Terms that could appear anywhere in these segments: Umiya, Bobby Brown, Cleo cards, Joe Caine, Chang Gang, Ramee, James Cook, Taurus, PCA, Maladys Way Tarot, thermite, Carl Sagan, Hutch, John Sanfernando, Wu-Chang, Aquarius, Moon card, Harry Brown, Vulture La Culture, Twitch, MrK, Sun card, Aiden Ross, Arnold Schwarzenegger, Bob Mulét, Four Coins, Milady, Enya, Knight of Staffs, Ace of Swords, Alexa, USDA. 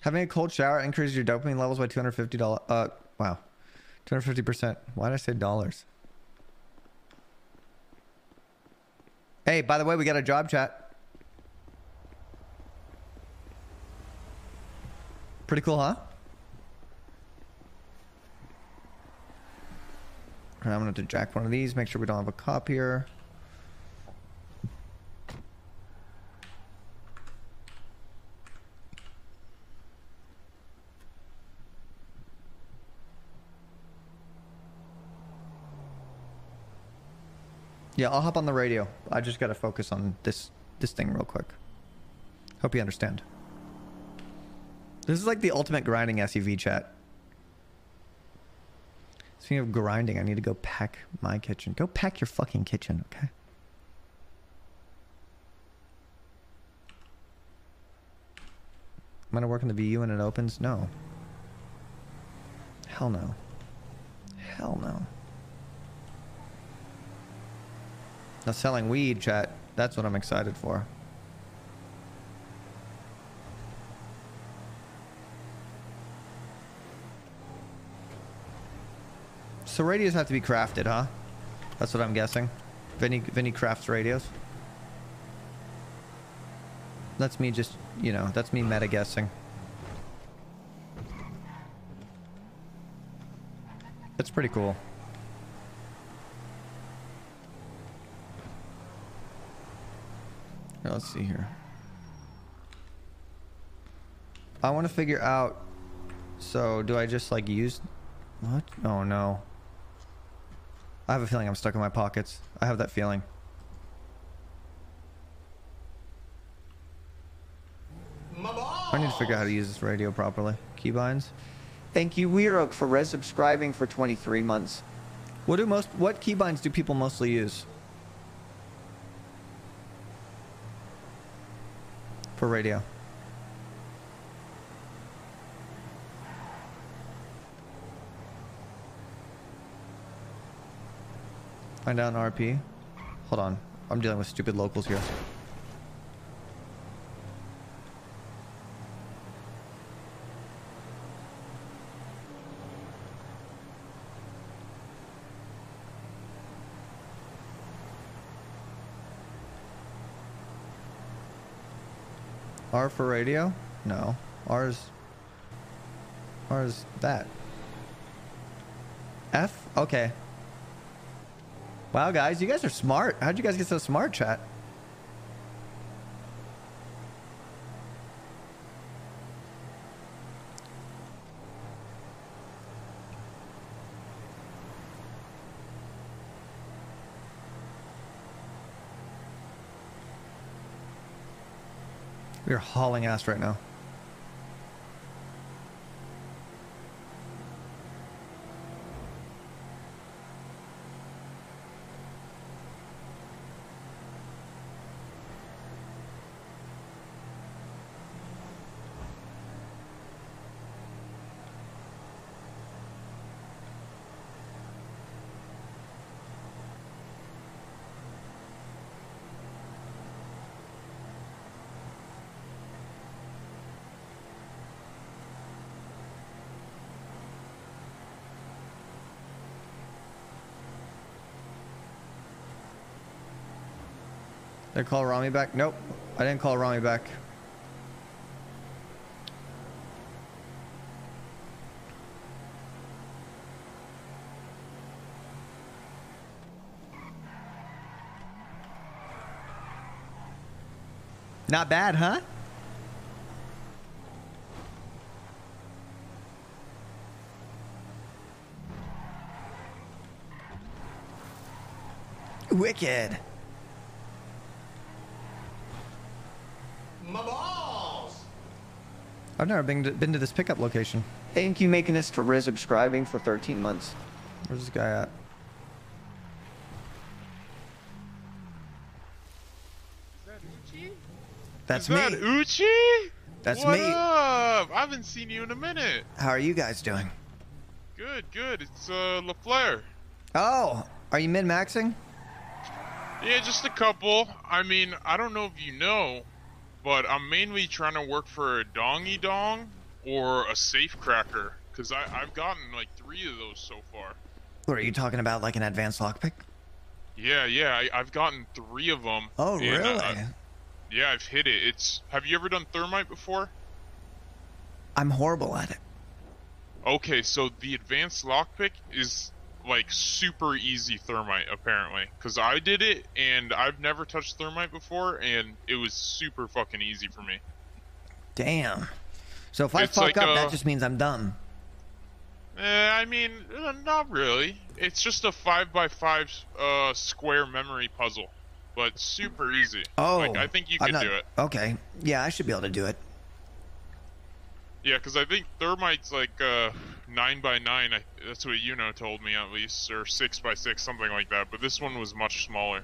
Having a cold shower increases your dopamine levels by $250. Wow. 250%. Why did I say dollars? Hey, by the way, we got a job chat. Pretty cool, huh? All right, I'm going to jack one of these. Make sure we don't have a cop here. Yeah, I'll hop on the radio. I just got to focus on this thing real quick. Hope you understand. This is like the ultimate grinding SUV chat. Speaking of grinding, I need to go pack my kitchen. Go pack your fucking kitchen, okay? Am I going to work in the VU when it opens? No. Hell no. Hell no. Now selling weed, chat. That's what I'm excited for. So radios have to be crafted, huh? That's what I'm guessing. Vinny crafts radios. That's me just, you know, that's me meta guessing. That's pretty cool. Let's see here. I want to figure out. So do I just like use what? Oh no. I have a feeling I'm stuck in my pockets. I have that feeling. I need to figure out how to use this radio properly. Keybinds. Thank you, Weirok, for resubscribing for 23 months. What keybinds do people mostly use? For radio. Find out an RP. Hold on. I'm dealing with stupid locals here. R for radio? No. R is that. F? Okay. Wow, guys. You guys are smart. How'd you guys get so smart, chat? We're hauling ass right now. Did I call Rami back? Nope. I didn't call Rami back. Not bad, huh? Wicked. I've never been to this pickup location. Thank you, making us for resubscribing for 13 months. Where's this guy at? Is that Uchi? That's me. Is that Uchi? That's me. What up? I haven't seen you in a minute. How are you guys doing? Good, good. It's LaFleur. Oh, are you min-maxing? Yeah, just a couple. I mean, I don't know if you know, but I'm mainly trying to work for Dongy Dong or a safe cracker, because I've gotten like 3 of those so far. What are you talking about, like an advanced lockpick? Yeah, yeah, I've gotten 3 of them. Oh, really? Yeah, I've hit it. Have you ever done thermite before? I'm horrible at it. Okay, so the advanced lockpick is like super easy thermite, apparently, because I did it and I've never touched thermite before, and it was super fucking easy for me. Damn. So if I fuck up, that just means I'm dumb. I mean, not really. It's just a 5x5 square memory puzzle, but super easy. Oh, like, I think you can do it. Okay, yeah, I should be able to do it. Yeah, because I think thermite's like 9x9. That's what Yuno told me, at least, or 6x6, something like that. But this one was much smaller.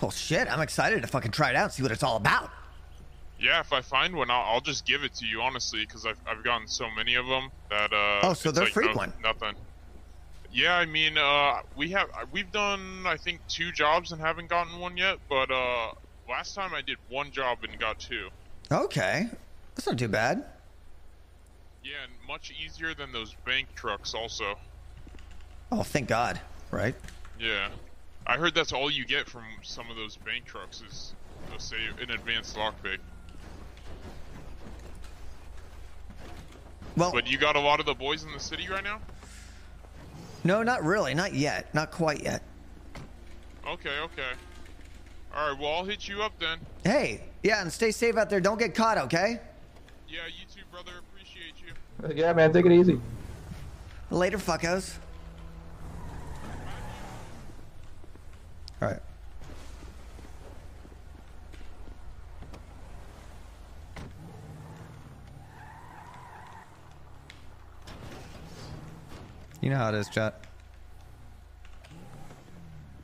Well, shit, I'm excited to fucking try it out and see what it's all about. Yeah, if I find one, I'll just give it to you, honestly, because I've gotten so many of them that oh, so they're like frequent. Nothing. Yeah, I mean, we've done I think 2 jobs and haven't gotten one yet, but last time I did 1 job and got 2. Okay, that's not too bad. Yeah, and much easier than those bank trucks also. Oh, thank God, right? Yeah. I heard that's all you get from some of those bank trucks is, let's say, an advanced lockpick. Well, but you got a lot of the boys in the city right now? No, not really. Not yet. Not quite yet. Okay, okay. All right, well, I'll hit you up then. Hey, yeah, and stay safe out there. Don't get caught, okay? Yeah, you too, brother. Yeah, man, take it easy. Later, fuckos. Alright. You know how it is, chat.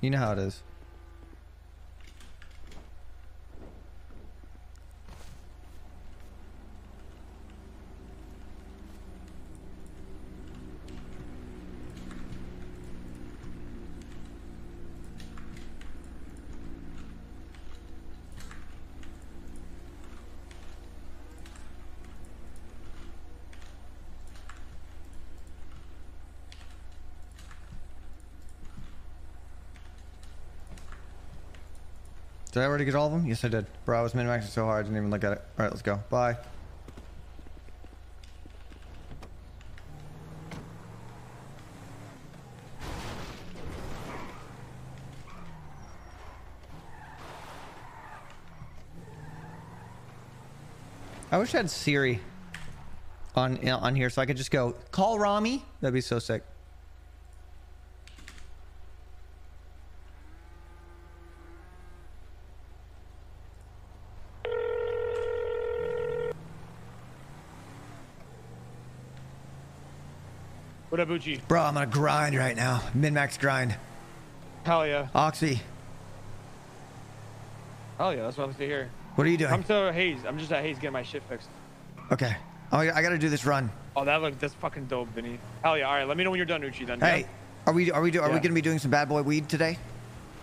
You know how it is. Did I already get all of them? Yes, I did. Bro, I was min-maxing so hard I didn't even look at it. Alright, let's go. Bye. I wish I had Siri on here so I could just go, call Rami. That'd be so sick. What up, Uchi? Bro, I'm on a grind right now. Min-max grind. Hell yeah. Oxy. Hell yeah, that's what I was to hear. What are you doing? I'm still at Hayes. I'm just at Hayes getting my shit fixed. Okay. Oh, I gotta do this run. Oh, that's fucking dope, Vinny. Hell yeah. All right, let me know when you're done, Uchi. Then. Hey, yeah. Are we gonna be doing some bad boy weed today?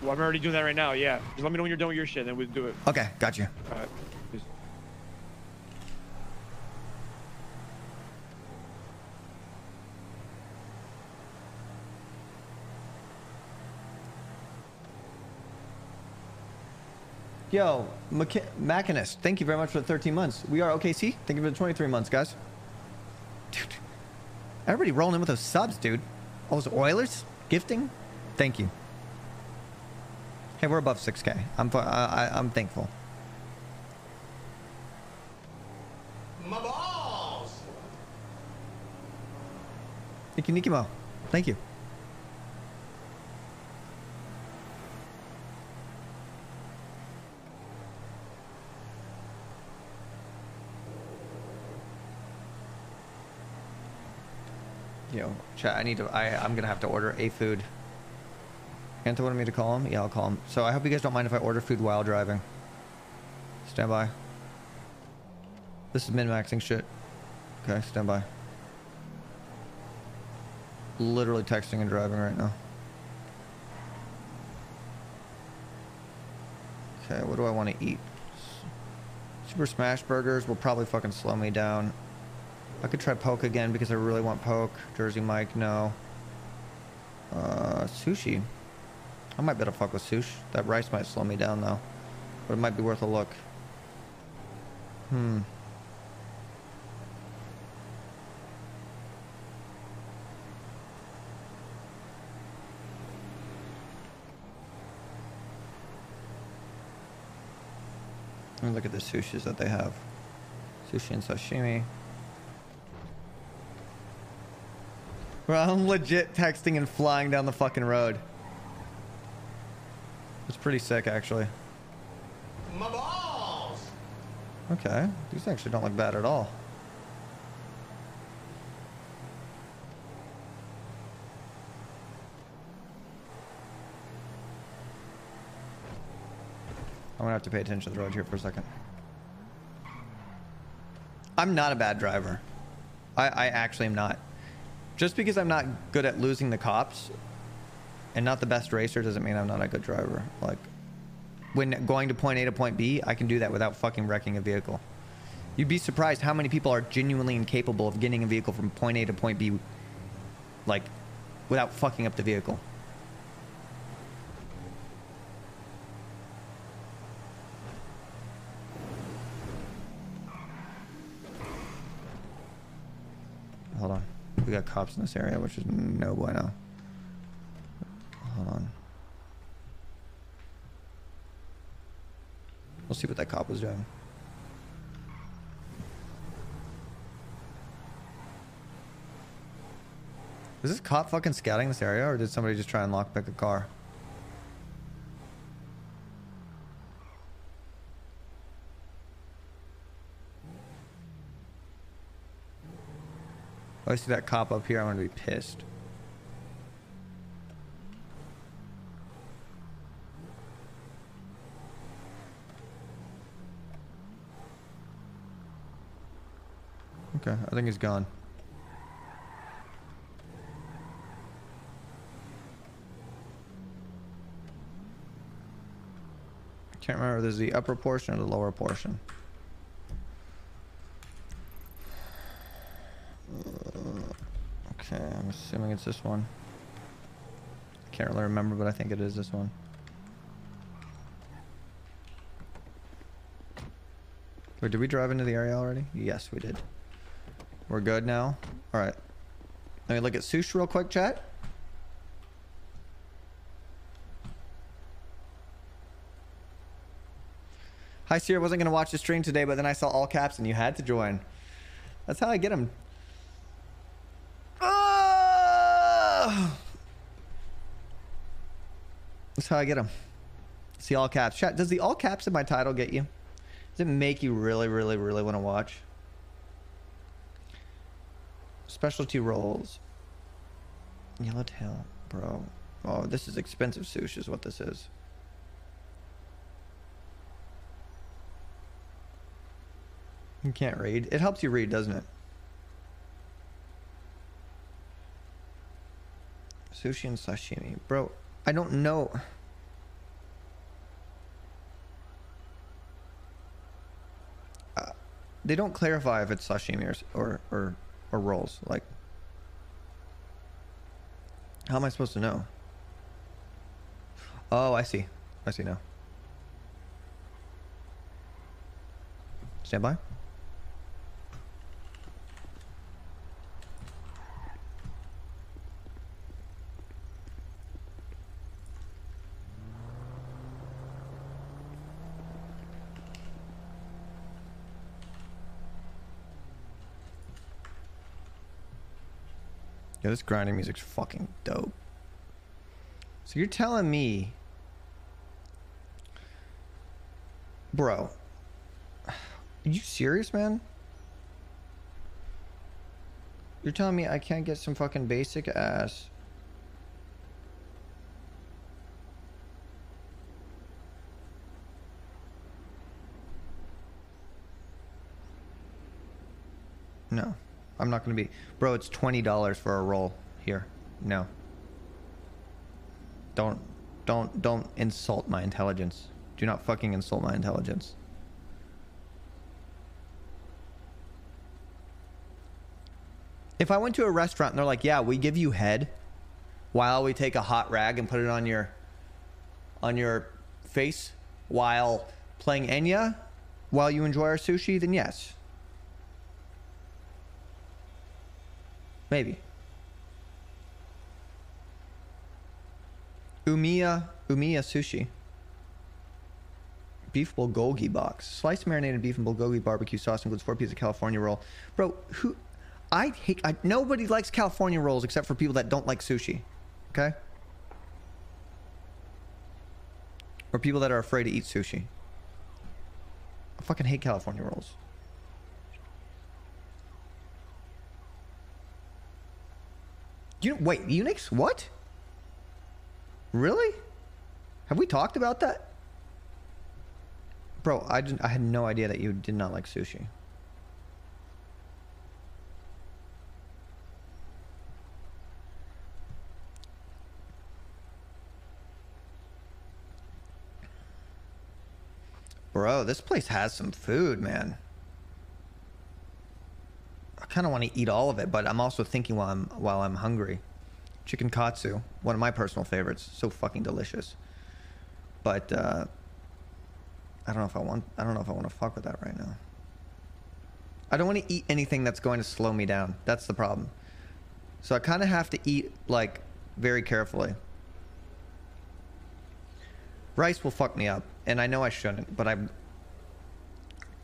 Well, I'm already doing that right now. Yeah. Just let me know when you're done with your shit, then we'll do it. Okay, got you. All right. Yo, Machinist, thank you very much for the 13 months. We are OKC. Thank you for the 23 months, guys. Dude, everybody rolling in with those subs, dude. All those Oilers gifting. Thank you. Hey, we're above 6K. I'm thankful. My balls. Nikimo, thank you. Yo, chat, I'm gonna have to order a food. Anta wanted me to call him? Yeah, I'll call him. So I hope you guys don't mind if I order food while driving. Stand by. This is min-maxing shit. Okay, stand by. Literally texting and driving right now. Okay, what do I want to eat? Super Smash Burgers will probably fucking slow me down. I could try poke again because I really want poke. Jersey Mike, no. Sushi. I might better fuck with sushi. That rice might slow me down though. But it might be worth a look. Hmm. Let me look at the sushis that they have. Sushi and sashimi. Bro, I'm legit texting and flying down the fucking road. It's pretty sick, actually. My balls! Okay, these actually don't look bad at all. I'm gonna have to pay attention to the road here for a second. I'm not a bad driver. I actually am not. Just because I'm not good at losing the cops and not the best racer doesn't mean I'm not a good driver. Like, when going to point A to point B, I can do that without fucking wrecking a vehicle. You'd be surprised how many people are genuinely incapable of getting a vehicle from point A to point B, like, without fucking up the vehicle. Hold on. We got cops in this area, which is no bueno. Hold on. We'll see what that cop was doing. Is this cop fucking scouting this area, or did somebody just try and lockpick a car? If I see that cop up here, I'm gonna be pissed. Okay, I think he's gone. Can't remember if this is the upper portion or the lower portion. Okay, I'm assuming it's this one. I can't really remember, but I think it is this one. Wait, did we drive into the area already? Yes, we did. We're good now? Alright. Let me look at sushi real quick, chat. Hi, Sierra. I wasn't going to watch the stream today, but then I saw all caps and you had to join. That's how I get them. That's how I get them. See all caps. Chat, does the all caps in my title get you? Does it make you really, really, really want to watch? Specialty rolls. Yellowtail, bro. Oh, this is expensive sushi is what this is. You can't read. It helps you read, doesn't it? Sushi and sashimi. Bro, I don't know. They don't clarify if it's sashimi or rolls. Like, how am I supposed to know? Oh, I see. I see now. Stand by. Yeah, this grinding music's fucking dope. So you're telling me, bro, are you serious, man? You're telling me I can't get some fucking basic ass no. I'm not going to be... Bro, it's $20 for a roll here. No. Don't insult my intelligence. Do not fucking insult my intelligence. If I went to a restaurant and they're like, yeah, we give you head while we take a hot rag and put it on your face while playing Enya while you enjoy our sushi, then yes. Maybe. Umiya sushi. Beef bulgogi box. Sliced marinated beef and bulgogi barbecue sauce includes 4 pieces of California roll. Bro, who... nobody likes California rolls except for people that don't like sushi. Okay? Or people that are afraid to eat sushi. I fucking hate California rolls. Wait, Unix? What? Really? Have we talked about that? Bro, I had no idea that you did not like sushi. Bro, this place has some food, man. I kind of want to eat all of it, but I'm also thinking while I'm hungry. Chicken katsu, one of my personal favorites, so fucking delicious. But I don't know if I want to fuck with that right now. I don't want to eat anything that's going to slow me down. That's the problem. So I kind of have to eat like very carefully. Rice will fuck me up, and I know I shouldn't, but I'm...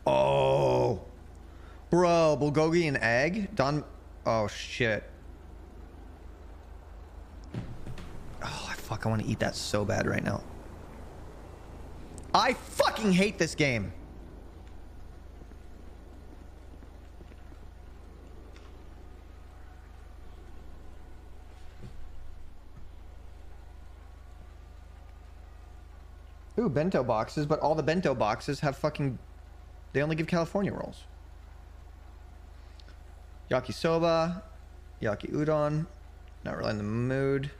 Oh, bro, bulgogi and egg, Don. Oh shit. Oh fuck, I want to eat that so bad right now. I fucking hate this game. Ooh, bento boxes, but all the bento boxes have fucking... They only give California rolls. Yakisoba, yaki udon. Not really in the mood.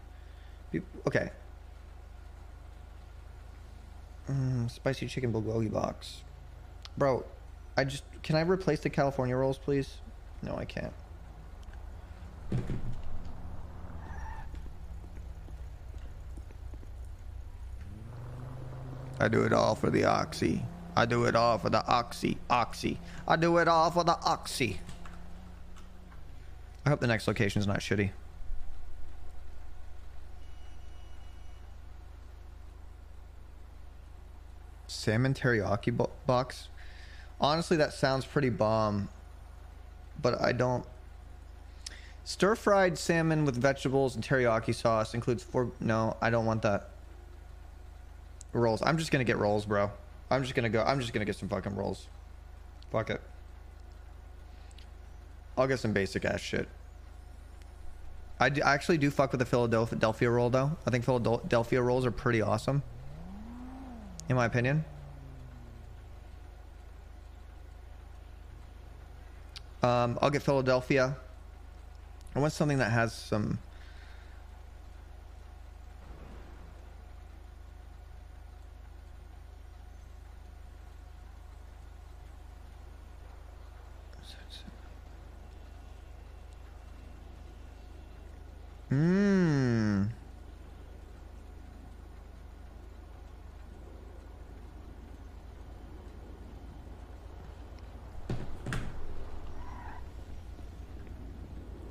Okay. Spicy chicken bulgogi box. Bro, can I replace the California rolls, please? No, I can't. I do it all for the oxy. I do it all for the oxy. I do it all for the oxy. I hope the next location is not shitty. Salmon teriyaki box. Honestly, that sounds pretty bomb, but I don't. Stir-fried salmon with vegetables and teriyaki sauce includes 4. No, I don't want that. Rolls. I'm just gonna get rolls, bro. I'm just gonna get some fucking rolls. Fuck it. I'll get some basic ass shit. I actually do fuck with the Philadelphia roll though. I think Philadelphia rolls are pretty awesome, in my opinion. I'll get Philadelphia. I want something that has some...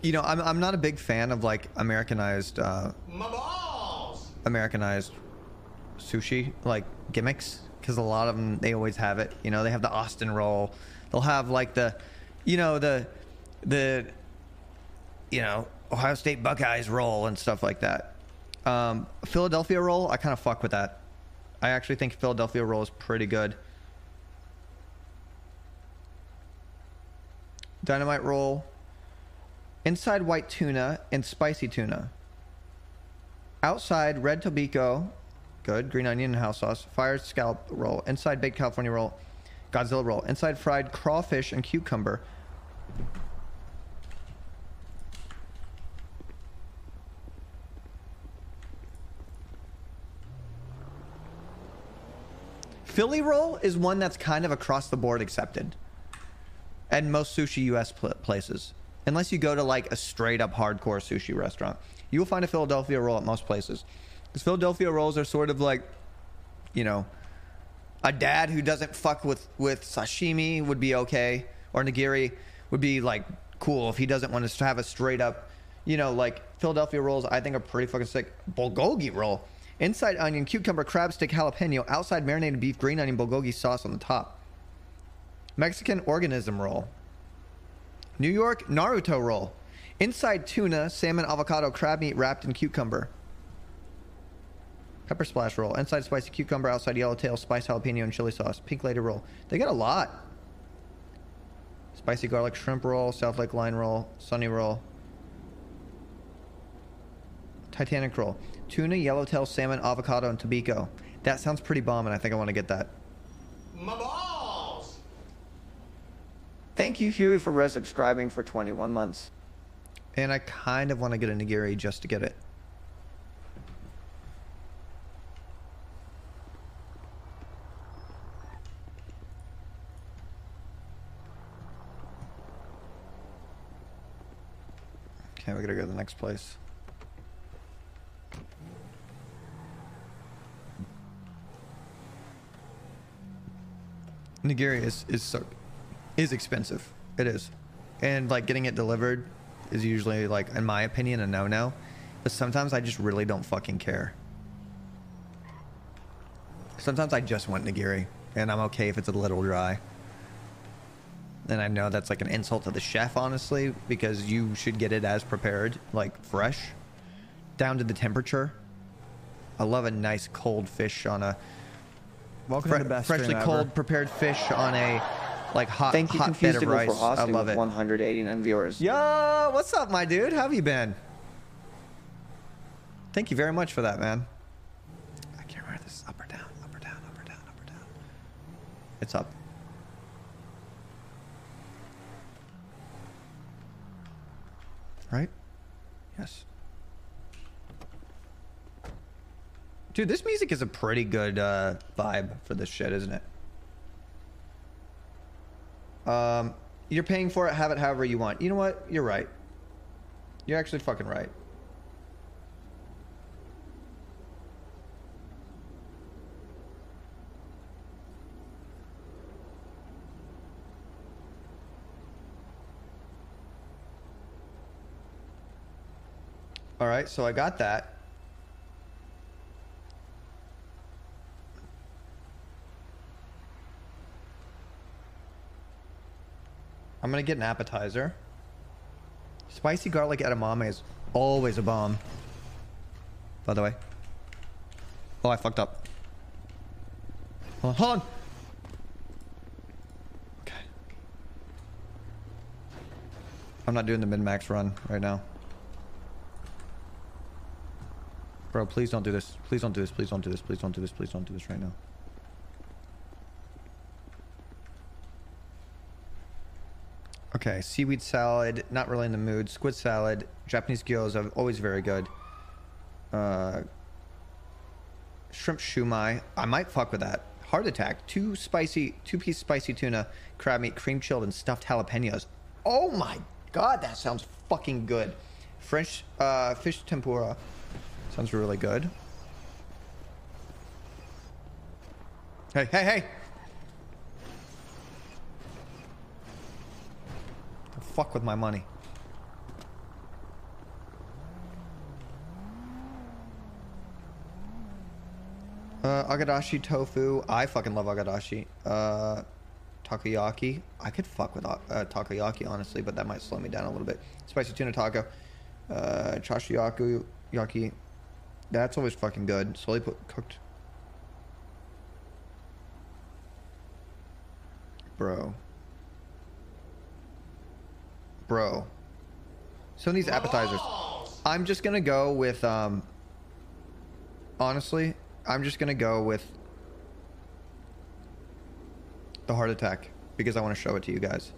You know, I'm not a big fan of like Americanized sushi like gimmicks, because a lot of them, they always have it. You know, they have the Austin roll. They'll have like the, you know, the Ohio State Buckeyes roll and stuff like that. Philadelphia roll, I kind of fuck with that. I actually think Philadelphia roll is pretty good. Dynamite roll, inside white tuna and spicy tuna, outside red tobiko, good, green onion and house sauce, fire scallop roll, inside baked California roll, Godzilla roll, inside fried crawfish and cucumber. Philly roll is one that's kind of across the board accepted at most sushi US places. unless you go to like a straight up hardcore sushi restaurant, you will find a Philadelphia roll at most places. Because Philadelphia rolls are sort of like, you know, a dad who doesn't fuck with sashimi would be okay, or nigiri would be like cool if he doesn't want to have a straight up, you know, like Philadelphia rolls I think are pretty fucking sick. Bulgogi roll, inside onion, cucumber, crab stick, jalapeno, outside marinated beef, green onion, bulgogi sauce on the top. Mexican organism roll. New York Naruto roll, inside tuna, salmon, avocado, crab meat wrapped in cucumber. Pepper splash roll, inside spicy cucumber, outside yellowtail, spice, jalapeno, and chili sauce. Pink lady roll. They got a lot. Spicy garlic shrimp roll, South Lake line roll, sunny roll, Titanic roll, tuna, yellowtail, salmon, avocado, and tobiko. That sounds pretty bomb, and I think I want to get that. My balls! Thank you, Huey, for resubscribing for 21 months. And I kind of want to get a nigiri just to get it. Okay, we gotta go to the next place. Nigiri is expensive. It is, and like getting it delivered is usually, like, in my opinion, a no-no. But sometimes I just really don't fucking care. Sometimes I just want nigiri, and I'm okay if it's a little dry. And I know that's like an insult to the chef, honestly, because you should get it as prepared, like fresh, down to the temperature. I love a nice cold fish on a freshly cold prepared fish on a like hot bed of rice. I love it. 189 viewers. Yo, what's up, my dude? How have you been? Thank you very much for that, man. I can't remember if this is up or down, up or down, up or down, up or down. It's up. Right? Yes. Dude, this music is a pretty good vibe for this shit, isn't it? You're paying for it, have it however you want. You know what? You're right. You're actually fucking right. All right, so I got that. I'm gonna get an appetizer. Spicy garlic edamame is always a bomb. By the way. Oh, I fucked up. Hold on. Hold on. Okay. I'm not doing the min-max run right now. Bro, please don't do this. Please don't do this. Please don't do this. Please don't do this. Please don't do this right now. Okay, seaweed salad. Not really in the mood. Squid salad. Japanese gyoza. Always very good. Shrimp shumai. I might fuck with that. Heart attack. Two-piece spicy tuna. Crab meat, cream chilled, and stuffed jalapenos. Oh my god, that sounds fucking good. French fish tempura. Sounds really good. Hey, hey, hey! Don't fuck with my money. Agadashi tofu. I fucking love agadashi. Takoyaki. I could fuck with takoyaki, honestly, but that might slow me down a little bit. Spicy tuna taco. Chashiyaku yaki. That's always fucking good. Slowly cooked. Bro. Bro. Some of these appetizers. I'm just gonna go with, honestly, I'm just gonna go with the heart attack because I want to show it to you guys.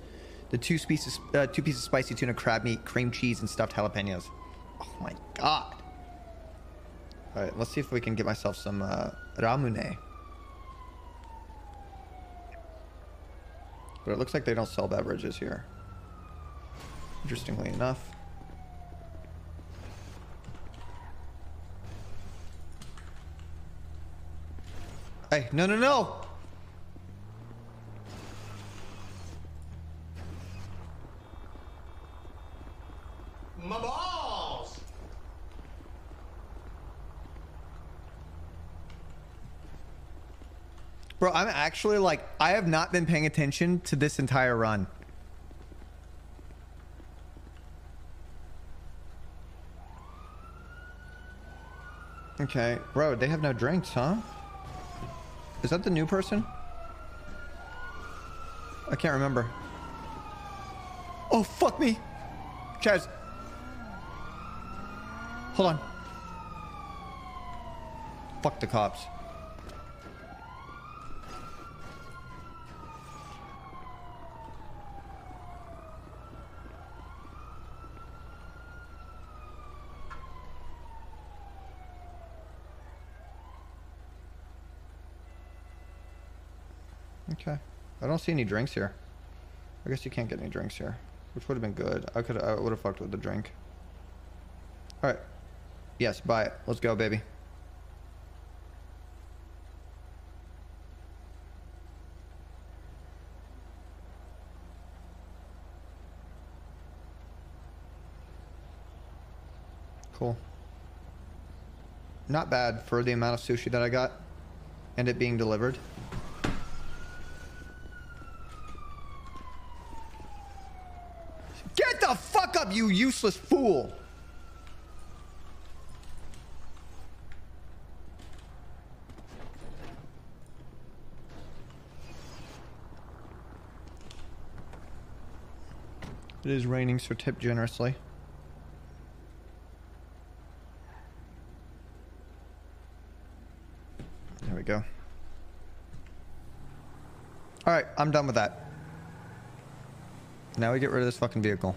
The two pieces spicy tuna, crab meat, cream cheese, and stuffed jalapenos. Oh my god. All right, let's see if we can get myself some ramune. But it looks like they don't sell beverages here. interestingly enough. Hey, no, no, no! My balls! Bro, I'm actually like, I have not been paying attention to this entire run. Okay, bro, they have no drinks, huh? Is that the new person? I can't remember. Oh, fuck me. Chaz. Hold on. Fuck the cops. Okay, I don't see any drinks here. I guess you can't get any drinks here, which would have been good. I would have fucked with the drink. All right, yes, buy it. Let's go, baby. Cool. Not bad for the amount of sushi that I got and it being delivered. You useless fool. It is raining, so tip generously. There we go. All right, I'm done with that. Now we get rid of this fucking vehicle.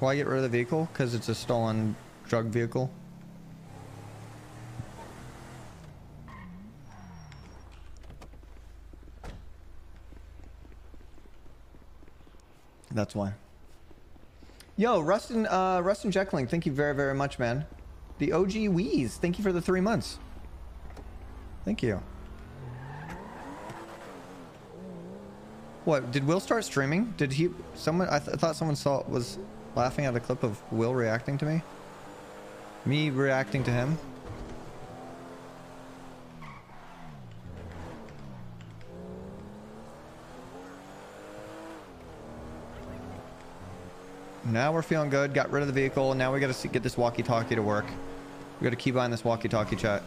Why get rid of the vehicle? Because it's a stolen drug vehicle. That's why. Yo, Rustin Jeckling, thank you very, very much, man. The OG Wheeze, thank you for the 3 months. Thank you. What, did Will start streaming? Did he, someone, I thought someone saw it was... laughing at a clip of Will reacting to me? Me reacting to him? Now we're feeling good. Got rid of the vehicle. Now we gotta get this walkie-talkie to work. We gotta keep buying this walkie-talkie, chat.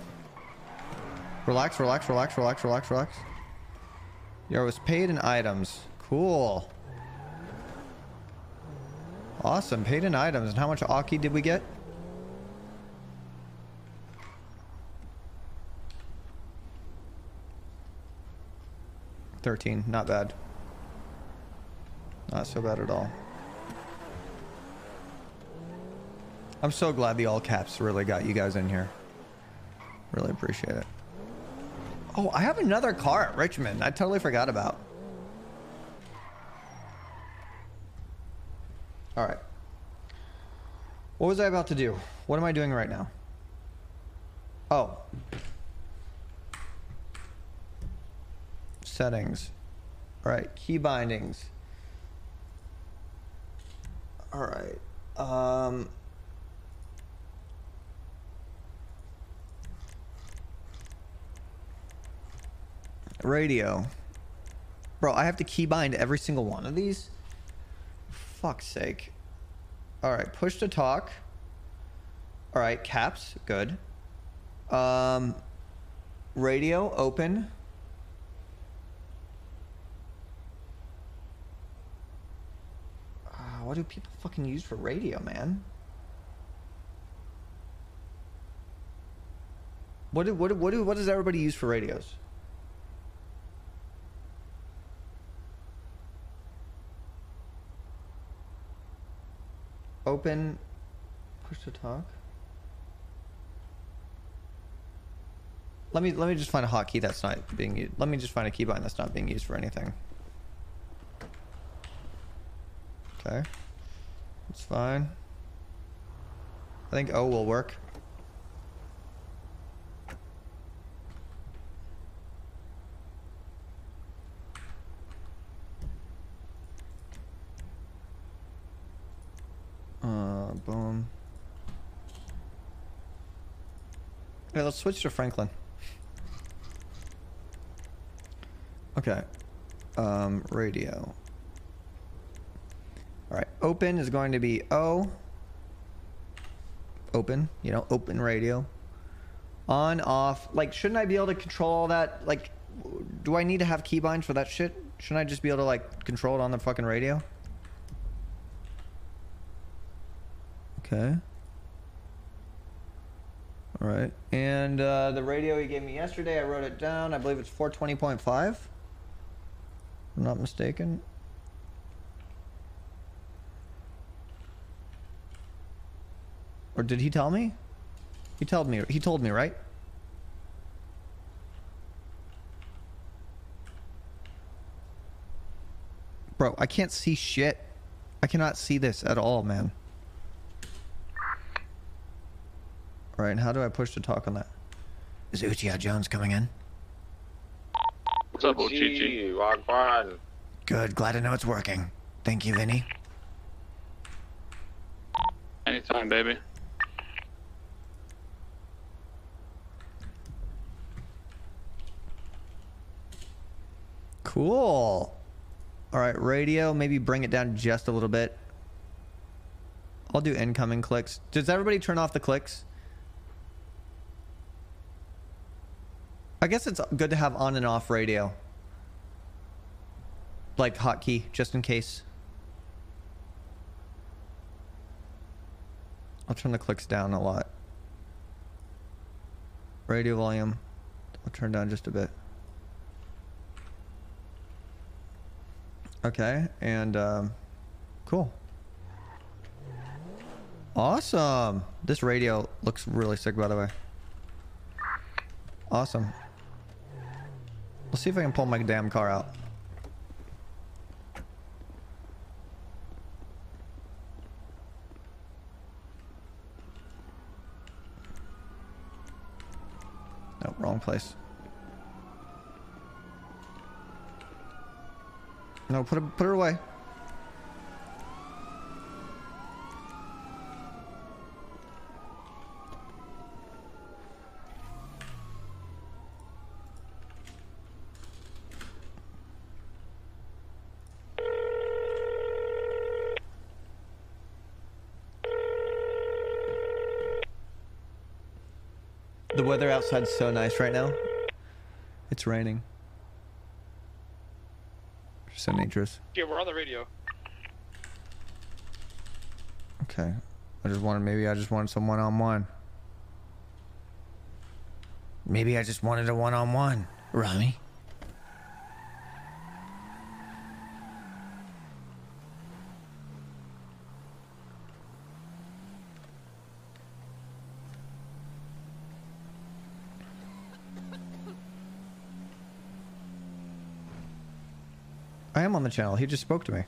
Relax, relax, relax, relax, relax, relax. Yo, it was paid in items. Cool. Awesome, paid in items. And how much Aki did we get? $13, not bad. Not so bad at all. I'm so glad the all caps really got you guys in here. Really appreciate it. Oh, I have another car at Richmond. I totally forgot about. All right. What was I about to do? What am I doing right now? Oh. Settings. All right. Key bindings. All right. Radio. Bro, I have to key bind every single one of these? Fuck's sake. All right, push to talk. All right, caps, good. Radio, open. What do people fucking use for radio, man? What does everybody use for radios? Open, push to talk. Let me just find a hotkey that's not being used. Let me just find a keybind that's not being used for anything. Okay, it's fine. I think O will work. Boom. Okay, let's switch to Franklin. Okay. Radio. Alright, open is going to be O. Open, you know, open radio. On, off. Like, shouldn't I be able to control all that? Like, do I need to have keybinds for that shit? Shouldn't I just be able to, like, control it on the fucking radio? Okay. All right. And the radio he gave me yesterday, I wrote it down. I believe it's 420.5. If I'm not mistaken. Or did he tell me? He told me, right? Bro, I can't see shit. I cannot see this at all, man. All right, and how do I push to talk on that? Is Uchiha Jones coming in? What's up, Uchiha? Good, glad to know it's working. Thank you, Vinny. Anytime, baby. Cool. All right, radio, maybe bring it down just a little bit. I'll do incoming clicks. Does everybody turn off the clicks? I guess it's good to have on and off radio. Like hotkey, just in case. I'll turn the clicks down a lot. Radio volume, I'll turn down just a bit. Okay, and cool. Awesome. This radio looks really sick, by the way. Awesome. Let's see if I can pull my damn car out. Nope, wrong place. No, put her away. The weather outside's so nice right now. It's raining. So dangerous. Yeah, we're on the radio. Okay. Maybe I just wanted some one-on-one. Maybe I just wanted a one-on-one, Rami. I am on the channel. He just spoke to me.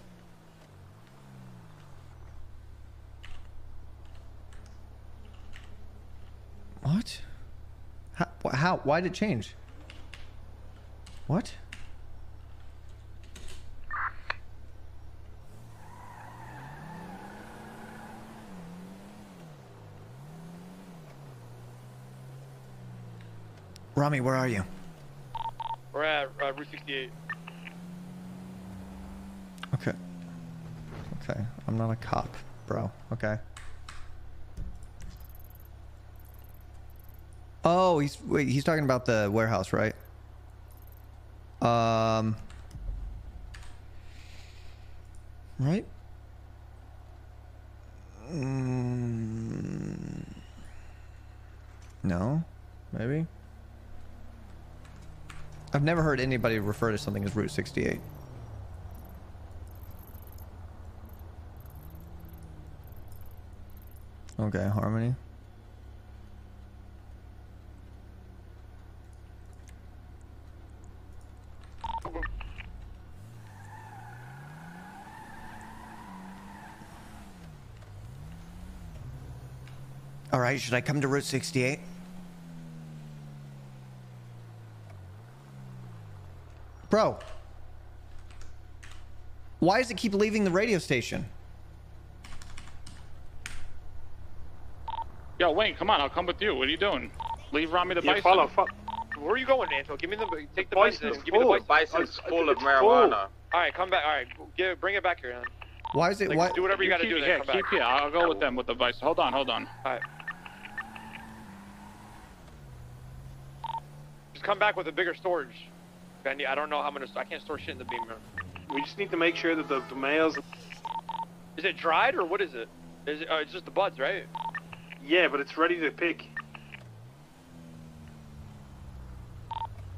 What? How? Why did it change? What? Rami, where are you? We're at Route 68. Okay. Okay. I'm not a cop, bro. Okay. Oh, wait, he's talking about the warehouse, right? Right? No. Maybe. I've never heard anybody refer to something as Route 68. Okay, Harmony. All right, should I come to Route 68? Bro, why does it keep leaving the radio station? Yo, Wayne, come on, I'll come with you. What are you doing? Leave Rami the bison. Follow, follow. Where are you going, Anto? Give me the take the bison. Give me the bison. It's full of marijuana. All right, come back. All right, give, bring it back here, man. Why is it? Like, do whatever you gotta do. Yeah, keep it. I'll go with them with the bison. Hold on, hold on. All right. Just come back with a bigger storage. I don't know how I'm gonna. I can't store shit in the beam room. We just need to make sure that the males. Is it dried or what is it? Is it? It's just the buds, right? Yeah, but it's ready to pick.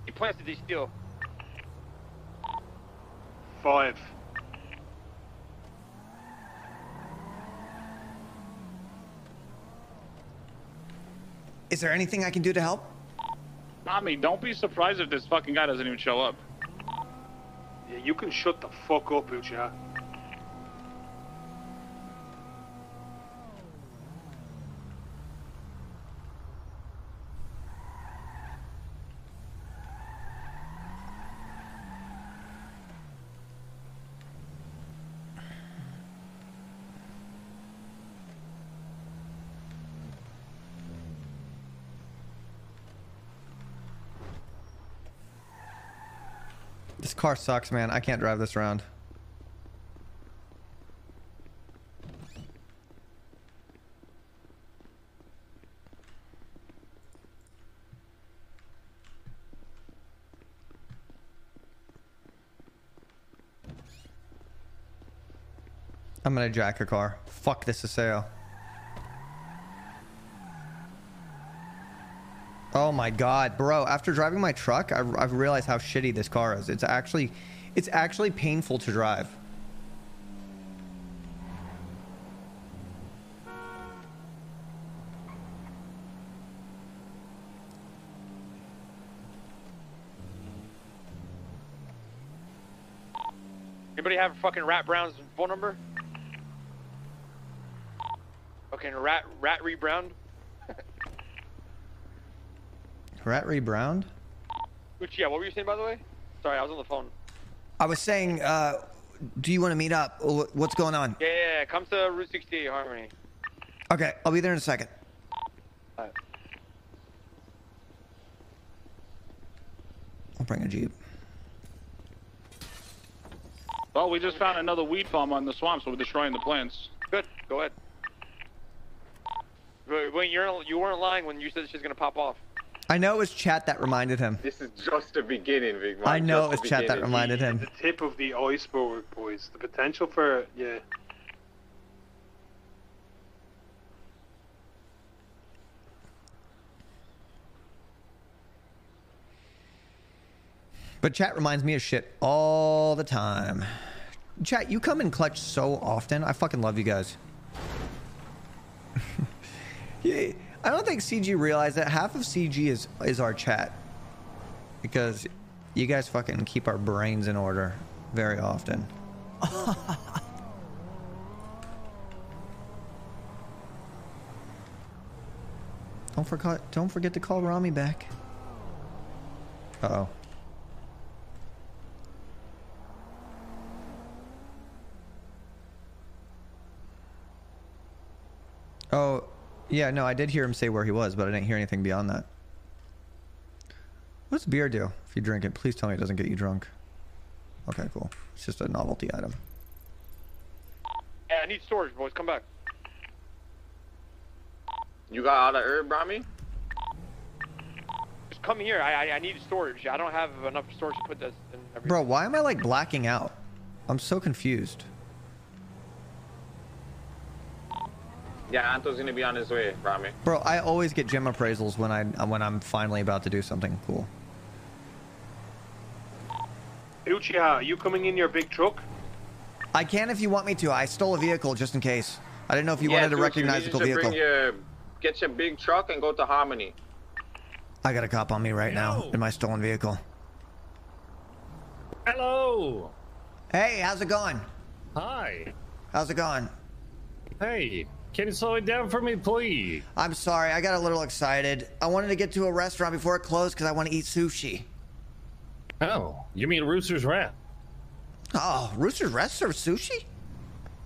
He plans to de-steal. 5. Is there anything I can do to help? Tommy, don't be surprised if this fucking guy doesn't even show up. Yeah, you can shut the fuck up, Uchiha. This car sucks, man. I can't drive this around. I'm gonna jack a car. Fuck this Aseo. Oh my god, bro, after driving my truck, I've realized how shitty this car is. It's actually painful to drive. Anybody have fucking Rat Brown's phone number? Fucking Rat Re-Brown? Rat Re-Browned? Which, yeah, what were you saying, by the way? Sorry, I was on the phone. I was saying, do you want to meet up? What's going on? Yeah, yeah, yeah. Come to Route 68, Harmony. Okay, I'll be there in a second. All right. I'll bring a Jeep. Well, we just found another weed farm on the swamp, so we're destroying the plants. Good, go ahead. Wait, you weren't lying when you said she's going to pop off. I know it was chat that reminded him. This is just the beginning, Big Man. I know it was chat that reminded him. The tip of the iceberg, boys. The potential for, yeah. But chat reminds me of shit all the time. Chat, you come in clutch so often. I fucking love you guys. Yeah. I don't think CG realized that half of CG is our chat, because you guys fucking keep our brains in order very often. Don't forget to call Rami back. Uh-oh. Oh. Yeah, no, I did hear him say where he was, but I didn't hear anything beyond that. What does beer do if you drink it? Please tell me it doesn't get you drunk. Okay, cool. It's just a novelty item. Yeah, I need storage, boys. Come back. You got all the herb, Rami? Just come here. I need storage. I don't have enough storage to put this in everything. Bro, why am I, like, blacking out? I'm so confused. Yeah, Anto's gonna be on his way, Rami. Bro, I always get gem appraisals when I'm finally about to do something cool. Uchiha, are you coming in your big truck? I can if you want me to. I stole a vehicle just in case. I didn't know if you wanted to recognize the vehicle. Get your big truck and go to Harmony. I got a cop on me right now in my stolen vehicle. Hello. Hey, how's it going? Hi. How's it going? Hey, can you slow it down for me, please? I'm sorry, I got a little excited. I wanted to get to a restaurant before it closed because I want to eat sushi. Oh, you mean Rooster's Wrath? Oh, Rooster's Wrath serves sushi?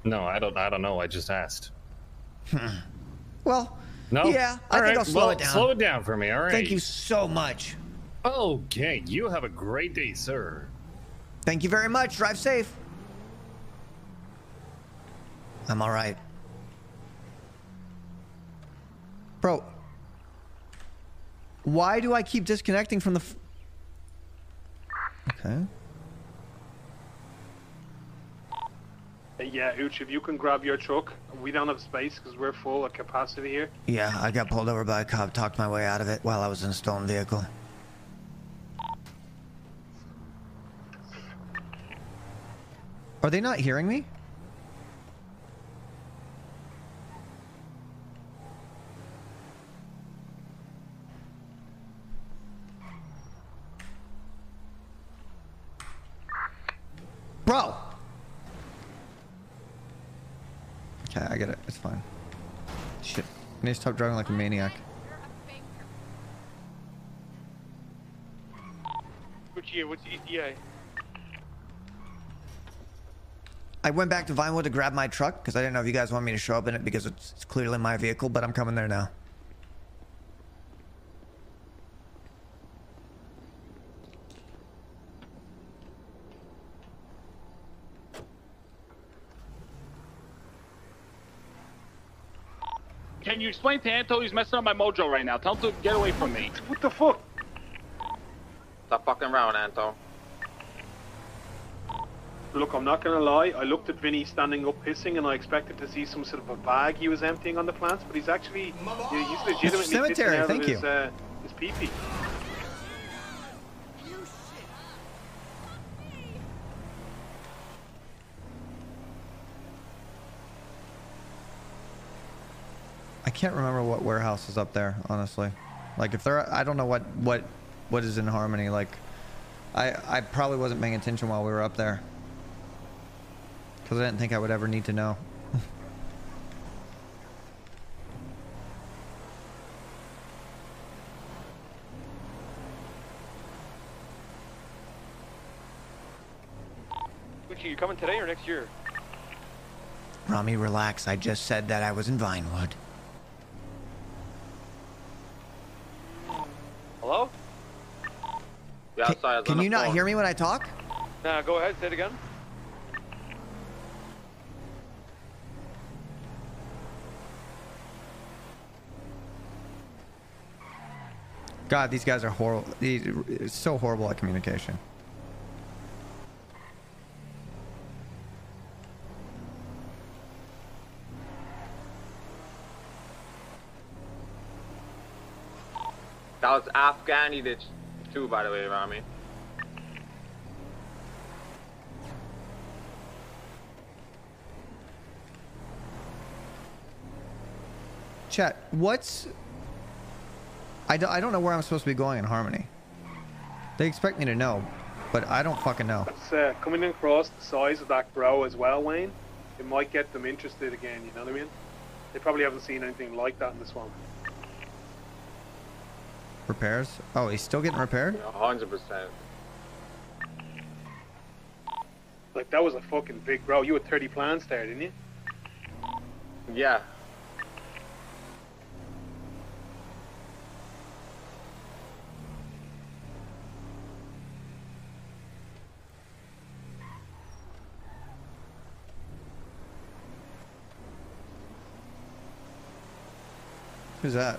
No, I don't know. I just asked. Hmm. Well, no. Yeah, I think I'll slow it down. Slow it down for me, all right? Thank you so much. Okay, you have a great day, sir. Thank you very much. Drive safe. I'm all right. Bro, why do I keep disconnecting from the... Okay. Yeah, Uch, if you can grab your truck. We don't have space because we're full of capacity here. Yeah, I got pulled over by a cop, talked my way out of it while I was in a stolen vehicle. Are they not hearing me? Bro! Okay, I get it. It's fine. Shit. I need to stop driving like a maniac. What's ETA? I went back to Vinewood to grab my truck because I didn't know if you guys wanted me to show up in it because it's clearly my vehicle, but I'm coming there now. Can you explain to Anto he's messing up my mojo right now? Tell him to get away from me. What the fuck? Stop fucking around, Anto. Look, I'm not gonna lie. I looked at Vinny standing up pissing and I expected to see some sort of a bag he was emptying on the plants, but he's actually... he's legitimately cemetery, pissing out of his pee-pee. I can't remember what warehouse is up there, honestly. Like, if there, I don't know what is in Harmony. Like, I probably wasn't paying attention while we were up there because I didn't think I would ever need to know. Uchi, you coming today or next year? Rami, relax. I just said that I was in Vinewood. Hello? Yeah, sorry, can you not hear me when I talk? Nah, go ahead, say it again. God, these guys are horrible. It's so horrible at communication. That was Afghani ditch too, by the way, Rami. Chat, what's... I don't know where I'm supposed to be going in Harmony. They expect me to know, but I don't fucking know. It's coming across the size of that grow as well, Wayne. It might get them interested again, you know what I mean? They probably haven't seen anything like that in the swamp. Repairs? Oh, he's still getting repaired? 100%. Like, that was a fucking big grow. You had 30 plants there, didn't you? Yeah. Who's that?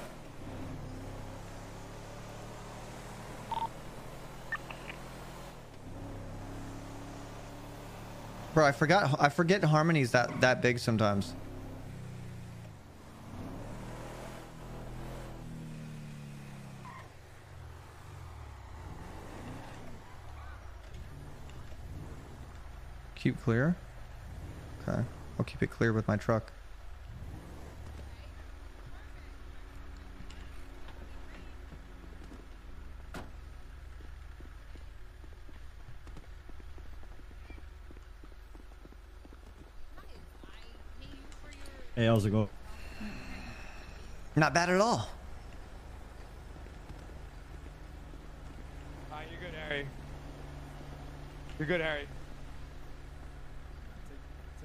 Bro, I forget Harmony's that big sometimes. Keep clear. Okay, I'll keep it clear with my truck. Hey, how's it going? Not bad at all. You're good, Harry. You're good, Harry.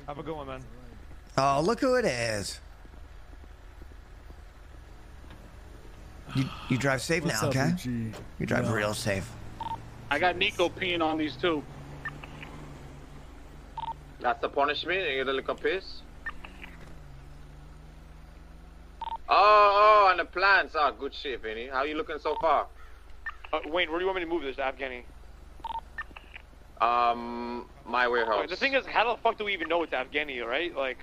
Have a good one, man. Oh, look who it is. You drive safe now, okay? You drive real safe. I got Nico peeing on these two. That's the punishment. You get a little piss. Oh, on the plants. Oh, good shit, Vinny. How you looking so far? Wayne, where do you want me to move this to, Afghani? My warehouse. The thing is, how the fuck do we even know it's Afghani, right? Like,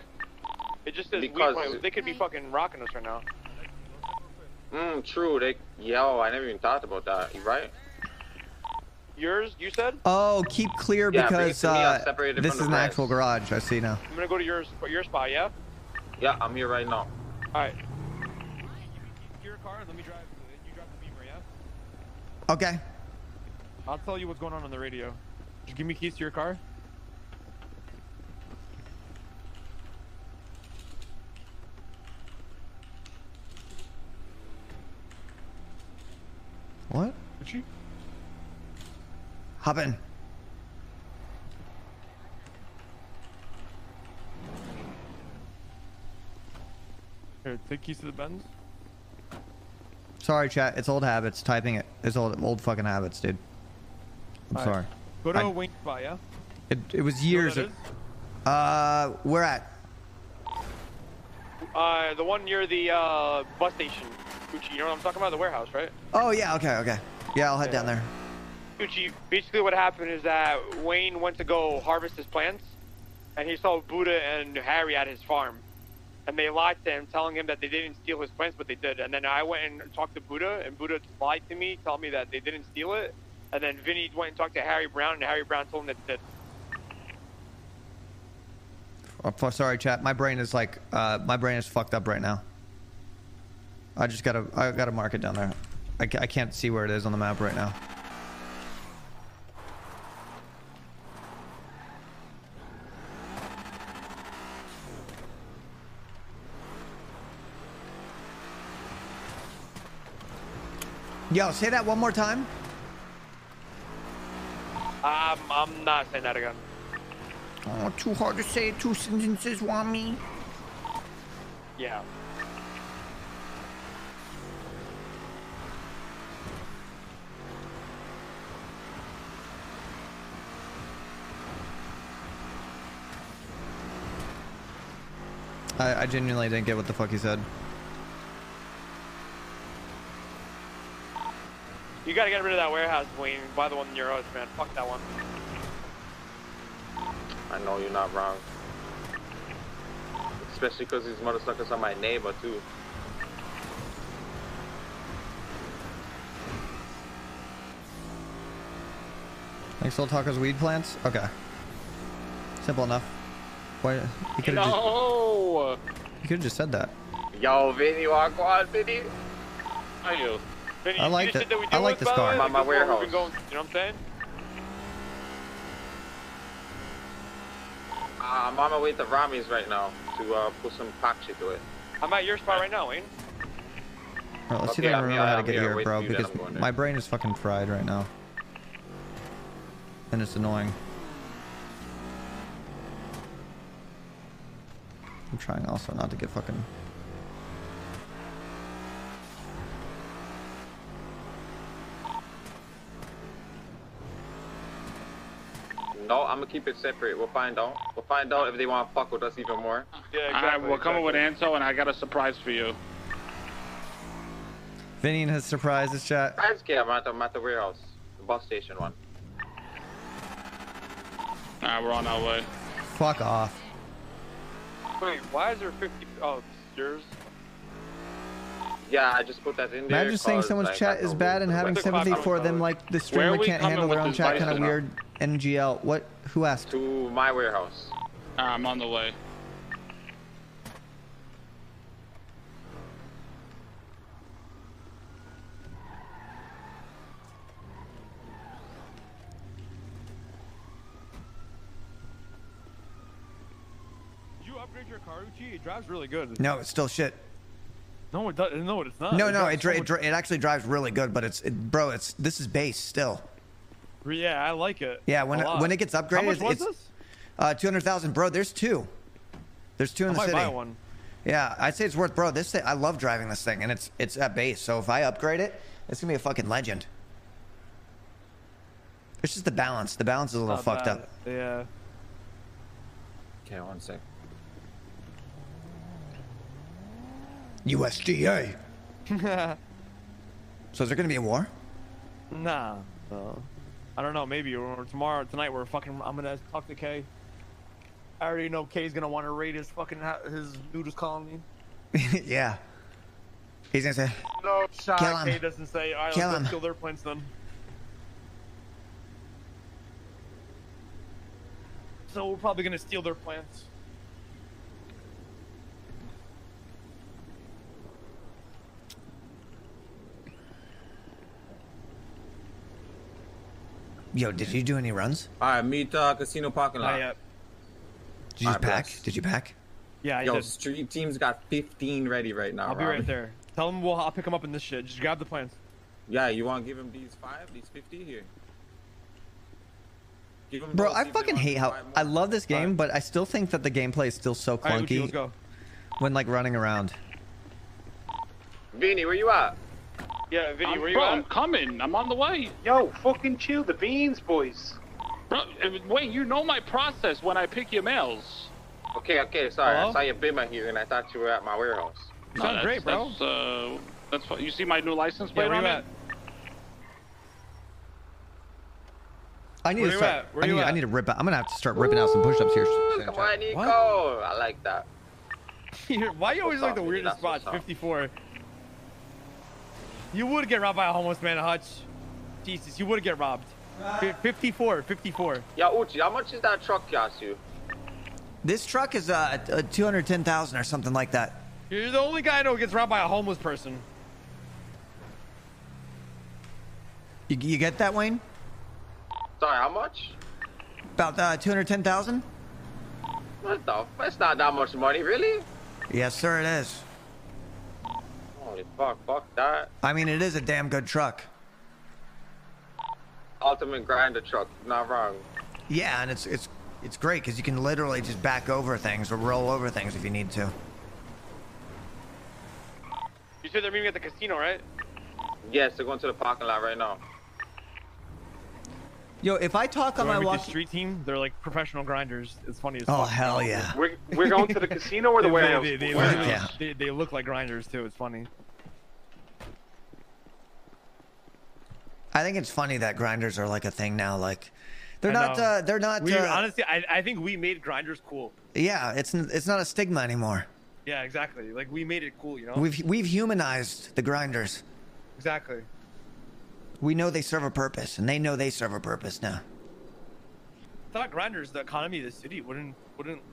it just is weird. They could be fucking rocking us right now. True. Yo, I never even thought about that. You right? Yours, you said? Oh, keep clear because this is an actual garage. I see now. I'm gonna go to your spot, yeah? Yeah, I'm here right now. All right. Give your car and let me drive. You drive the Beamer, yeah? Okay. I'll tell you what's going on the radio. Just give me keys to your car. What? Did she? Hop in. Here, take keys to the Benz. Sorry, chat. It's old habits. Typing it. It's old fucking habits, dude. I'm sorry. Go to a wing spot, yeah? It was years ago. Where at? The one near the bus station. Uchi, you know what I'm talking about? The warehouse, right? Oh, yeah, okay, okay. Yeah, I'll head down there. Uchi, basically what happened is that Wayne went to go harvest his plants, and he saw Buddha and Harry at his farm. And they lied to him, telling him that they didn't steal his plants, but they did. And then I went and talked to Buddha, and Buddha lied to me, telling me that they didn't steal it. And then Vinny went and talked to Harry Brown, and Harry Brown told him that it did. Oh, sorry, chat. My brain is like, my brain is fucked up right now. I gotta mark it down there. I can't see where it is on the map right now. Yo, say that one more time. I'm not saying that again. Oh, too hard to say two sentences, Wami. Yeah. I genuinely didn't get what the fuck he said. You gotta get rid of that warehouse, Wayne. Buy the one in your house, man. Fuck that one. I know you're not wrong. Especially because these motherfuckers are my neighbor, too. Thanks, old Taco's weed plants? Okay. Simple enough. Why? You could've just said that. Yo, Vinny, you are quad, Vinny. I know. I like it. I like this car. My warehouse. You know what I'm saying? I'm on my way to Rami's right now to put some pack shit to it. I'm at your spot right now, Wayne. Alright, let's see if I remember how to get here, bro, because my brain is fucking fried right now. And it's annoying. I'm trying also not to get fucking... No, I'm gonna keep it separate. We'll find out. We'll find out if they want to fuck with us even more. Yeah, exactly. Alright, we'll come up with Anto, and I got a surprise for you. Vinny has surprises, chat. I'm at the warehouse. The bus station one. Alright, we're on our way. Fuck off. Wait, why is there 50... Oh, it's yours? Yeah, I just put that in there. Imagine saying someone's chat is bad and having sympathy for them, like the streamer can't handle their own chat kind of weird... NGL, what? Who asked? To my warehouse. I'm on the way. You upgrade your car, Uchi? It drives really good. No, it's still shit. No, it doesn't. No, it's not. No, no, it actually drives really good, but this is base still. Yeah, I like it. Yeah, when it gets upgraded, How much was this? 200,000, bro. There's two. There's two in the city. I might buy one. Yeah, I'd say it's worth, bro. This thing, I love driving this thing, and it's at base. So if I upgrade it, it's gonna be a fucking legend. It's just the balance. The balance is a little fucked up. Yeah. Okay, one sec. USDA. So is there gonna be a war? Nah. No. I don't know, maybe, or tomorrow, tonight, we're fucking, I'm gonna talk to Kay. I already know Kay's gonna want to raid his fucking, his nudist colony. Yeah. He's gonna say, no, shot, Kay doesn't say, all right, let's kill their plants then. So we're probably gonna steal their plants. Yo, did you do any runs? All right, meet casino parking lot. Did you pack? Did you pack? Yeah, I did. Street team's got 15 ready right now. I'll be right there. Tell them I'll pick them up in this shit. Just grab the plans. Yeah, you want to give them these 50 here? Give them I fucking hate how I love this game, but I still think that the gameplay is still so clunky. All right, let's go. When like running around. Vinny, where you at? Yeah, Vinny, where you at? I'm coming. I'm on the way. Yo, fucking chill the beans, boys. Bro, wait, you know my process when I pick your mails. Okay, okay, sorry. Hello? I saw your bima here and I thought you were at my warehouse. No, sounds great, bro. That's what, you see my new license plate on it? I need to start. I need to rip out. I'm gonna have to start ripping out some push-ups here. Come on, Nico. I like that. Why you always like the weirdest spots? 54. You would get robbed by a homeless man, Hutch. Jesus, you would get robbed. 54, 54. Yeah, Uchi, how much is that truck cost you? This truck is 210,000 or something like that. You're the only guy I know who gets robbed by a homeless person. You get that, Wayne? Sorry, how much? About 210,000. What the? That's not that much money, really? Yes, sir, it is. Holy fuck, fuck that. I mean, it is a damn good truck. Ultimate grinder truck, not wrong. Yeah, and it's great because you can literally just back over things or roll over things if you need to. You said they're meeting at the casino, right? Yes, they're going to the parking lot right now. Yo, if I talk on my walk, the street team, they're like professional grinders. It's funny as fuck. Oh, hell yeah. We're going to the casino or the warehouse? They look like grinders too. It's funny. I think it's funny that grinders are like a thing now. Like, they're not. Honestly, I think we made grinders cool. Yeah, it's not a stigma anymore. Yeah, exactly. Like we made it cool, you know. We've humanized the grinders. Exactly. We know they serve a purpose, and they know they serve a purpose now. Without grinders, the economy of the city wouldn't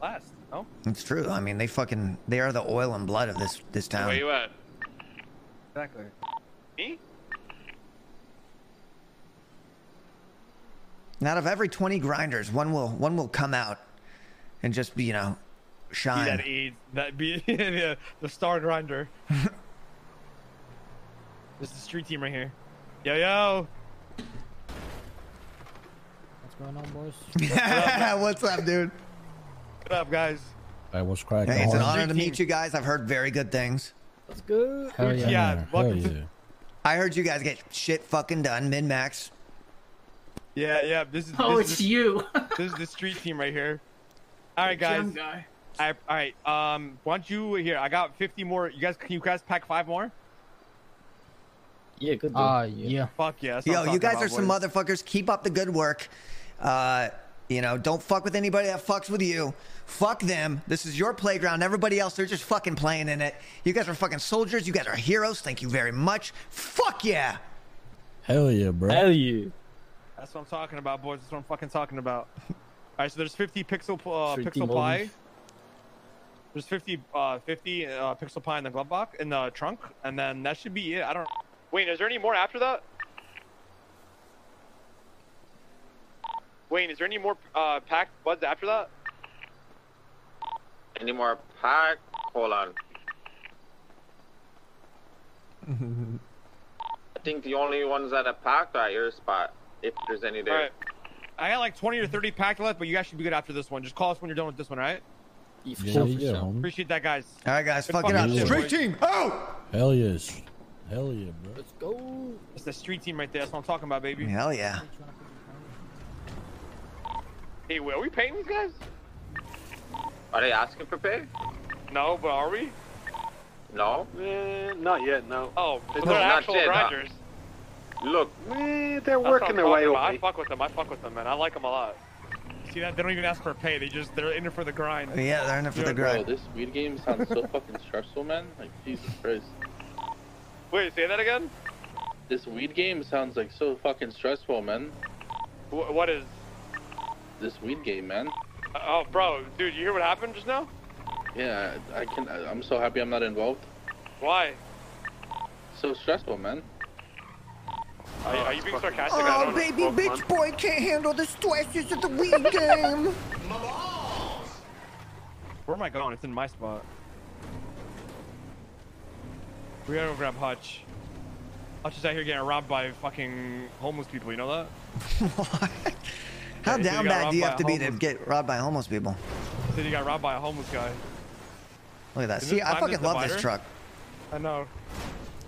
last. No, it's true. I mean, they are the oil and blood of this town. Where you at? Exactly. Me? And out of every 20 grinders, one will come out and just be, you know, shine. That'd be the star grinder. This is the street team right here. Yo, yo. What's going on, boys? What's up, dude? What's up, guys? I was cracking. Hey, it's an honor to meet you guys. I've heard very good things. That's good. Hell yeah. Welcome. Hell yeah. I heard you guys get shit fucking done, min-max. Yeah, yeah. This is you. This is the street team right here. All right, guys. All right. Why don't you here? I got 50 more. You guys, can you guys pack 5 more? Yeah, good. Yeah. Fuck yeah. Yo, you guys are some motherfuckers. Keep up the good work. You know, don't fuck with anybody that fucks with you. Fuck them. This is your playground. Everybody else, they're just fucking playing in it. You guys are fucking soldiers. You guys are heroes. Thank you very much. Fuck yeah. Hell yeah, bro. Hell yeah. That's what I'm talking about, boys. That's what I'm fucking talking about. All right, so there's 50 pixel pie. There's 50 pixel pie in the glove box, in the trunk, and then that should be it. I don't. Wait, is there any more after that? Wayne, is there any more packed buds after that? Any more pack? Hold on. I think the only ones that are packed are at your spot, if there's any there. All right. I got like 20 or 30 packed left, but you guys should be good after this one. Just call us when you're done with this one, all right? Yeah, for sure. Appreciate that, guys. All right, guys, fucking up. Yeah. Street team, oh! Hell yes. Hell yeah, bro. Let's go. It's the street team right there. That's what I'm talking about, baby. Hell yeah. Hey, wait, are we paying these guys? Are they asking for pay? No, but are we? No. Not yet, no. Oh, well, they're actual grinders. Huh? Look, they're working their way over. I fuck with them, man. I like them a lot. See that? They don't even ask for pay. They're in it for the grind. Yeah, they're in it for the grind. Bro, this weed game sounds so fucking stressful, man. Like, Jesus Christ. Wait, say that again? This weed game sounds like so fucking stressful, man. What is? This weed game, man. Oh, bro, dude, you hear what happened just now? Yeah, I'm so happy I'm not involved. Why? So stressful, man. Are you being sarcastic? Oh, baby, bitch boy can't handle the stresses of the weed game. Where am I going? It's in my spot. We gotta go grab Hutch. Hutch is out here getting robbed by fucking homeless people. You know that? What? How down bad do you have to be to get robbed by homeless people? So you got robbed by a homeless guy. Look at that. See, I fucking love this truck. I know.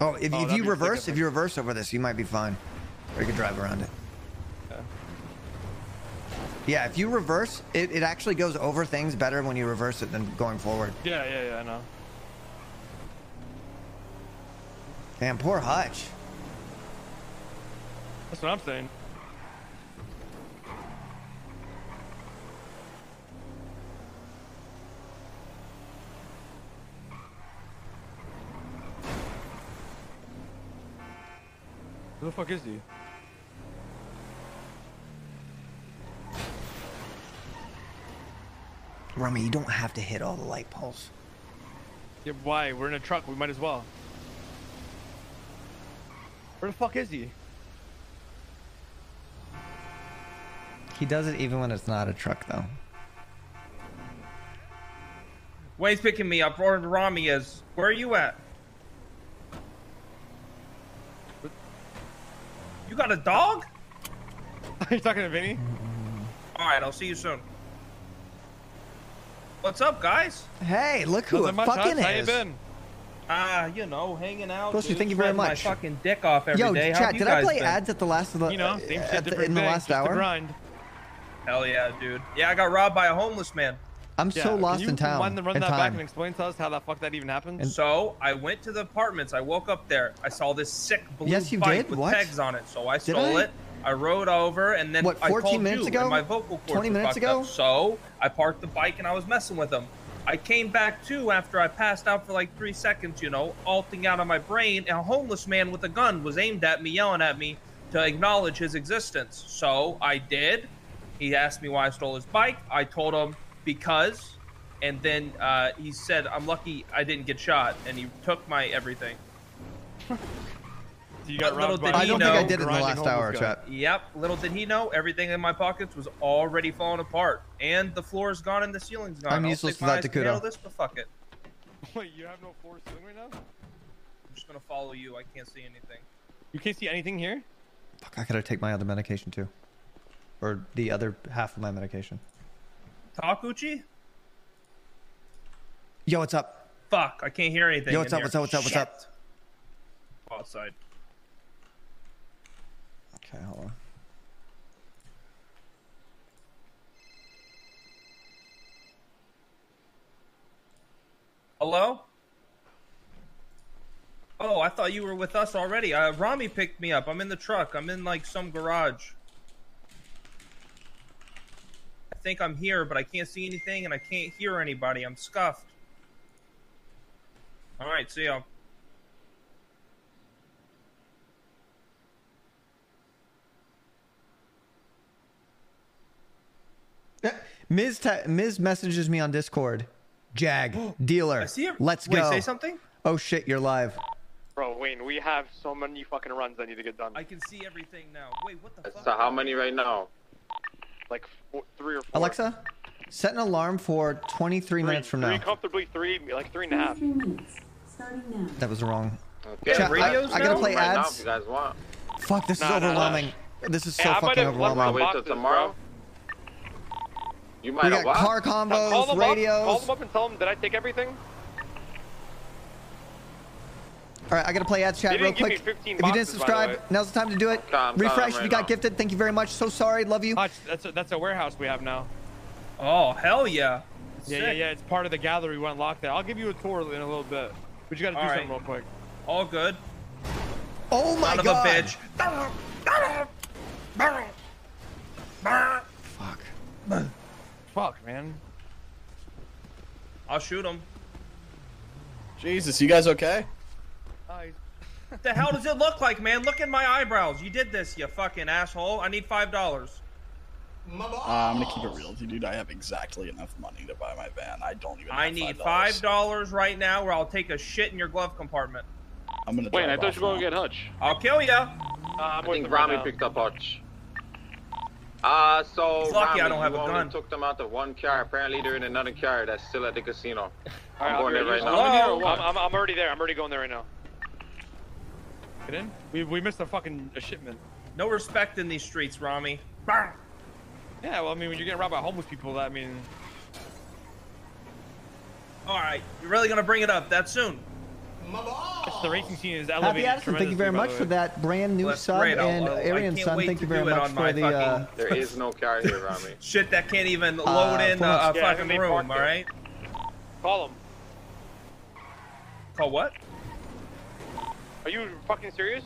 Oh, if you reverse over this, you might be fine. Or you can drive around it. Yeah. Yeah, if you reverse, it actually goes over things better when you reverse it than going forward. Yeah, I know. Damn, poor Hutch. That's what I'm saying. Who the fuck is he? Rummy, you don't have to hit all the light poles. Yeah, why? We're in a truck. We might as well. Where the fuck is he? He does it even when it's not a truck, though. Wade's picking me up. Or Rummy is. Where are you at? You got a dog? Are you talking to Vinny? All right, I'll see you soon. What's up, guys? Hey, look who it fucking is. How you been? You know, hanging out. Plus, thank you very much. My fucking dick off every day. Yo, chat, did I play ads at the last of the? You know, in the last hour. Grind. Hell yeah, dude. Yeah, I got robbed by a homeless man. I'm so lost in town. Can you run that back and explain to us how the fuck that even happened? And so I went to the apartments. I woke up there. I saw this sick blue bike with pegs on it. So I stole it. I rode over and then what, 14 I called minutes you ago? And my vocal cords 20 minutes ago? Up. So I parked the bike and I was messing with them. I came back too after I passed out for like 3 seconds, you know, alting out of my brain. And a homeless man with a gun was aimed at me, yelling at me to acknowledge his existence. So I did. He asked me why I stole his bike. I told him. Because, and then he said, I'm lucky I didn't get shot, and he took my everything. You got robbed by I don't think I did in the last hour, chat. Yep, little did he know, everything in my pockets was already falling apart, and the floor is gone and the ceiling's gone. I'm useless without Dakota. But fuck it. Wait, you have no floor ceiling right now? I'm just gonna follow you, I can't see anything. You can't see anything here? Fuck, I gotta take my other medication too. Or the other half of my medication. Takuchi? Yo, what's up? Fuck, I can't hear anything. Yo, what's up? What's up? What's up? What's up? Outside. Okay, hold on. Hello? Oh, I thought you were with us already. Rummy picked me up. I'm in the truck. I'm in like some garage. I think I'm here, but I can't see anything and I can't hear anybody. I'm scuffed. All right, see ya. Miz messages me on Discord. Jag, dealer, I see it. Let's go. Wait, say something? Oh shit, you're live. Bro, Wayne, we have so many fucking runs that need to get done. I can see everything now. Wait, what the fuck? So how many right now? Like three or four. Alexa, set an alarm for 23 minutes from now. Comfortably three and a half. 3 minutes, starting now. That was wrong. Okay. Chat, I gotta play ads. Right now, you guys want. Fuck, this is overwhelming. This is so fucking overwhelming. Wait till tomorrow. You might have what? Car combos, radios. Call them up and tell them, did I take everything? All right, I gotta play ads, chat, real quick. If you didn't subscribe, now's the time to do it. Refresh if you got gifted. Thank you very much. So sorry, love you. Hutch, that's a warehouse we have now. Oh hell yeah! Sick. Yeah. It's part of the gallery we unlocked there. I'll give you a tour in a little bit, but you gotta do something real quick. All good. Oh my god! Son of a bitch! Fuck. Fuck, man. I'll shoot him. Jesus, you guys okay? What the hell does it look like, man? Look at my eyebrows. You did this, you fucking asshole. I need $5. I'm gonna keep it real with you, dude. I have exactly enough money to buy my van. I don't even. I need $5 right now, or I'll take a shit in your glove compartment. I'm gonna. Wait, I thought you were gonna get Hutch. I'll kill ya. I think Rami picked up Hutch. So Rami, I don't have a gun. Took them out of one car. Apparently, they're in another car that's still at the casino. I'm going there right now. I'm already there. I'm already going there right now. Get in. We missed a fucking shipment. No respect in these streets, Rami. Bah! Yeah, well, I mean, when you're getting robbed by homeless people, I mean... Alright, you're really gonna bring it up that soon. The racing scene is elevated. Happy Addison, thank you very much for that brand new sub, and Arian Sun, thank you very much for the... There is no car here, Rami. Shit, that can't even load in a fucking room, alright? Call him. Call what? Are you fucking serious?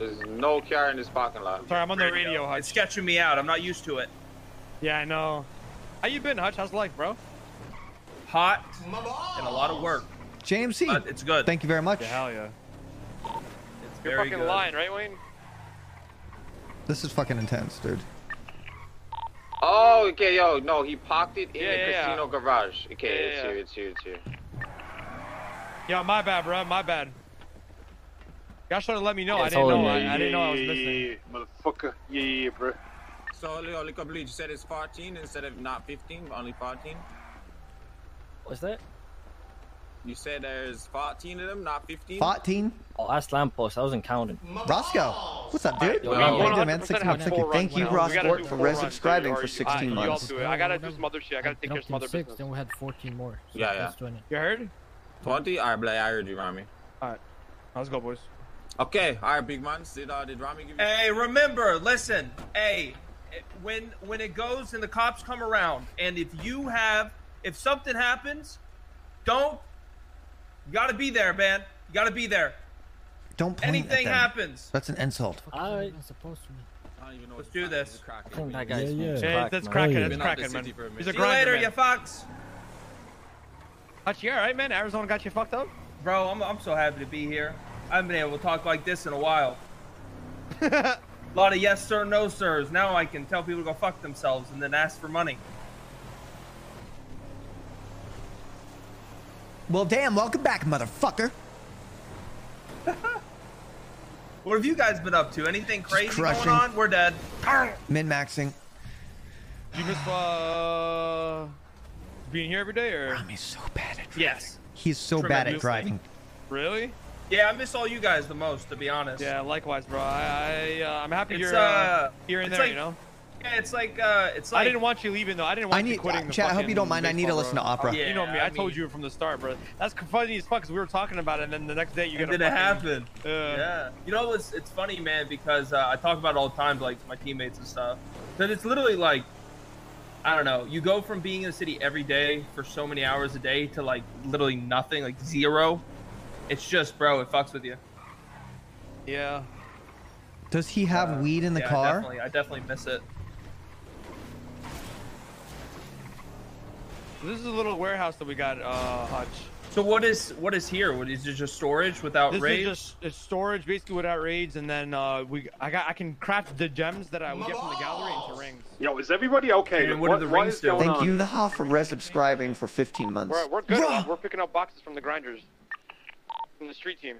There's no car in this parking lot. Sorry, I'm on the radio, Hutch. It's sketching me out, I'm not used to it. Yeah, I know. How you been, Hutch? How's life, bro? Hot and a lot of work. JMC, it's good. Thank you very much. Yeah, hell yeah. It's very good. You're fucking lying, right, Wayne? This is fucking intense, dude. Oh, okay, yo, no, he parked it in a casino garage. Okay, it's here. Yo, my bad, bro, my bad. Y'all should have let me know. I didn't know I was listening. Motherfucker, yeah, bro. So, look, you said it's 14 instead of not 15, only 14. What's that? You said there's 14 of them, not 15? 14? Oh, that's lamppost. I wasn't counting. Roscoe, what's up, dude? Man, 6 months. Thank you, Roscoe, for resubscribing for 16 months. I gotta do some other shit. I gotta take care of some other business. Then we had 14 more. So yeah. You heard? 20? Alright, I heard you, Rami. Alright. Let's go, boys. Okay. Alright, big man. Did Rami give you... Hey, remember, listen. Hey. When it goes and the cops come around, and if something happens, you gotta be there, man. You gotta be there. Don't point anything at them. Happens. That's an insult. I was supposed to. Let's do this. Hey, that's cracking. That's cracking, man. He's a grinder, man. See you later, you fox. Hutch, you all right, man? Arizona got you fucked up, bro. I'm so happy to be here. I haven't been able to talk like this in a while. A lot of yes sir, no sirs. Now I can tell people to go fuck themselves and then ask for money. Well, damn, welcome back, motherfucker. What have you guys been up to? Anything crazy going on? We're dead. Min-maxing. You just, being here every day, or? Rami's so bad at driving. Yes. He's so bad at driving. Really? Yeah, I miss all you guys the most, to be honest. Yeah, likewise, bro. I'm happy you're here and there, like, you know? Yeah, it's like... I didn't want you leaving, though. I didn't want you quitting the chat, I hope you don't mind. I need to listen to opera. Yeah, you know me. I told you from the start, bro. That's funny as fuck, because we were talking about it, and then the next day you get a fucking... It happened. Yeah. You know, it's funny, man, because I talk about it all the time, like, to my teammates and stuff. Because it's literally like... I don't know. You go from being in the city every day for so many hours a day to, like, literally nothing, like, zero. It's just, bro, it fucks with you. Yeah. Does he have weed in the car? I definitely miss it. This is a little warehouse that we got, Hutch. So what is here? What is it? Just storage without raids? It's storage basically without raids, and then I can craft the gems that I would get from the gallery into rings. Yo, is everybody okay? And what are the rings doing? Thank you for resubscribing for 15 months. We're good. We're picking up boxes from the grinders, from the street team.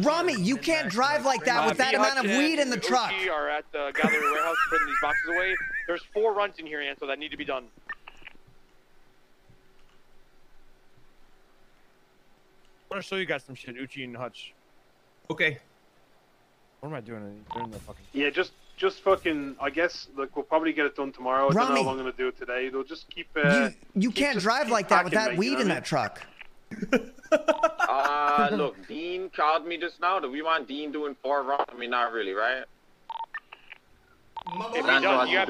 Rami, you can't drive like that with that amount of weed in the truck. We are at the gallery warehouse putting these boxes away. There's 4 runs in here, Anto, that need to be done. I want to show you guys some shit, Uchi and Hutch. Okay. What am I doing? Doing the fucking... Yeah, just fucking. I guess like we'll probably get it done tomorrow. Rami, I don't know how long I'm gonna do it today. They'll just keep. You can't drive like that with that weed in that truck. Look, Dean called me just now. Do we want Dean doing 4 runs? I mean, not really, right? If he does, you have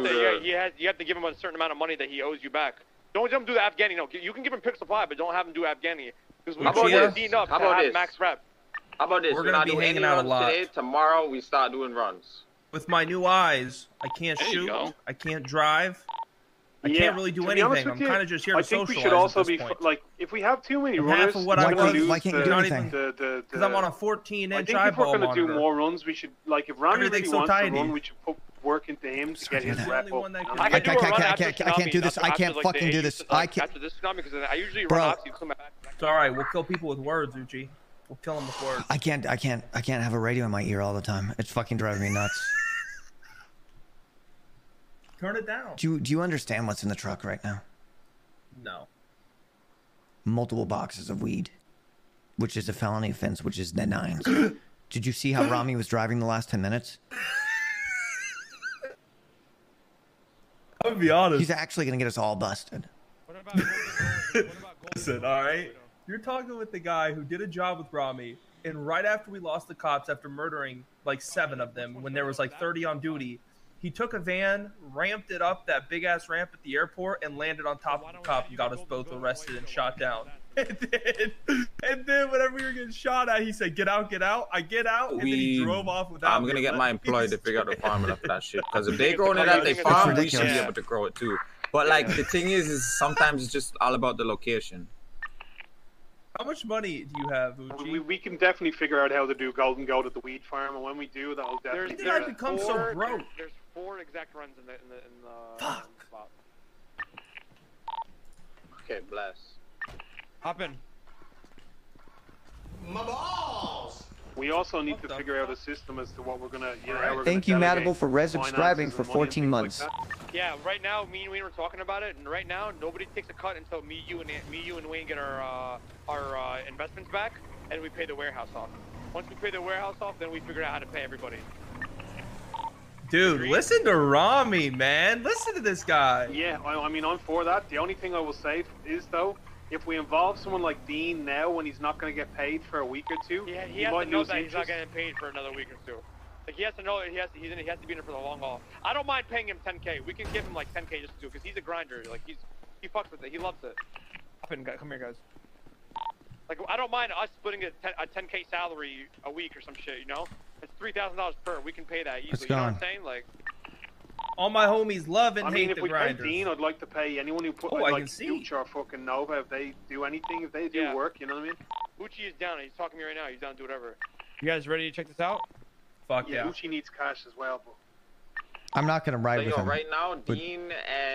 to give him a certain amount of money that he owes you back. Don't jump do the Afghani. No, you can give him pick supply, but don't have him do Afghani. How about this? We're gonna be hanging out a lot today. Tomorrow we start doing runs. With my new eyes, I can't shoot. I can't drive. I can't really do anything. I'm kind of just here to socialize. I think we should also be like, if we have too many runs, half of what I do, I can't do anything. Because I'm on a 14-inch eyeball monitor. I think if we're gonna do more runs, we should like, if Ronnie really wants to run, we should put work into him to get his rep up. I can't fucking do this. After this tsunami, because I usually run off. It's all right. We'll kill people with words, Uchi. We'll kill them with words. I can't have a radio in my ear all the time. It's fucking driving me nuts. Turn it down. Do you understand what's in the truck right now? No. Multiple boxes of weed, which is a felony offense, which is the 9s. Did you see how Rami was driving the last 10 minutes? I'm gonna be honest. He's actually gonna get us all busted. What about Listen, all right? You're talking with the guy who did a job with Rami, and right after we lost the cops after murdering like 7 of them when there was like 30 on duty, he took a van, ramped it up, that big-ass ramp at the airport, and landed on top of the cop and got us both arrested and shot down. And then whenever we were getting shot at, he said, "Get out, get out." I get out, and then he drove off without me. I'm gonna get my employee to figure out the farming of that shit, because if they grow it at their farm, we should be able to grow it too. But like the thing is sometimes it's just all about the location. How much money do you have, Uchi? We can definitely figure out how to do golden gold at the weed farm, and when we do, that'll definitely. There's become so broke. There's 4 exact runs in the Fuck. Spot. Okay, bless. Hop in. My balls. We also need to figure out a system as to what we're gonna. Thank you, Madable, for resubscribing for 14 months. Like yeah, right now me and Wayne were talking about it, and right now nobody takes a cut until me, you, and Wayne get our investments back, and we pay the warehouse off. Once we pay the warehouse off, then we figure out how to pay everybody. Dude, listen to Rami, man. Listen to this guy. Yeah, I mean, I'm for that. The only thing I will say is though, if we involve someone like Dean now when he's not going to get paid for a week or two, yeah, he has to know that he's not getting paid for another week or 2. Like he has to know that he has to be in it for the long haul. I don't mind paying him 10K. We can give him like 10K just to do it, because he's a grinder. Like he fucks with it. He loves it. Come here, guys. Like I don't mind us splitting a 10K salary a week or some shit. You know, it's $3,000 per. We can pay that easily. You know what I'm saying? Like. All my homies love and hate the grinders. I mean, if we pay Dean, I'd like to pay anyone who put like Future or fucking Nova if they do anything, if they do work, you know what I mean? Uchi is down. He's talking to me right now. He's down to do whatever. You guys ready to check this out? Fuck yeah. Uchi needs cash as well. Bro. I'm not gonna ride with him. Right now, Dean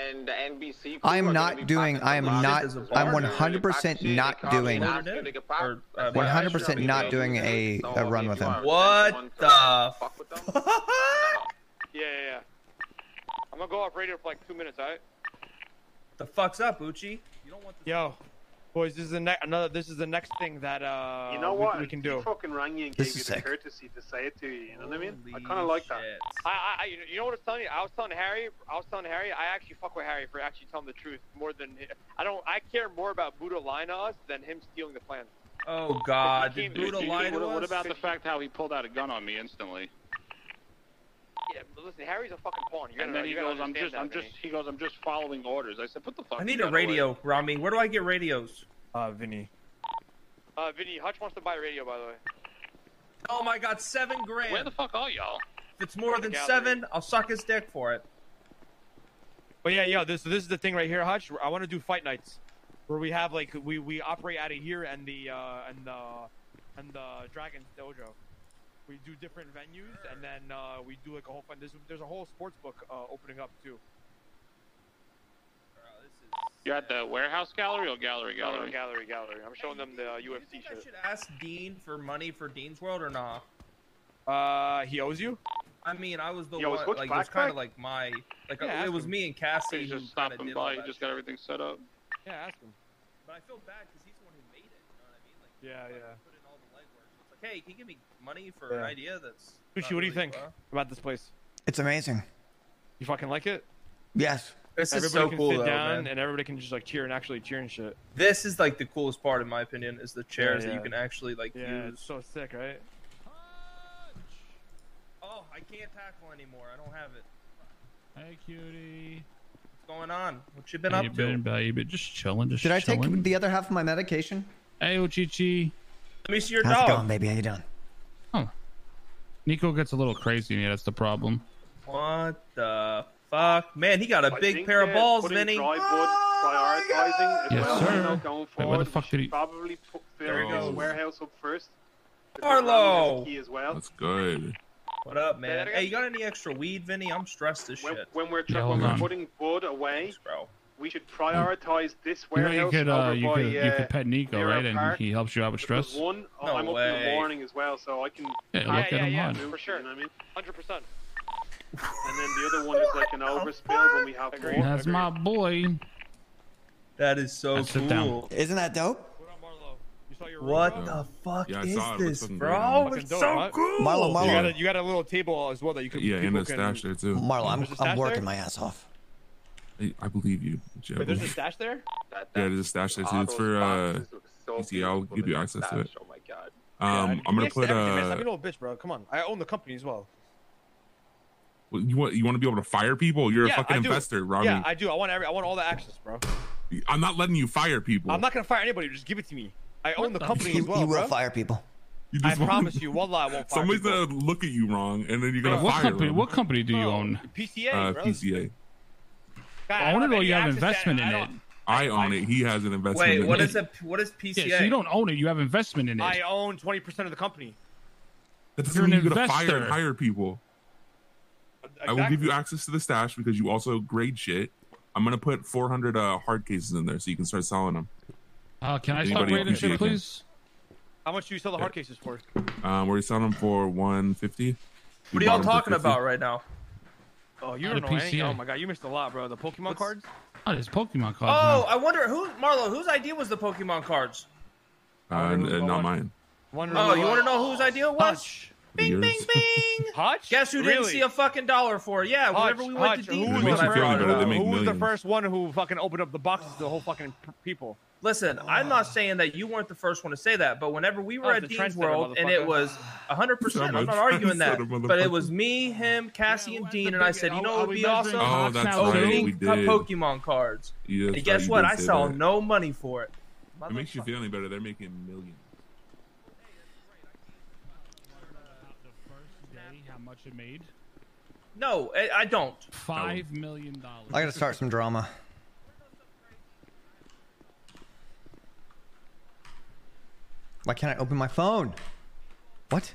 and NBC. I'm 100% not doing. 100% not doing a run with him. What the fuck? Yeah. I'm gonna go off radio for like 2 minutes, alright? The fuck's up, Uchi? You don't want this. Yo, boys, this is the next thing that you know what? We can do. He fucking rang you and gave you the courtesy to say it to you. You know what I mean? I kind of like that. You know what I was telling you? I was telling Harry. I actually fuck with Harry for actually telling the truth more than I care more about Buddha lying to us than him stealing the plan. Oh God, did Buddha lie to us? What about the fact how he pulled out a gun on me instantly? Yeah, but listen, Harry's a fucking pawn. He goes, I'm just following orders. I said, what the fuck? I need a radio, Rami. Where do I get radios? Vinny. Vinny, Hutch wants to buy a radio, by the way. Oh my God, $7 grand. Where the fuck are y'all? If it's more than 7, I'll suck his dick for it. But yeah, yo, this is the thing right here, Hutch. I want to do fight nights. where we have like we operate out of here and the Dragon's Dojo. We do different venues, and then we do like a whole fun. There's a whole sports book opening up too. You're at the warehouse gallery or gallery? Gallery. I'm showing them the UFC shit. I should ask Dean for money for Dean's World or not? He owes you? I mean, I was the one. Like, it was kind of like my, like yeah, it was me and Cassie. He's just stopping by. He just got everything set up. Yeah, ask him. But I feel bad because he's the one who made it. You know what I mean? Like, yeah. Put in all the legwork. It's like, hey, can you give me money for an idea that's? Uchi, what do you think about this place? It's amazing. You fucking like it? Yes. This is so cool, though, man. And everybody can just like cheer and actually cheer and shit. This is like the coolest part, in my opinion, is the chairs that you can actually like use. It's so sick, right? Oh, I can't tackle anymore. I don't have it. Hey, cutie. What's going on? What you been up to? Baby, just chilling. Just chilling. I take the other half of my medication? Hey, Uchichi. Let me see your dog. How's it going, baby? How you doing? Oh. Nico gets a little crazy. Yeah, that's the problem. What the... Fuck, man, he got a big pair of balls, Vinny. Oh, yes, sir. Wait, where the fuck did he... Probably figure his warehouse up first. Carlo! That's good. What up, man? Hey, you got any extra weed, Vinny? I'm stressed as shit. When we're, when we're putting wood away, we should prioritize this warehouse. You could pet Nico, right? And he helps you out with stress. No I'm up in the morning as well, so I can... Yeah, for sure. You know what I mean? 100%. And then the other one is like an overspill when we have more. That's my boy. That is so cool. Isn't that dope? What the fuck is this, bro? It's so cool. Marlo. You got a little table as well that you can. Yeah, and a stash there too. Marlo, I'm working my ass off. I believe you. Wait, there's a stash there? Yeah, there's a stash there too. It's for PCA. I'll give you access to it. Oh my god. I'm gonna put I'm an old bitch, bro. Come on, I own the company as well. You want to be able to fire people? You're a fucking investor, Robbie. Yeah, I do. I want all the access, bro. I'm not letting you fire people. I'm not gonna fire anybody. Just give it to me. I own the company as well. You will fire people. I promise you. Wallah, I won't fire people. Somebody's gonna look at you wrong, and then you're gonna fire them. What company do you own? PCA, bro. PCA. I wonder if you have an investment in it. I own it. He has an investment. Wait, what is it? What is PCA? Yeah, so you don't own it. You have investment in it. I own 20% of the company. That doesn't mean you're gonna fire and hire people. Exactly. I will give you access to the stash because you also grade shit. I'm gonna put 400 hard cases in there so you can start selling them. Can I start grading shit, please? How much do you sell the hard cases for? We're selling them for 150. What are y'all talking about right now? Oh, you don't know anything. Oh my god, you missed a lot, bro. The Pokemon cards. Oh, there's Pokemon cards. Oh, I wonder who, Marlo, whose idea was the Pokemon cards? Not mine. Oh, you want to know whose idea it was? Hutch. Bing, bing, bing! Hutch? Guess who didn't see a fucking dollar for? Yeah, whenever we went to D. Who was the first one who fucking opened up the boxes to the whole fucking people? Listen, I'm not saying that you weren't the first one to say that, but whenever we were at Dean's World, and it was 100%, I'm not arguing that, but it was me, him, Cassie, and Dean, and I said, you know what would be awesome? Opening Pokemon cards. And guess what? I saw no money for it. It makes you feel any better. They're making millions. Much it made? No, I don't. $5 million. I gotta start some drama. Why can't I open my phone? What?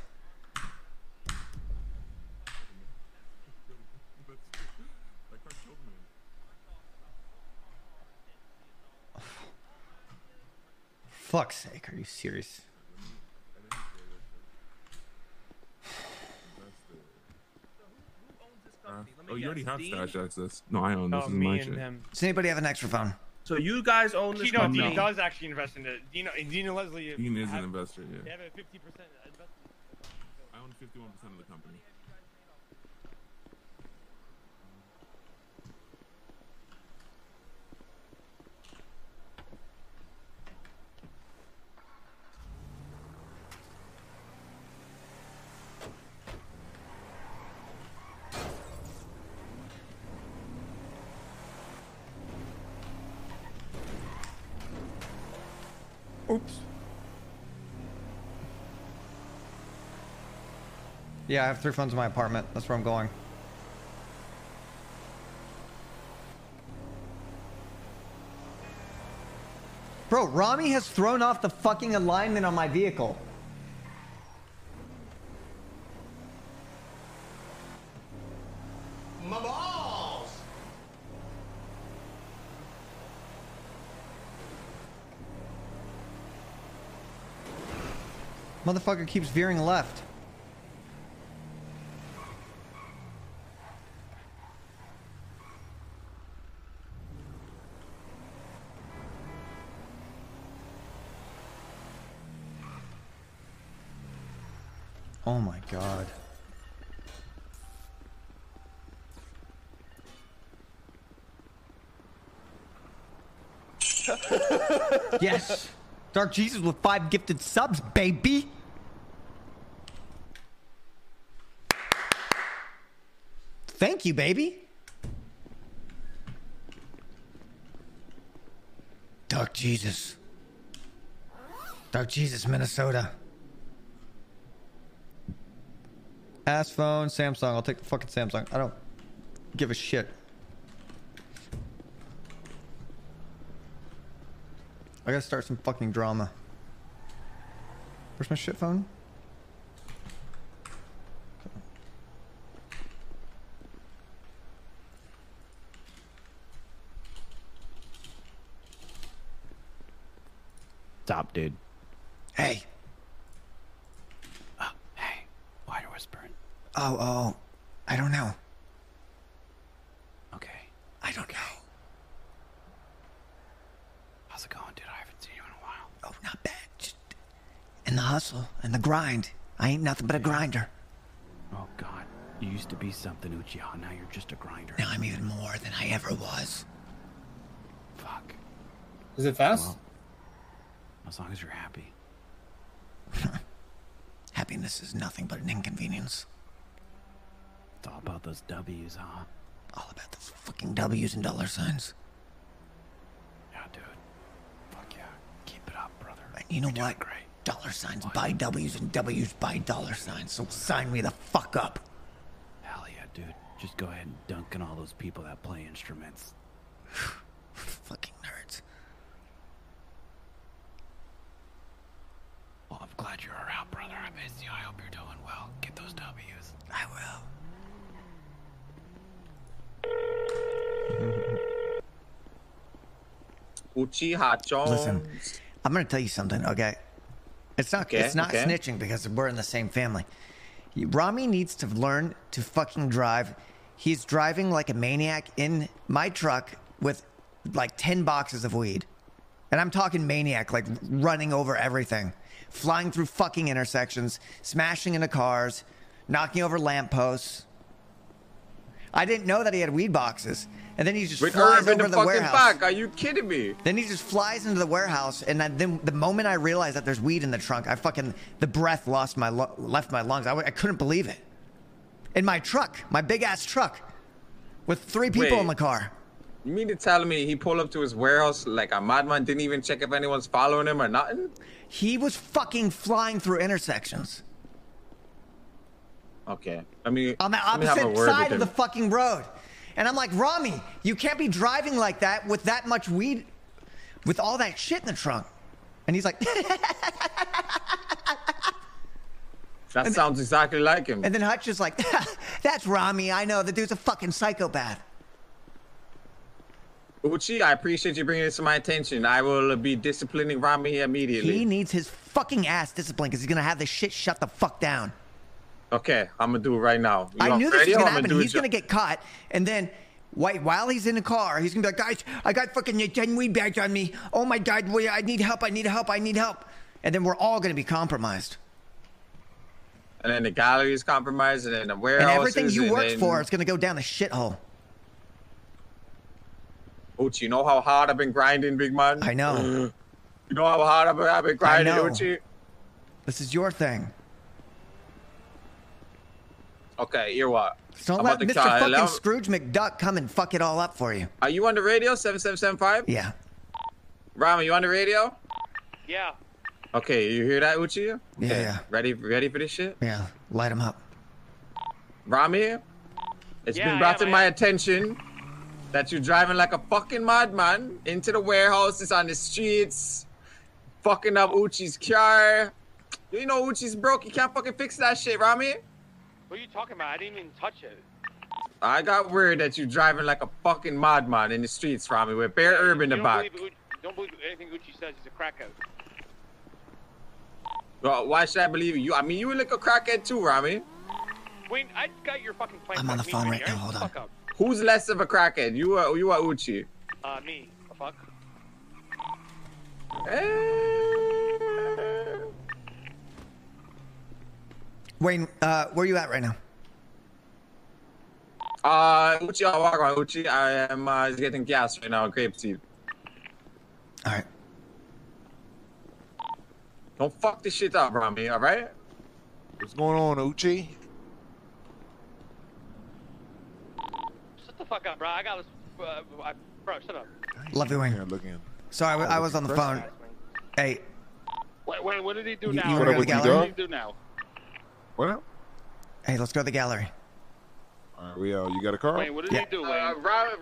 Fuck's sake, are you serious? Oh, you already have stash access. No, I own this. This is my shit. Does anybody have an extra phone? So you guys own this company? Dean does actually invest in it. Dean and Leslie. Dean is an investor, yeah. They have a 50% investment. I own 51% of the company. Oops. Yeah, I have 3 phones in my apartment. That's where I'm going. Bro, Rami has thrown off the fucking alignment on my vehicle. My balls! Motherfucker keeps veering left. Oh my God. Yes! Dark Jesus with 5 gifted subs, baby! Thank you, baby! Dark Jesus. Dark Jesus, Minnesota. Ass phone, Samsung. I'll take the fucking Samsung. I don't give a shit. I gotta start some fucking drama. Where's my shit phone? Stop, dude. Hey. Oh, I don't know. Okay. I don't know. How's it going, dude? I haven't seen you in a while. Oh, not bad. Just in the hustle and the grind. I ain't nothing but a grinder. Oh, God. You used to be something, Uchiha. Now you're just a grinder. Now I'm even more than I ever was. Fuck. Is it fast? Well, as long as you're happy. Happiness is nothing but an inconvenience. It's all about those W's, huh? All about those fucking W's and dollar signs. Yeah, dude. Fuck yeah. Keep it up, brother. And you know what? Great. Dollar signs buy W's and W's buy dollar signs. So sign me the fuck up. Hell yeah, dude. Just go ahead and dunk on all those people that play instruments. Fucking nerds. Well, I'm glad you're around, brother. I miss you. I hope you're doing well. Get those W's. I will. Uchiha Jones. Listen, I'm gonna tell you something, okay? It's not snitching because we're in the same family. Rami needs to learn to fucking drive. He's driving like a maniac in my truck with like 10 boxes of weed. And I'm talking maniac, like running over everything, flying through fucking intersections, smashing into cars, knocking over lampposts. I didn't know that he had weed boxes. And then he just flies over the warehouse. Back. Are you kidding me? Then he just flies into the warehouse, and then the moment I realized that there's weed in the trunk, I fucking, the breath left my lungs. I couldn't believe it. In my truck, my big-ass truck, with 3 people in the car. You mean to tell me he pulled up to his warehouse like a madman, didn't even check if anyone's following him or nothing? He was fucking flying through intersections. Okay, I mean, on the opposite side of the fucking road. And I'm like, Rami, you can't be driving like that with that much weed, with all that shit in the trunk. And he's like... That sounds exactly like him. And then Hutch is like, that's Rami. I know, the dude's a fucking psychopath. Uchi, I appreciate you bringing this to my attention. I will be disciplining Rami immediately. He needs his fucking ass disciplined because he's going to have this shit shut the fuck down. Okay, I'm gonna do it right now. I knew this was gonna happen. He's gonna get caught, and then while he's in the car, he's gonna be like, guys, I got fucking 10 weed bags on me. Oh my God, I need help, I need help, I need help. And then we're all gonna be compromised. And then the gallery is compromised, and then the warehouse. And everything you worked for is gonna go down the shithole. Uchi, you know how hard I've been grinding, big man? I know. You know how hard I've been grinding, Uchi? This is your thing. Okay, you're what? Don't let Mr. Fucking Scrooge McDuck come and fuck it all up for you. Are you on the radio, 7775? Yeah. Rami, you on the radio? Yeah. Okay, you hear that, Uchiha? Okay. Yeah. Ready for this shit? Yeah, light him up. Rami, it's been brought to my attention that you're driving like a fucking madman into the warehouses on the streets, fucking up Uchi's car. You know Uchi's broke. You can't fucking fix that shit, Rami. What are you talking about? I didn't even touch it. I got word that you're driving like a fucking madman in the streets, Rami, with bare herb in the back. Don't believe anything Uchi says. He's a crackhead. Well, why should I believe you? I mean, you look a crackhead too, Rami. Wayne, I got your fucking plane. I'm on the phone right now. Hold on. Who's less of a crackhead? You are Uchi. Me. The fuck? Wayne, where you at right now? Uchi, I'll walk around. Uchi, I am getting gas right now. Grape tea. All right. Don't fuck this shit up, Rami, all right? What's going on, Uchi? Shut the fuck up, bro. I got this. Bro, shut up. Love you, Wayne. Sorry, I was on the phone. Hey. Wait, what did he do now? You want to go to the gallery? What did he do now? What? Hey, let's go to the gallery. All right, you got a car? Wayne, what did he do, Wayne?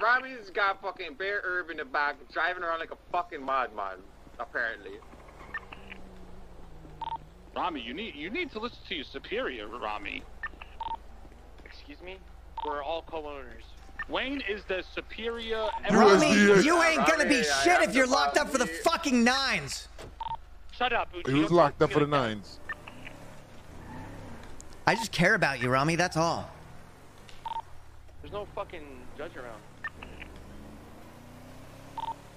Rami's got fucking bare herb in the back, driving around like a fucking madman, apparently. Rami, you need to listen to your superior, Rami. Excuse me? We're all co-owners. Wayne is the superior... Rami, you ain't gonna be shit if you're locked up for the fucking nines! Shut up, Uchi. He was locked up for the nines. I just care about you, Rami, that's all. There's no fucking judge around.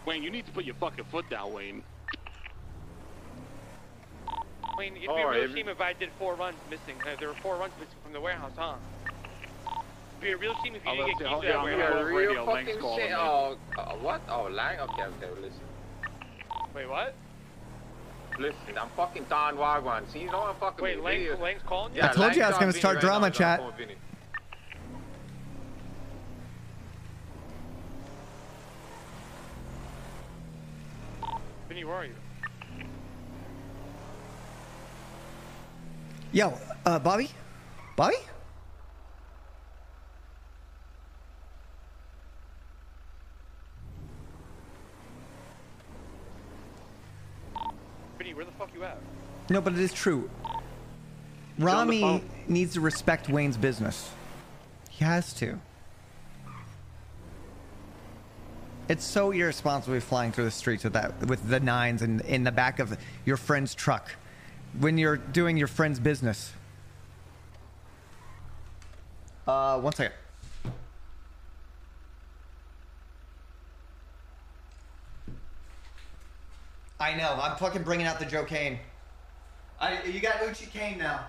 Wayne, you need to put your fucking foot down, Wayne. Wayne, it'd be a real shame if I did 4 runs missing. There were 4 runs missing from the warehouse, huh? It'd be a real shame if you didn't get keys to that warehouse. Radio Lang's calling me. What? Oh, Lang? Okay, listen. Wait, what? Listen, I'm fucking Don Wagwan. See, you know I'm fucking... Wait, Lang's calling you? Yeah, I told you I was gonna start drama, chat. Vinny, where are you? Yo, Bobby? Bobby? Vinny, where the fuck you at? No, but it is true. Rami needs to respect Wayne's business. He has to. It's so irresponsible flying through the streets with that, with the nines and in the back of your friend's truck. When you're doing your friend's business. One second. I know, I'm fucking bringing out the Joe Caine. You got Uchi Caine now.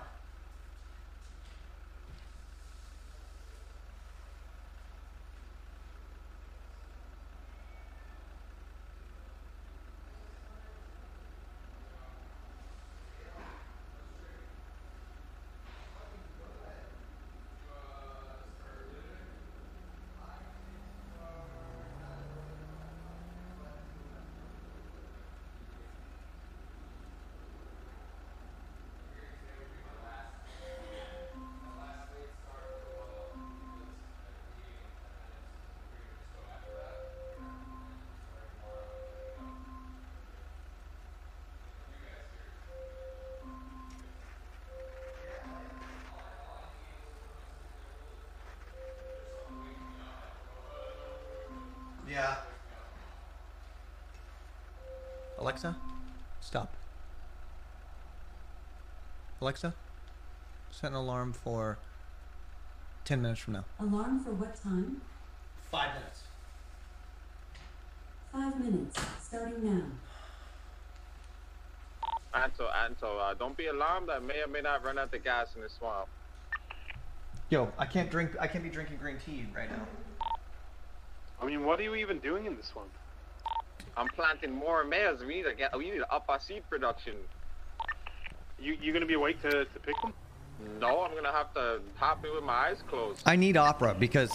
Yeah. Alexa, stop. Alexa, set an alarm for 10 minutes from now. Alarm for what time? 5 minutes. 5 minutes, starting now. Anto, don't be alarmed. I may or may not run out the gas in the swamp. Yo, I can't be drinking green tea right now. I mean, what are you even doing in this one? I'm planting more males. We need to up our seed production. You gonna be awake to pick them? No, I'm gonna have to hop in with my eyes closed. I need opera because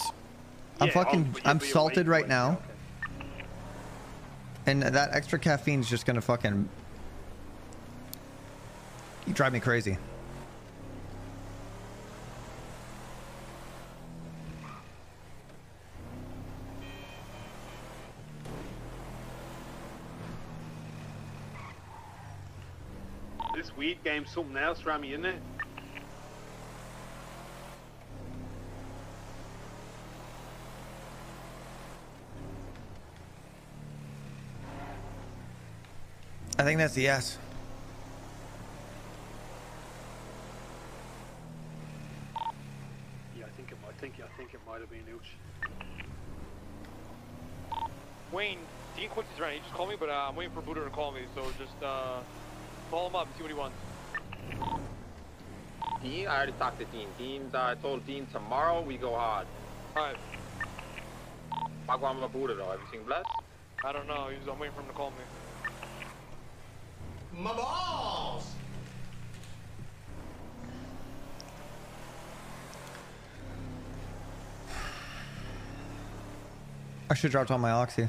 I'm I'm salted right now, and that extra caffeine's just gonna fucking drive me crazy. This weed game's something else, Rami, isn't it? I think that's the yes. Yeah, I think it might have been Uch. Wayne, Dean Quick is ready. He just called me, but I'm waiting for Buddha to call me. So just follow him up and see what he wants. Dean, I already talked to Dean. I told Dean tomorrow we go hard. All right. How come I'm Buddha though? Everything blessed? I don't know. I'm waiting for him to call me. My balls! I should drop on my oxy,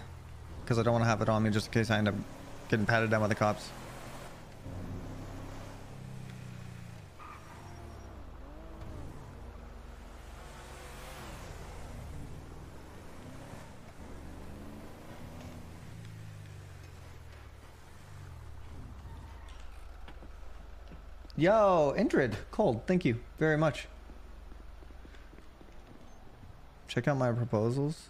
because I don't want to have it on me just in case I end up getting patted down by the cops. Yo, Indrid, cold, thank you very much. Check out my proposals.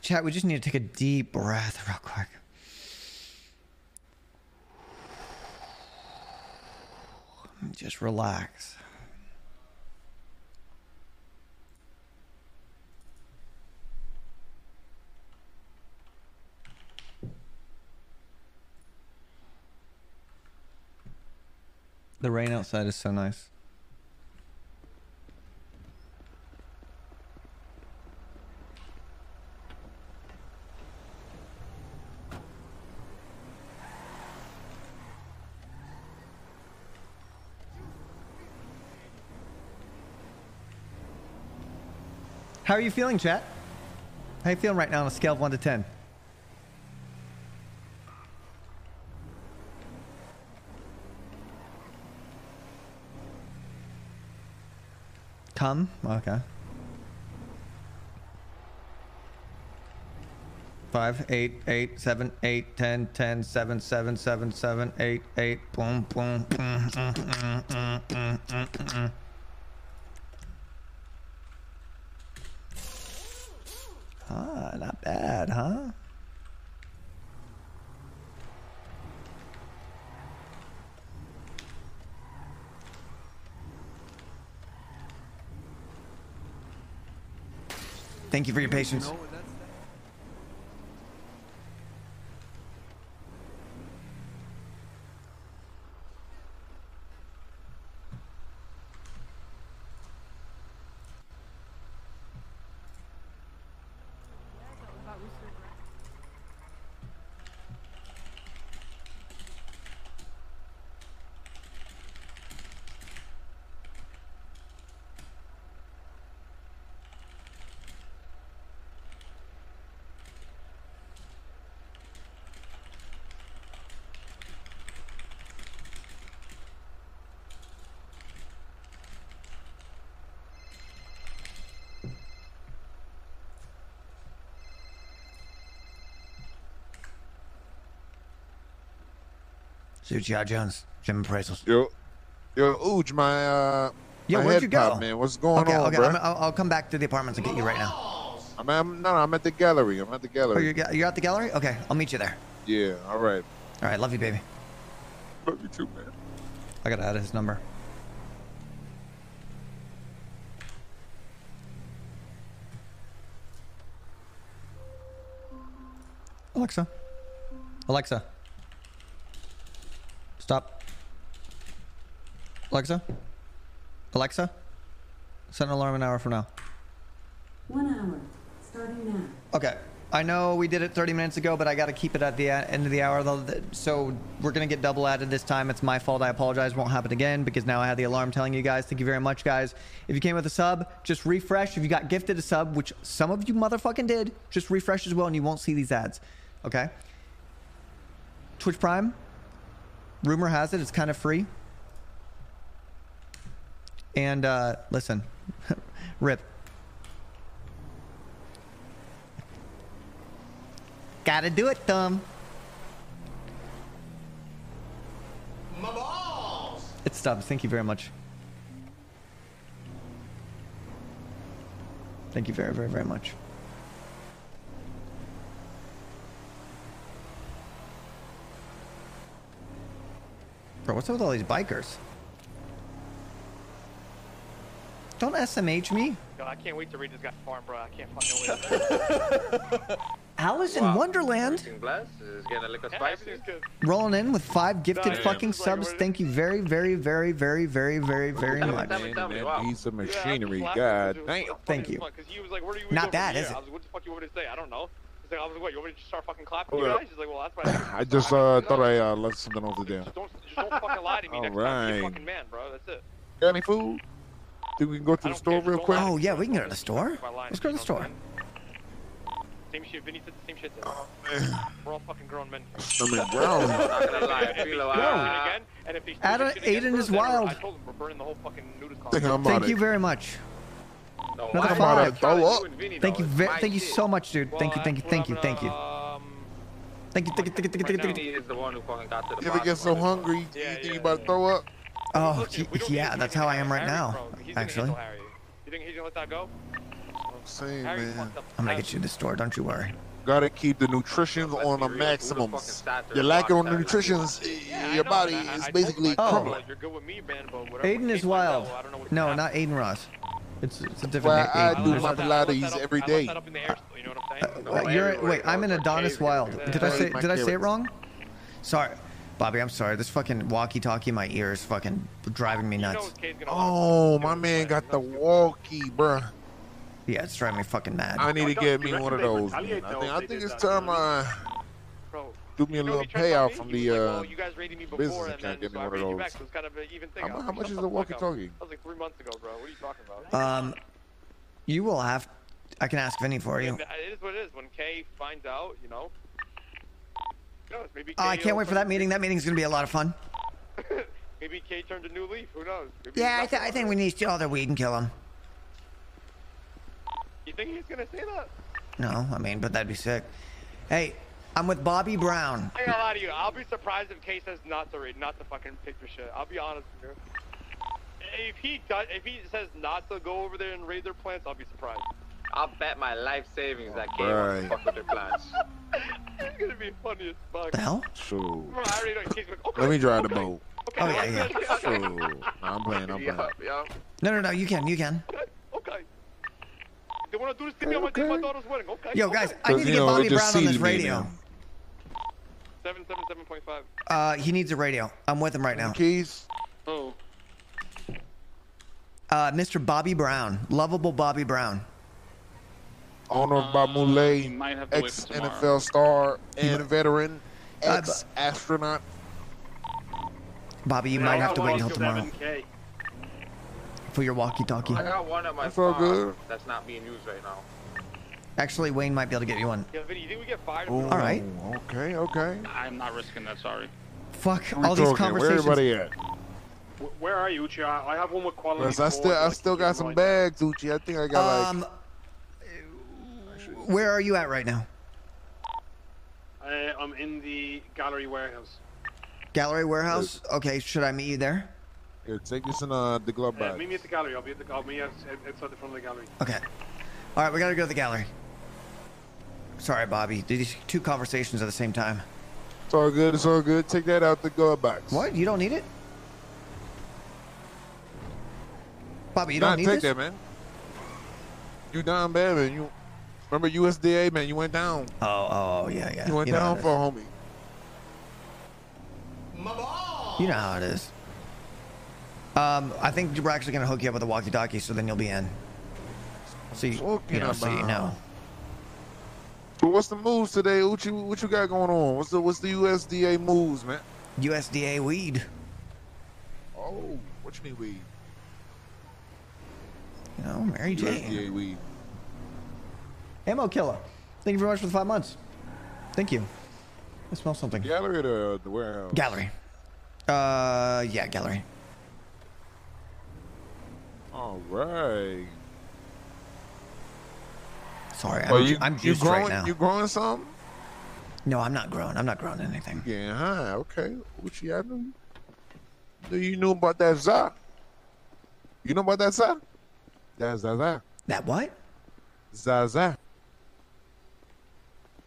Chat, we just need to take a deep breath real quick. Just relax. The rain outside is so nice. How are you feeling, chat? How are you feeling right now on a scale of 1 to 10? Okay. 5, 8, 8, 7, 8, 10, 10, 7, 7, 7, 7, 8, 8. Boom, boom, boom. Ah, not bad, huh? Thank you for your patience. Uchiha Jones, gym appraisals. Yo, Uj, my where'd you go? Pop, man. What's going on, bro? I'll come back to the apartments and get you right now. I'm at the gallery. Oh, you're at the gallery? Okay, I'll meet you there. Yeah, all right. All right, love you, baby. Love you too, man. I gotta add his number. Alexa. Stop. Alexa? Set an alarm an hour from now. 1 hour. Starting now. Okay. I know we did it 30 minutes ago, but I got to keep it at the end of the hour. So we're going to get double added this time. It's my fault. I apologize. Won't happen again because now I had the alarm telling you guys. Thank you very much, guys. If you came with a sub, just refresh. If you got gifted a sub, which some of you motherfucking did, just refresh as well and you won't see these ads. Okay? Twitch Prime. Rumor has it, it's kind of free. And listen, RIP. Gotta do it, Tom. My balls! It's Stubbs. Thank you very much. Thank you very, very, very much. Bro, what's up with all these bikers? Don't SMH me. God, I can't wait to read this guy's farm, bro. I can't find no way. Alice in Wonderland. Rolling in with 5 gifted fucking subs. Thank you very, very, very, very, very, very, very much. Piece of machinery. God damn. Thank you. Not bad, is it? What the fuck you want me to say? I don't know. I was like, what, you want me to start fucking clapping you guys? He's like, well, that's what I just thought I left something over there. Just don't fucking lie to me. All right. Fucking man, bro. That's it. Got any food? Think we can go to the store real quick? Oh, yeah, we can go to the store. Let's go to the store. Same shit, Vinny said the same shit. Oh, man. We're all fucking grown men. I mean, bro. Not gonna lie. I feel alive. And if they Aiden is wild. I told him we're burning the whole fucking nudist conference. Thank you very much. No, another 5. Thank you so much, dude. Thank you. Thank you. You ever get so hungry, do you think you about to throw up? Oh, yeah, that's how I am right now, actually. You think he's gonna let that go? I'm saying, man. I'm gonna get you to the store, don't you worry. Gotta keep the nutrition on a maximum. You lack it on the nutrition, your body is basically crumbling. Aiden is wild. No, not Aiden Ross. It's a different I do my Pilates every day. Wait, I'm an Adonis Wild. Did I say it wrong? Sorry. Bobby, I'm sorry. This fucking walkie-talkie in my ear is fucking driving me nuts. Oh, my man got the walkie, bruh. Yeah, it's driving me fucking mad. I need to get me one of those. I think it's time I do me a little payout from the business account. Get me one of those. How much is a walkie-talkie? That was like 3 months ago, bro. What are you talking about? You will have. I can ask Vinny for you. It is what it is. When Kay finds out, you know. Maybe I can't wait for that meeting. That meeting's gonna be a lot of fun. Maybe K turned a new leaf. Who knows? Maybe I think we need to steal all their weed and kill him. You think he's gonna say that? No, I mean, but that'd be sick. Hey, I'm with Bobby Brown. I ain't gonna lie to you. I'll be surprised if K says not to fucking pick your shit. I'll be honest with you. If he says not to go over there and raid their plants, I'll be surprised. I'll bet my life savings that K won't fuck with their plants. It's gonna be funny as fuck. The hell? Sure. Let me drive the boat. Okay. Oh, yeah. Sure. I'm playing. No, you can. Okay. They wanna do this to me on my daughter's wedding. Okay. Yo, guys, I need to get Bobby Brown on this radio. 777.5. He needs a radio. I'm with him right now. Keys. Oh. Mr. Bobby Brown. Lovable Bobby Brown. Owner of Bob Mulét, ex-NFL star and veteran, ex-astronaut. Bobby, you might have to wait until tomorrow for your walkie-talkie. I got one at my phone that's not being used right now. Actually, Wayne might be able to get you one. Yeah, Vinny, you think we get fired? All right. Okay. I'm not risking that, sorry. Fuck, all these conversations. Where everybody at? Where are you, Uchiha? I have one with quality. I still got some bags, Uchiha. I think I got like... Where are you at right now? I'm in the gallery warehouse. Gallery warehouse? Okay, should I meet you there? Here, take this in the glove bag. Meet me at the gallery. I'll be outside the front of the gallery. Okay. All right, we gotta go to the gallery. Sorry, Bobby. These two conversations at the same time. It's all good. It's all good. Take that out the glove box. What? You don't need it? Bobby, you don't need it. Take that, man. You down bad, man. You. Remember USDA, man, you went down. Oh yeah. You went down for a homie. My balls. You know how it is. I think we're actually gonna hook you up with a walkie-talkie, so then you'll be in. So you know. But what's the moves today, Uchi? What you got going on? What's the USDA moves, man? USDA weed. Oh, what you mean weed? You know, Mary J. USDA weed. Ammo Killer, thank you very much for the 5 months. Thank you. I smell something. Gallery or the warehouse? Gallery. Yeah, gallery. All right. Sorry, I'm just right now. You growing some? No, I'm not growing. I'm not growing anything. Yeah, huh? Okay. Uchiha, do you know about that za? You know about that za? That za. That what? Za.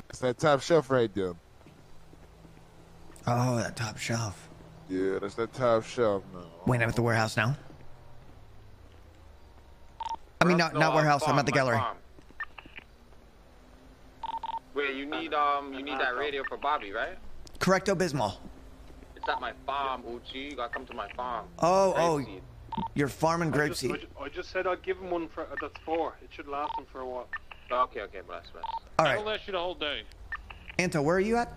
It's that top shelf right there. Oh, that top shelf. Yeah, that's that top shelf now. Wait, I'm at the warehouse now? I mean, not warehouse. I'm at the gallery. Wait, you need that radio for Bobby, right? Correcto Bismol. It's at my farm, Uchi. You gotta come to my farm. Oh, you're farming grapeseed. I just said I'd give him one for that's four. It should last him for a while. Okay, bless. All right. I'll last you the whole day. Anto, where are you at?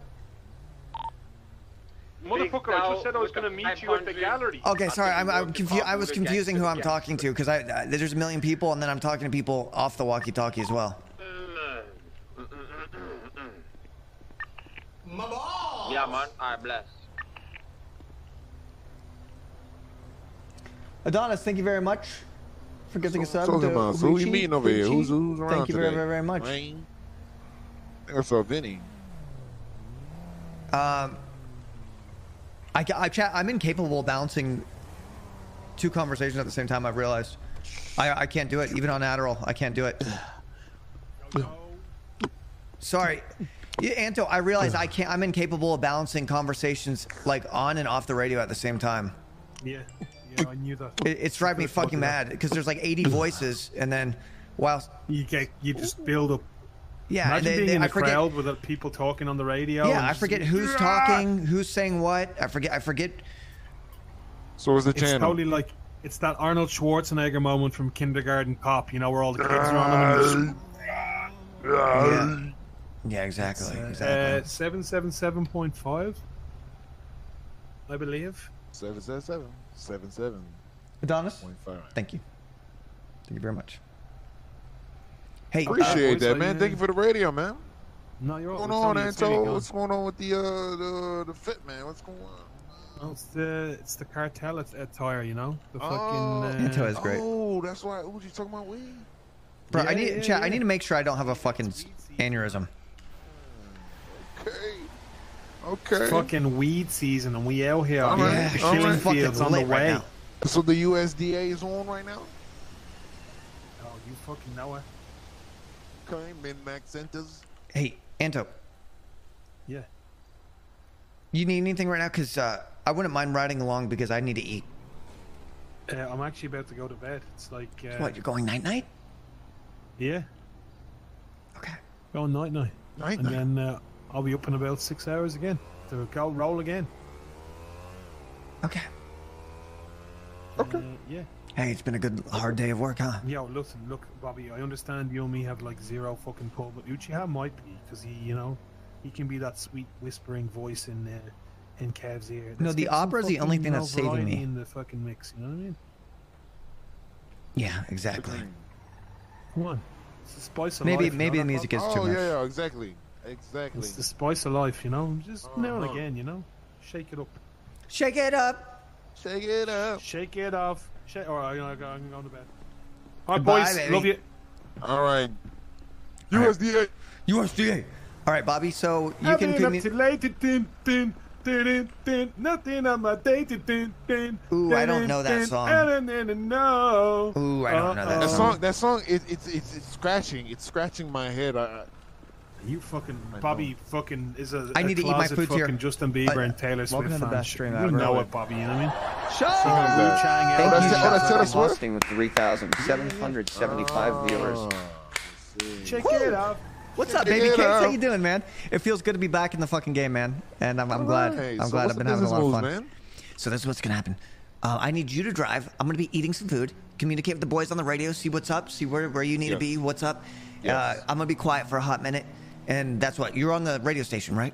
Motherfucker, I just said I was going to meet you at the gallery. Okay, sorry, I'm confused. I was confusing who I'm talking to because there's a million people, and then I'm talking to people off the walkie-talkie as well. Yeah, man. All right, bless. Adonis, thank you very much for giving us up. Who you mean over here? Who's around? Thank you very, very, very much. I think I saw Vinny. I'm incapable of balancing two conversations at the same time. I've realized I can't do it. Even on Adderall, I can't do it. Sorry, Anto. I realize I can't. I'm incapable of balancing conversations like on and off the radio at the same time. Yeah, I knew that. It's driving me fucking mad because there's like 80 voices, and then whilst you just build up. Yeah, imagine being in a crowd with people talking on the radio. Yeah, I forget who's talking, who's saying what. I forget. So is the channel. It's totally like it's that Arnold Schwarzenegger moment from Kindergarten Cop, you know, where all the kids are on. Yeah, exactly. 777.5, I believe. 777. Adonis. 0.5. Thank you very much. Hey, appreciate that, man. Thank you for the radio, man. No, you're all Anto? What's going on with the fit, man? What's going on? Oh, it's the cartel attire, you know. The fucking Anto is great. Oh, that's why Uchi talking about weed. Bro, yeah, I need to make sure I don't have a fucking aneurysm. Okay. It's fucking weed season, and we out here. Yeah, killing fields on the way. Right, so the USDA is on right now. Oh, you fucking know it. Hey, Anto. Yeah. You need anything right now? Because I wouldn't mind riding along because I need to eat. I'm actually about to go to bed. It's like... what, you're going night-night? Yeah. Okay. Going night-night. Night-night? And then I'll be up in about 6 hours again. To go roll again. Okay. Okay. Yeah. Hey, it's been a good, hard day of work, huh? Yo, listen, look, Bobby, I understand you and me have, like, zero fucking pull, but Uchiha might be, because he, you know, he can be that sweet whispering voice in Kev's ear. Let's the opera's the only thing that's saving me. In the fucking mix, you know what I mean? Yeah, exactly. Come on. It's the spice of life. Maybe the music is too much. Yeah, exactly. It's the spice of life, you know? Just now and again, you know? Shake it up. Shake it up. Shake it up. Shake it off. Alright, I'm going to bed. Alright, boys. Baby. Love you. Alright. USDA. Alright, Bobby, so you can do me... Ooh, I don't know that song. Ooh, I don't know that song. That song, it's scratching. It's scratching my head. You fucking... Bobby fucking is a I need to eat my food here. Justin Bieber and Taylor Swift fan. Welcome to the best stream ever. You know it, Bobby, you know what I mean? Shut up! Thank you for hosting with 3,775 viewers. Check it out. What's up, baby Kicks? How you doing, man? It feels good to be back in the fucking game, man. And I'm glad. I'm glad I've been having a lot of fun. So this is what's going to happen. I need you to drive. I'm going to be eating some food. Communicate with the boys on the radio. See what's up. See where you need to be. What's up. I'm going to be quiet for a hot minute. And that's what. You're on the radio station, right?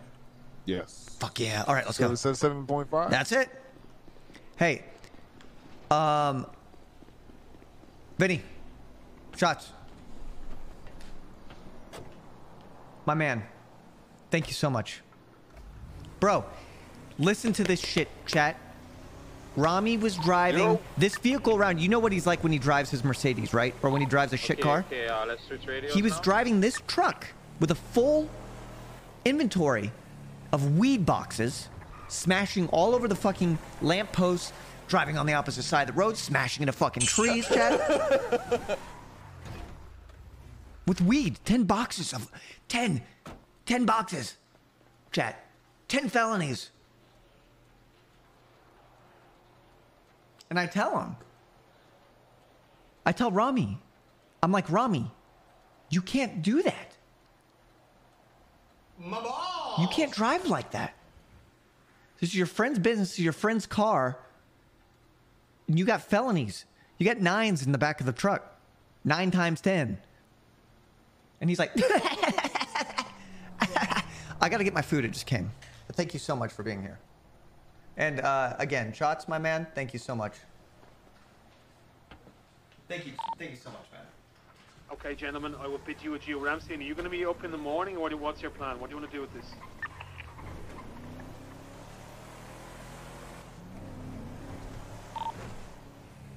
Yes. Fuck yeah. All right, let's go. 7.5. That's it. Hey. Vinny. Shots. My man. Thank you so much. Bro, listen to this shit, chat. Rami was driving this vehicle around. You know what he's like when he drives his Mercedes, right? Or when he drives a shit car. Let's switch radio. He was driving this truck with a full inventory of weed boxes, smashing all over the fucking lampposts, driving on the opposite side of the road, smashing into fucking trees, Chad. With weed, 10 boxes, Chad. 10 felonies. And I tell him, I tell Rami, I'm like, Rami, you can't do that. Mama. You can't drive like that. This is your friend's business, this is your friend's car. And you got felonies. You got 9s in the back of the truck. 9 times 10. And he's like, I got to get my food. It just came. But thank you so much for being here. And again, Shots, my man, thank you so much. Thank you so much, man. Okay, gentlemen, I will bid you adieu. Ramstein, are you going to be up in the morning, or what's your plan? What do you want to do with this?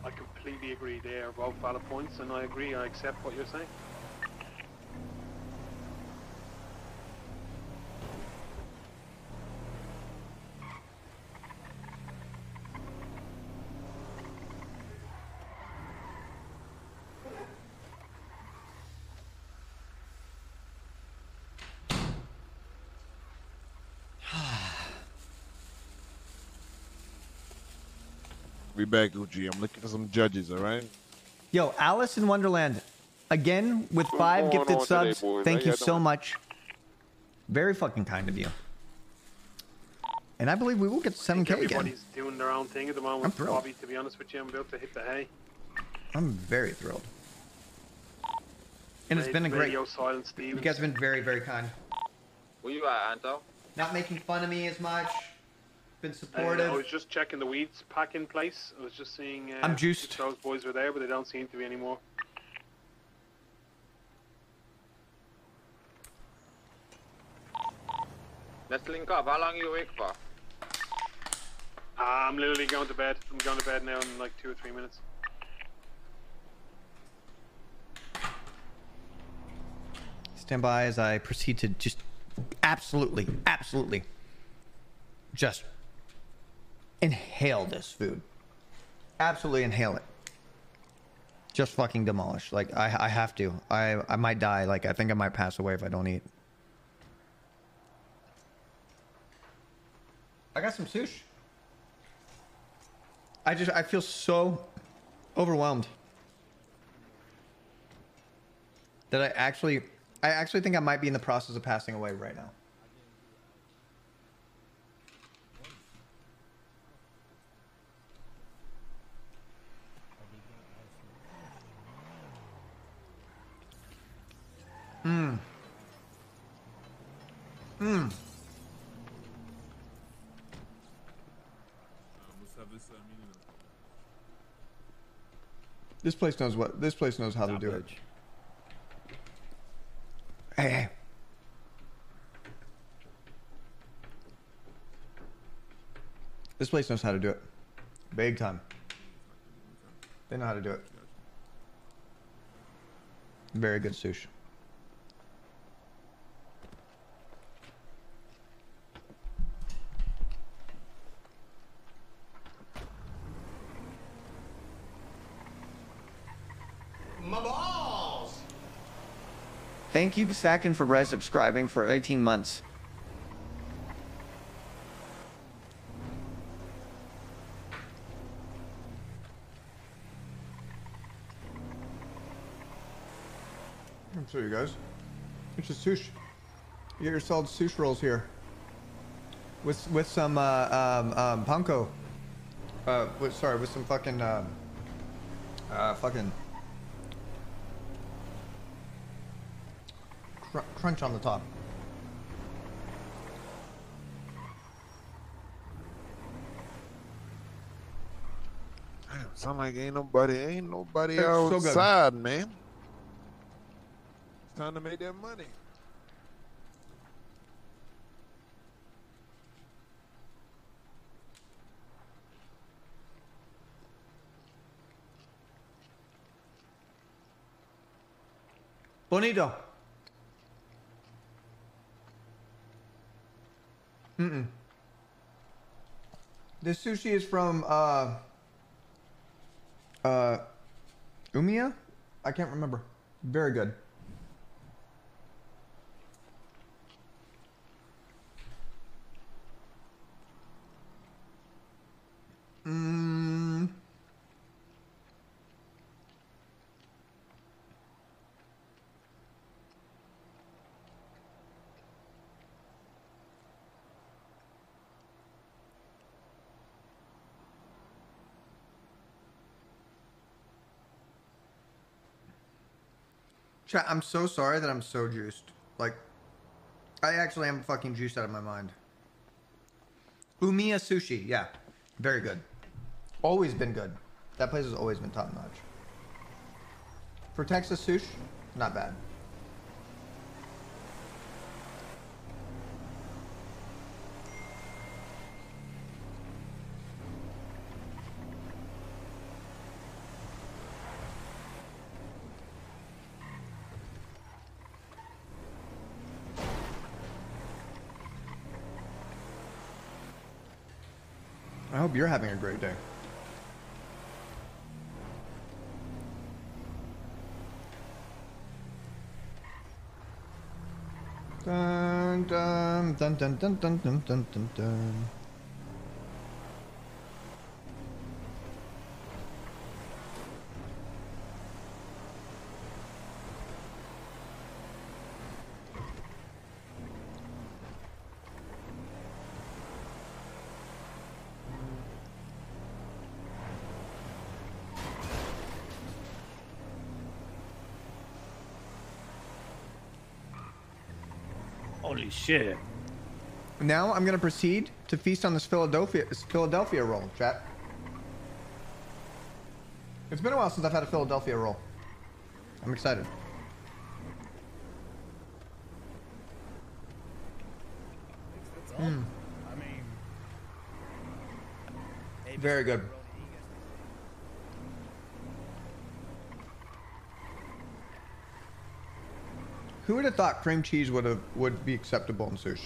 I completely agree. They are both valid points, and I agree. I accept what you're saying. Be back, Uchi. I'm looking for some judges, all right? Yo, Alice in Wonderland, again, with 5 gifted subs. Today, thank you so much. Very fucking kind of you. And I believe we will get 7K again. Everybody's doing their own thing at the moment. I'm thrilled. Bobby, to be honest with you, I'm about to hit the hay. I'm very thrilled. And it's been a great... You guys have been very, very kind. Where you at, Anto? Not making fun of me as much. Been supportive. I was just checking the weeds pack in place. I was just seeing I'm juiced. If those boys were there, but they don't seem to be anymore. Let's link up. How long are you awake for? I'm literally going to bed. I'm going to bed now in like 2 or 3 minutes. Stand by as I proceed to just absolutely just inhale this food. Absolutely inhale it. Just fucking demolish. Like, I have to. I might die. Like, I think I might pass away if I don't eat. I got some sushi. I feel so overwhelmed that I actually think I might be in the process of passing away right now. Mmm. Mmm. This place knows what. This place knows how to do it. Hey, hey. This place knows how to do it. Big time. They know how to do it. Very good sushi. My balls. Thank you, Sakin, for resubscribing for 18 months. I'm sorry, you guys. It's just sushi. You get your solid sushi rolls here. With some panko. With some fucking crunch on the top. Damn, sound like ain't nobody it's outside, so man. It's time to make that money. Bonito. Mm-mm. This sushi is from Umiya? I can't remember. Very good. Chat, I'm so sorry that I'm so juiced. Like, I actually am fucking juiced out of my mind. Umiya sushi, yeah. Very good. Always been good. That place has always been top notch. For Texas sushi, not bad. I hope you're having a great day. Dun dun dun dun dun dun dun dun dun dun. Holy shit. Now I'm going to proceed to feast on this Philadelphia roll, chat. It's been a while since I've had a Philadelphia roll. I'm excited. Mm. Very good. Who would have thought cream cheese would be acceptable in sushi?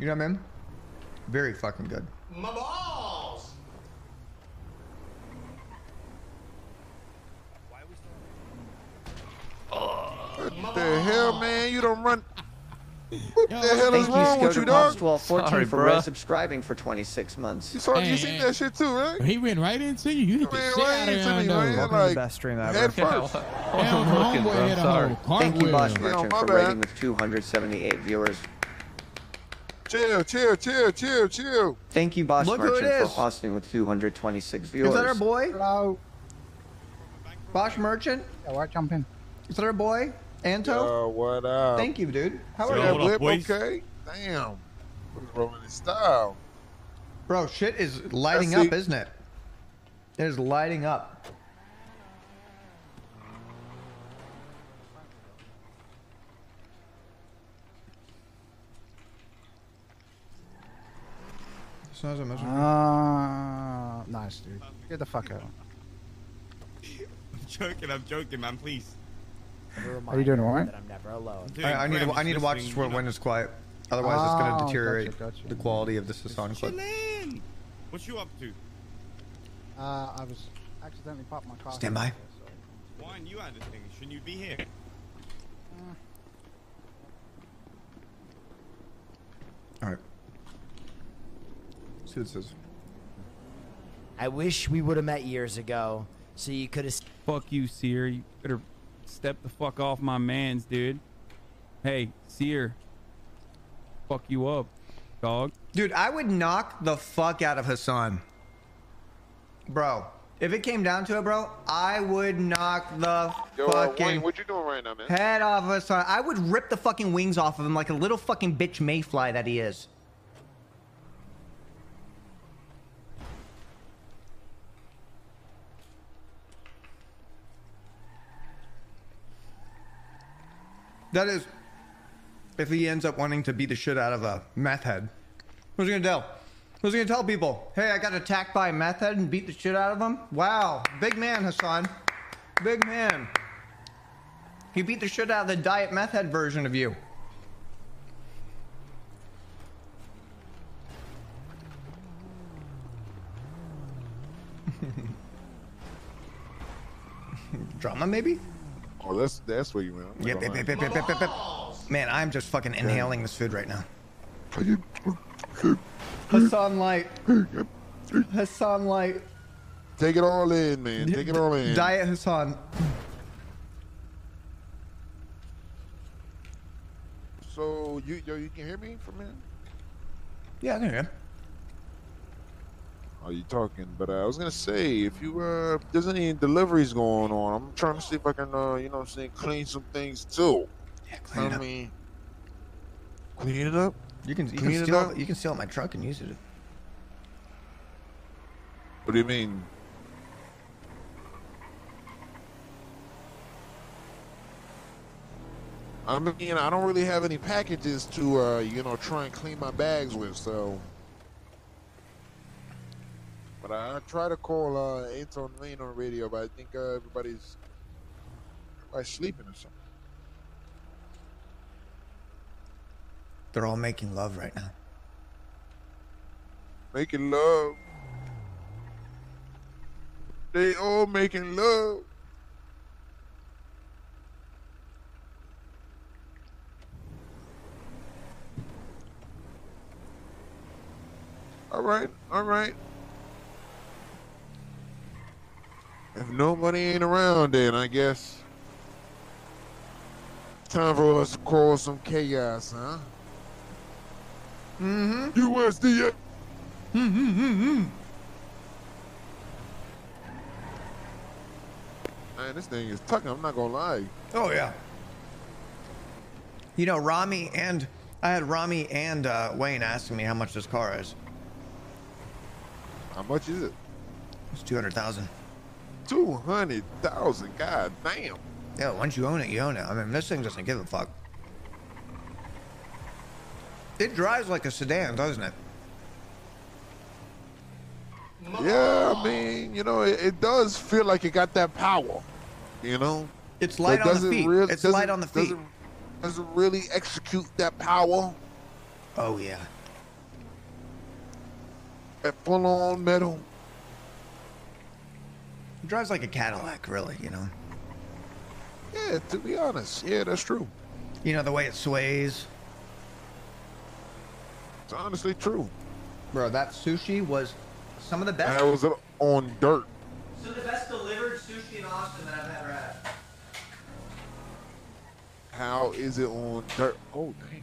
You know what I mean? Very fucking good. My balls! What the hell, man? You don't run. What the hell is wrong with you, dog? Sorry, for subscribing for 26 months. You saw, you seen that shit too, right? He went right into you. You hit the shit right into me, man. Welcome to the best stream ever. Head first. Thank you, Boss Merchant, for rating with 278 viewers. Chill, chill, chill, chill, chill. Thank you, Boss Merchant, for hosting with 226 viewers. Is that our boy? Hello. Boss Merchant? Yeah, we're jumping. Is that our boy? Anto? What up? Thank you, dude. How are you? Whip, okay. Damn. What's wrong with this style? Bro, shit is lighting up, isn't it? It is lighting up. Nice, dude. Get the fuck out. I'm joking. I'm joking, man. Please. Are you doing all right? I'm never alone. I need to watch this when it's quiet. Otherwise, it's going to deteriorate the quality of the Sasan clip. What you up to? I was accidentally popped my car. Stand by. Why aren't you out of things? Shouldn't you be here? All right. See what it says. I wish we would have met years ago, so you could have. Fuck you, Seer. You better. Step the fuck off my mans, dude. Hey, Seer. Fuck you up, dog. Dude, I would knock the fuck out of Hassan. Bro, if it came down to it, bro, I would knock the fucking Wayne, what you doing right now, man? Head off of Hassan. I would rip the fucking wings off of him like a little fucking bitch mayfly that he is. That is, if he ends up wanting to beat the shit out of a meth head. Who's he gonna tell? Who's he gonna tell people? Hey, I got attacked by a meth head and beat the shit out of him? Wow, big man, Hassan. Big man. He beat the shit out of the diet meth head version of you. Drama, maybe? Oh, that's what you mean. Yep. Man, I'm just fucking inhaling this food right now. Hassan Light. Hassan Light. Take it all in, man. Take it all in. Diet Hassan. So, you can hear me for a minute? Yeah, I can hear you. Are you talking? But I was gonna say, if you there's any deliveries going on, I'm trying to see if I can, you know, what I'm saying, clean some things too. Yeah, clean it up. I mean, clean it up. You can steal my truck and use it. What do you mean? I mean, I don't really have any packages to, you know, try and clean my bags with, so. But I try to call Anton Lane on radio, but I think everybody's sleeping or something. They're all making love right now. Making love. They all making love. All right, all right. If nobody ain't around, then I guess time for us to cause some chaos, huh? Mm-hmm. USDA. Mm-hmm. Man, this thing is tucking. I'm not gonna lie. Oh yeah. You know, I had Rami and Wayne asking me how much this car is. How much is it? It's $200,000. 200,000, god damn. Yeah, once you own it, you own it. I mean, this thing doesn't give a fuck. It drives like a sedan, doesn't it? Yeah, I mean, you know, it does feel like it got that power, you know? It's light on the feet. It's light on the feet. Doesn't really execute that power. Oh, yeah. That full-on metal. It drives like a Cadillac, really, you know? Yeah, to be honest. Yeah, that's true. You know, the way it sways. It's honestly true. Bro, that sushi was some of the best. And it was on dirt. So the best delivered sushi in Austin that I've ever had. How is it on dirt? Oh, dang.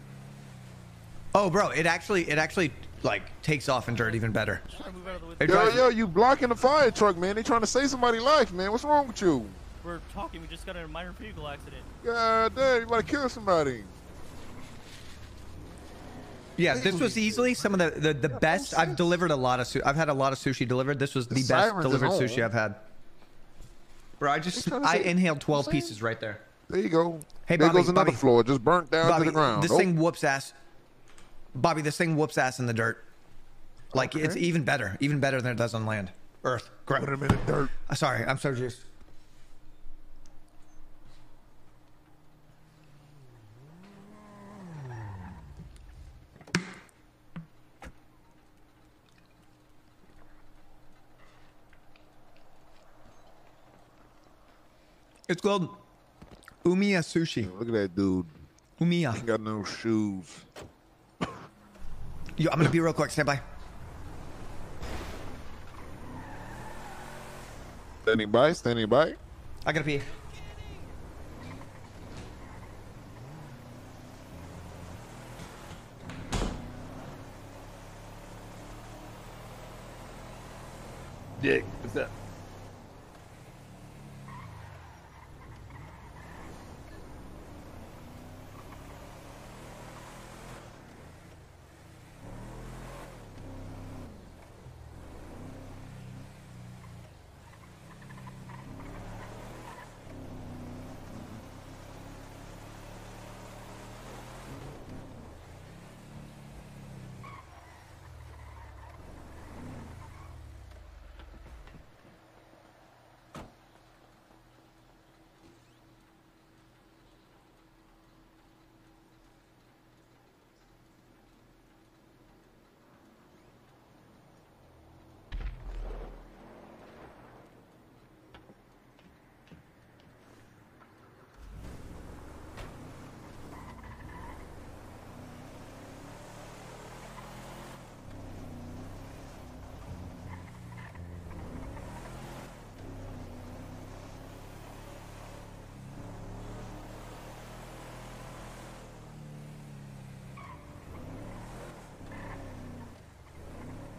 Oh, bro, it actually like takes off in dirt even better. Yo, you blocking the fire truck, man. They trying to save somebody's life, man. What's wrong with you? We're talking. We just got in a minor vehicle accident. God damn, you about to kill somebody. Yeah, this was easily some of the best. I've delivered a lot of sushi. I've had a lot of sushi delivered. This was the best delivered sushi I've had. Bro, I inhaled 12 pieces right there. There you go. Hey, Bobby. There goes another floor. Just burnt down to the ground. This thing whoops ass. Bobby, this thing whoops ass in the dirt. Like, okay. It's even better than it does on land. Earth, ground. Put him in the dirt. Sorry, I'm so juiced. It's called Umiya Sushi. Look at that dude. Umiya. Ain't got no shoes. Yo, I'm gonna be real quick. Stand by. Standing by. Standing by. I gotta pee. Dick, what's up?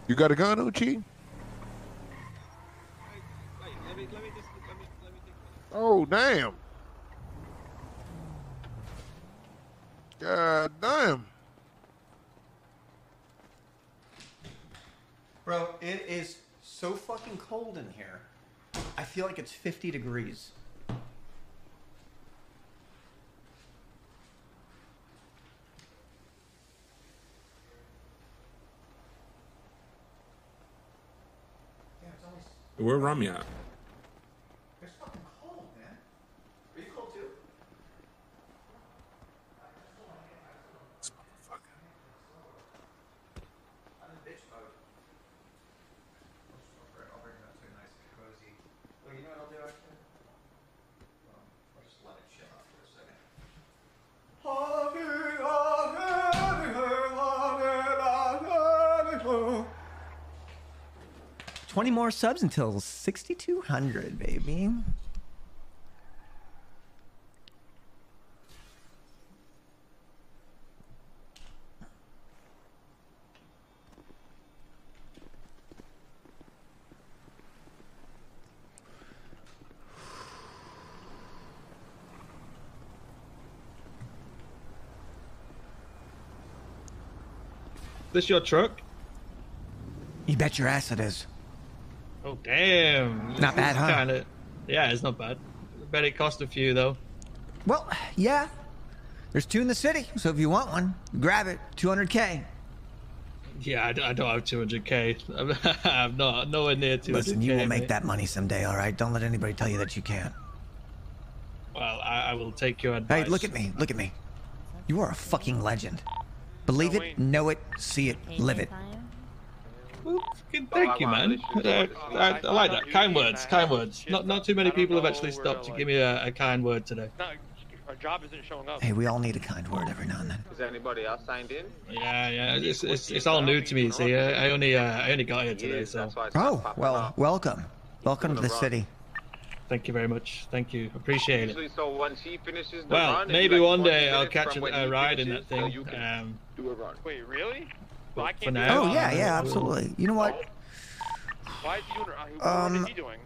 You got a gun, Uchi? Wait, let me think. Oh, damn. God damn. Bro, it is so fucking cold in here. I feel like it's 50 degrees. Where Rami at? It's fucking cold, man. Are you cold too? This motherfucker. I'm in bitch mode. I'll bring it up to a nice and cozy. Well, you know what I'll do actually? I'll just let it chill out for a second. Hallelujah. 20 more subs until 6,200, baby. This your truck? You bet your ass it is. Oh damn! Not bad, huh? Kinda, yeah, it's not bad. I bet it cost a few though. Well, yeah. There's 2 in the city, so if you want one, grab it. 200K. Yeah, I don't have 200K. I'm not nowhere near 200K. Listen, you will make that money someday, all right? Don't let anybody tell you that you can't. Well, I will take your advice. Hey, look at me! Look at me! You are a fucking legend. Believe it, know it, see it, live it. Thank you, man. I like that. Kind words, kind words. Not too many people have actually stopped to give me a kind word today. Our job isn't showing up. Hey, we all need a kind word every now and then. Is anybody else signed in? Yeah, yeah. It's all new to me. See, I only got here today, so. Oh well, welcome, welcome to the city. Thank you very much. Thank you. Appreciate it. So once he finishes the run, maybe one day I'll catch a ride in that thing. Do a run. Wait, really? Well, for now, oh yeah, yeah, absolutely. You know what? Why is he doing, what is he doing?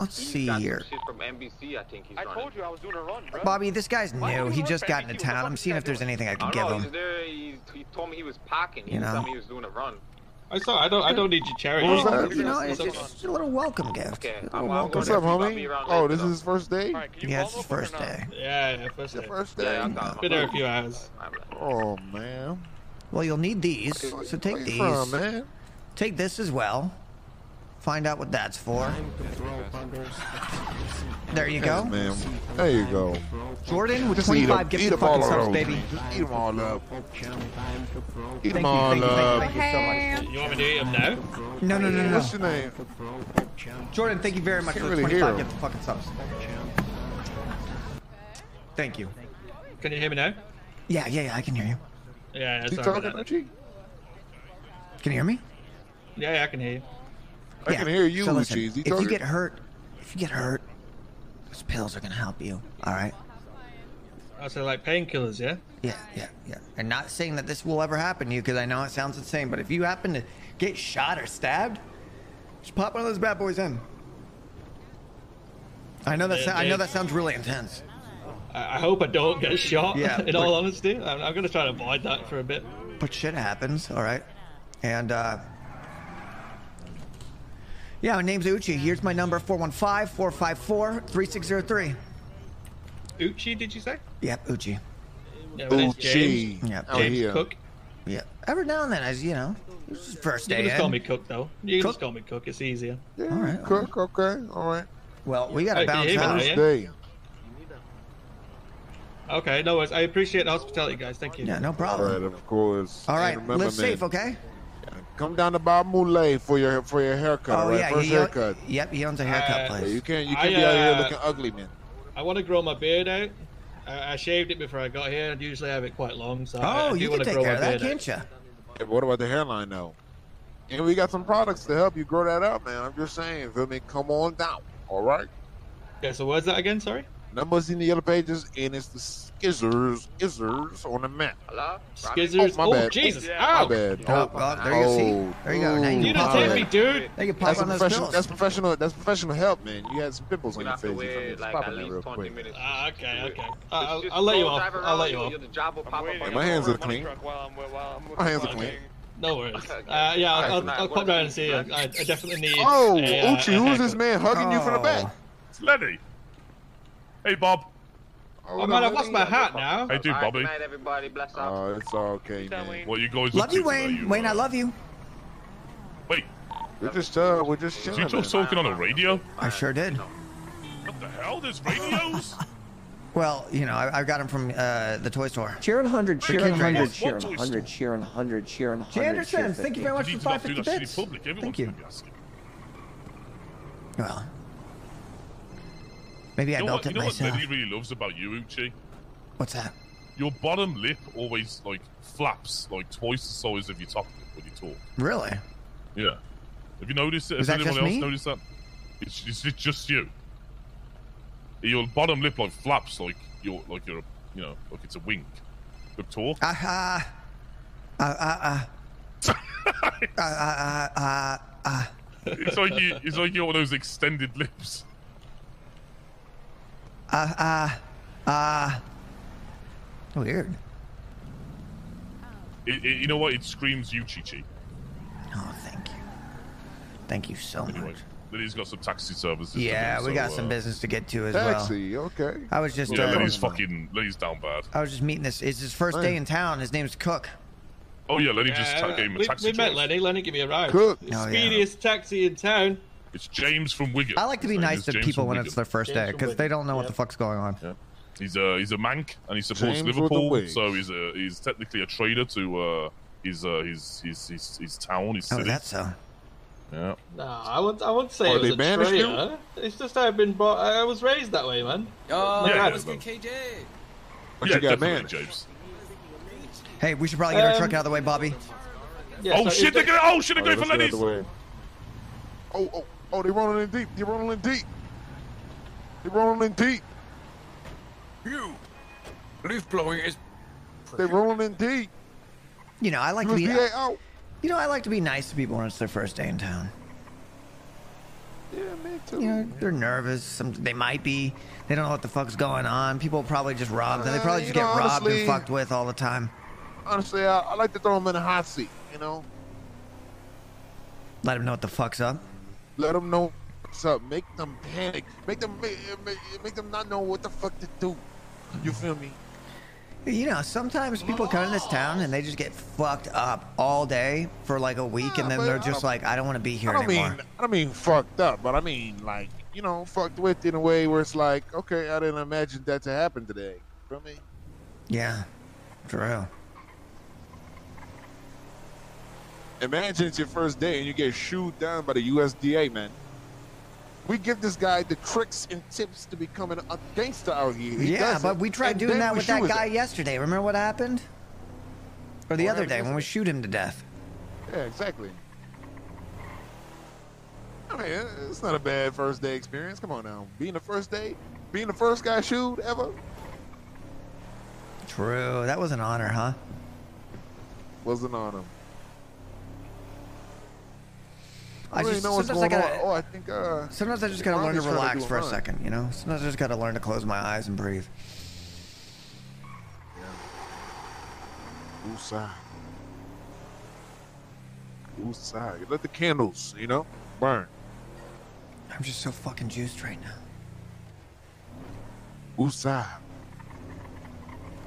Let's see here. From NBC, I think he's I told you I was doing a run, bro. Bobby, this guy's new. He just got into town. I'm seeing if there's anything I can give him. He told me he was packing. He told me he was doing a run. I don't need your charity. You know, it's just a little welcome gift. Okay, what's up, homie? Oh, this is his first day? Yeah, it's his first day. Yeah, first day. First day. It's been there a few hours. Oh man. Well, you'll need these, so take these. Man? Take this as well. Find out what that's for. There you go. Hey, there you go. Jordan with 25 gifts to fucking subs, baby. Just eat them all up. Eat them all up. You want me to eat them now? No. What's your name? Jordan, thank you very much for the 25 gifts to fucking subs. Thank you. Can you hear me now? Yeah, I can hear you. Yeah, that's all right. Can you hear me? Yeah, I can hear you. I can hear you, so listen, if you get hurt, those pills are going to help you, all right? Oh, so like painkillers, yeah? Yeah. And not saying that this will ever happen to you, because I know it sounds insane, but if you happen to get shot or stabbed, just pop one of those bad boys in. I know that, I know that sounds really intense. I hope I don't get shot, in all honesty. I'm going to try to avoid that for a bit. But shit happens, all right? And, yeah, my name's Uchi. Here's my number, 415-454-3603. Uchi, did you say? Yep, Uchi. Yeah, Uchi. Yep. James Cook. Yeah. Every now and then, as you know, this is first day. You can just call me Cook, though. You can just call me Cook. It's easier. Yeah, all right. Cook, okay. All right. Well, we got to bounce out. First day. Okay, no worries. I appreciate the hospitality, guys. Thank you. Yeah, no problem. All right, of course. All right, live safe, okay? Yeah. Come down to Bob Mulét for your haircut. Oh, right? Yeah, first haircut. Yep, he owns a haircut place. Yeah, you can't be out here looking ugly, man. I want to grow my beard out. I shaved it before I got here, and usually I have it quite long. So I you want to grow my beard out. Can't you? Yeah, but what about the hairline, though? And we got some products to help you grow that out, man. I'm just saying, feel me? Come on down, all right? Yeah. So where's that again? Sorry. numbers in the yellow pages, and it's the skizzers on the map. Hello? Skizzers? Oh, my bad. Jesus. Ow. My bad. Oh, God. There you see. There you go. Now you didn't hit me, dude. They can pop on those pills. That's professional help, man. You had some pimples on your face. Wear, like, at least 20 minutes. Okay. I'll let you off. My hands are clean. My hands are clean. No worries. Yeah, I'll pop down and see you. I definitely need. Oh, Uchi, who's this man hugging you from the back? It's Lenny. Hey, Bob. Oh, man, I've lost my hat now. Hey, dude, Bobby. Oh, it's okay, man. What you guys love you, Wayne. You, Wayne, I love you. Wait. We're just chilling. Did you just talking on the radio? I sure did. What the hell? There's radios? Well, you know, I got him from the toy store. Cheering 100, cheering 100, cheering 100, cheering 100, cheering 100. Jay Anderson, thank you very much for 550 bits. Thank you. Well, maybe I built it myself. You know what Lenny really loves about you, Uchi? What's that? Your bottom lip always, like, flaps, like, twice the size of your top lip when you talk. Really? Yeah. Have you noticed it? Has anyone else noticed that? It's just you. Your bottom lip like flaps like you're you know, like it's a wink. Look talk. It's like you're one of those extended lips. Weird. You know what? It screams Uchichi. Oh, thank you. Thank you so much. But he's got some taxi services. Yeah, we got some business to get to as well. Taxi, okay. I was just. Yeah, Lenny's down bad. I was just meeting this. It's his first day in town. His name's Cook. Oh yeah, Lenny just gave him a taxi. We met Lenny. Lenny gave me a ride. Cook, speediest taxi in town. It's James from Wigan. I like to be nice to people when it's their first day because they don't know what the fuck's going on. Yeah. He's a Manc and he supports Liverpool, so he's technically a traitor to his town. His city. Oh, that's so. Yeah. No, I wouldn't say it was a traitor. It's just I've been born. I was raised that way, man. Oh, yeah, that was good, KJ. What you got, man? James. Hey, we should probably get our truck out of the way, Bobby. Yeah, oh, shit, they're going to go for Lenny's. Oh, they're rolling in deep. You. Leaf blowing is. They're rolling in deep. You know, I like to be. You know, I like to be nice to people when it's their first day in town. Yeah, me too. You know, they're nervous. They might be. They don't know what the fuck's going on. People probably just rob them. They probably just get robbed and fucked with all the time. Honestly, I like to throw them in a hot seat, you know? Let them know what the fuck's up. Let them know what's up. Make them panic. Make them not know what the fuck to do. You feel me? You know, sometimes people come in this town and they just get fucked up all day for like a week, and then they're just like, I don't want to be here anymore. I don't mean fucked up, but I mean like, you know, fucked with in a way where it's like, okay, I didn't imagine that to happen today. You know what I mean? Yeah, true. Imagine it's your first day and you get shooed down by the USDA, man. We give this guy the tricks and tips to becoming a gangster out here. Yeah, but we tried doing that with that guy yesterday. Remember what happened? Or the other day when we shoot him to death. Yeah, exactly. I mean, it's not a bad first day experience. Come on now. Being the first guy shooed ever. True. That was an honor, huh? Was an honor. Sometimes I just gotta learn to relax for a second, you know? Sometimes I just gotta learn to close my eyes and breathe. Yeah. Usa. You let the candles, you know, burn. I'm just so fucking juiced right now. Usa.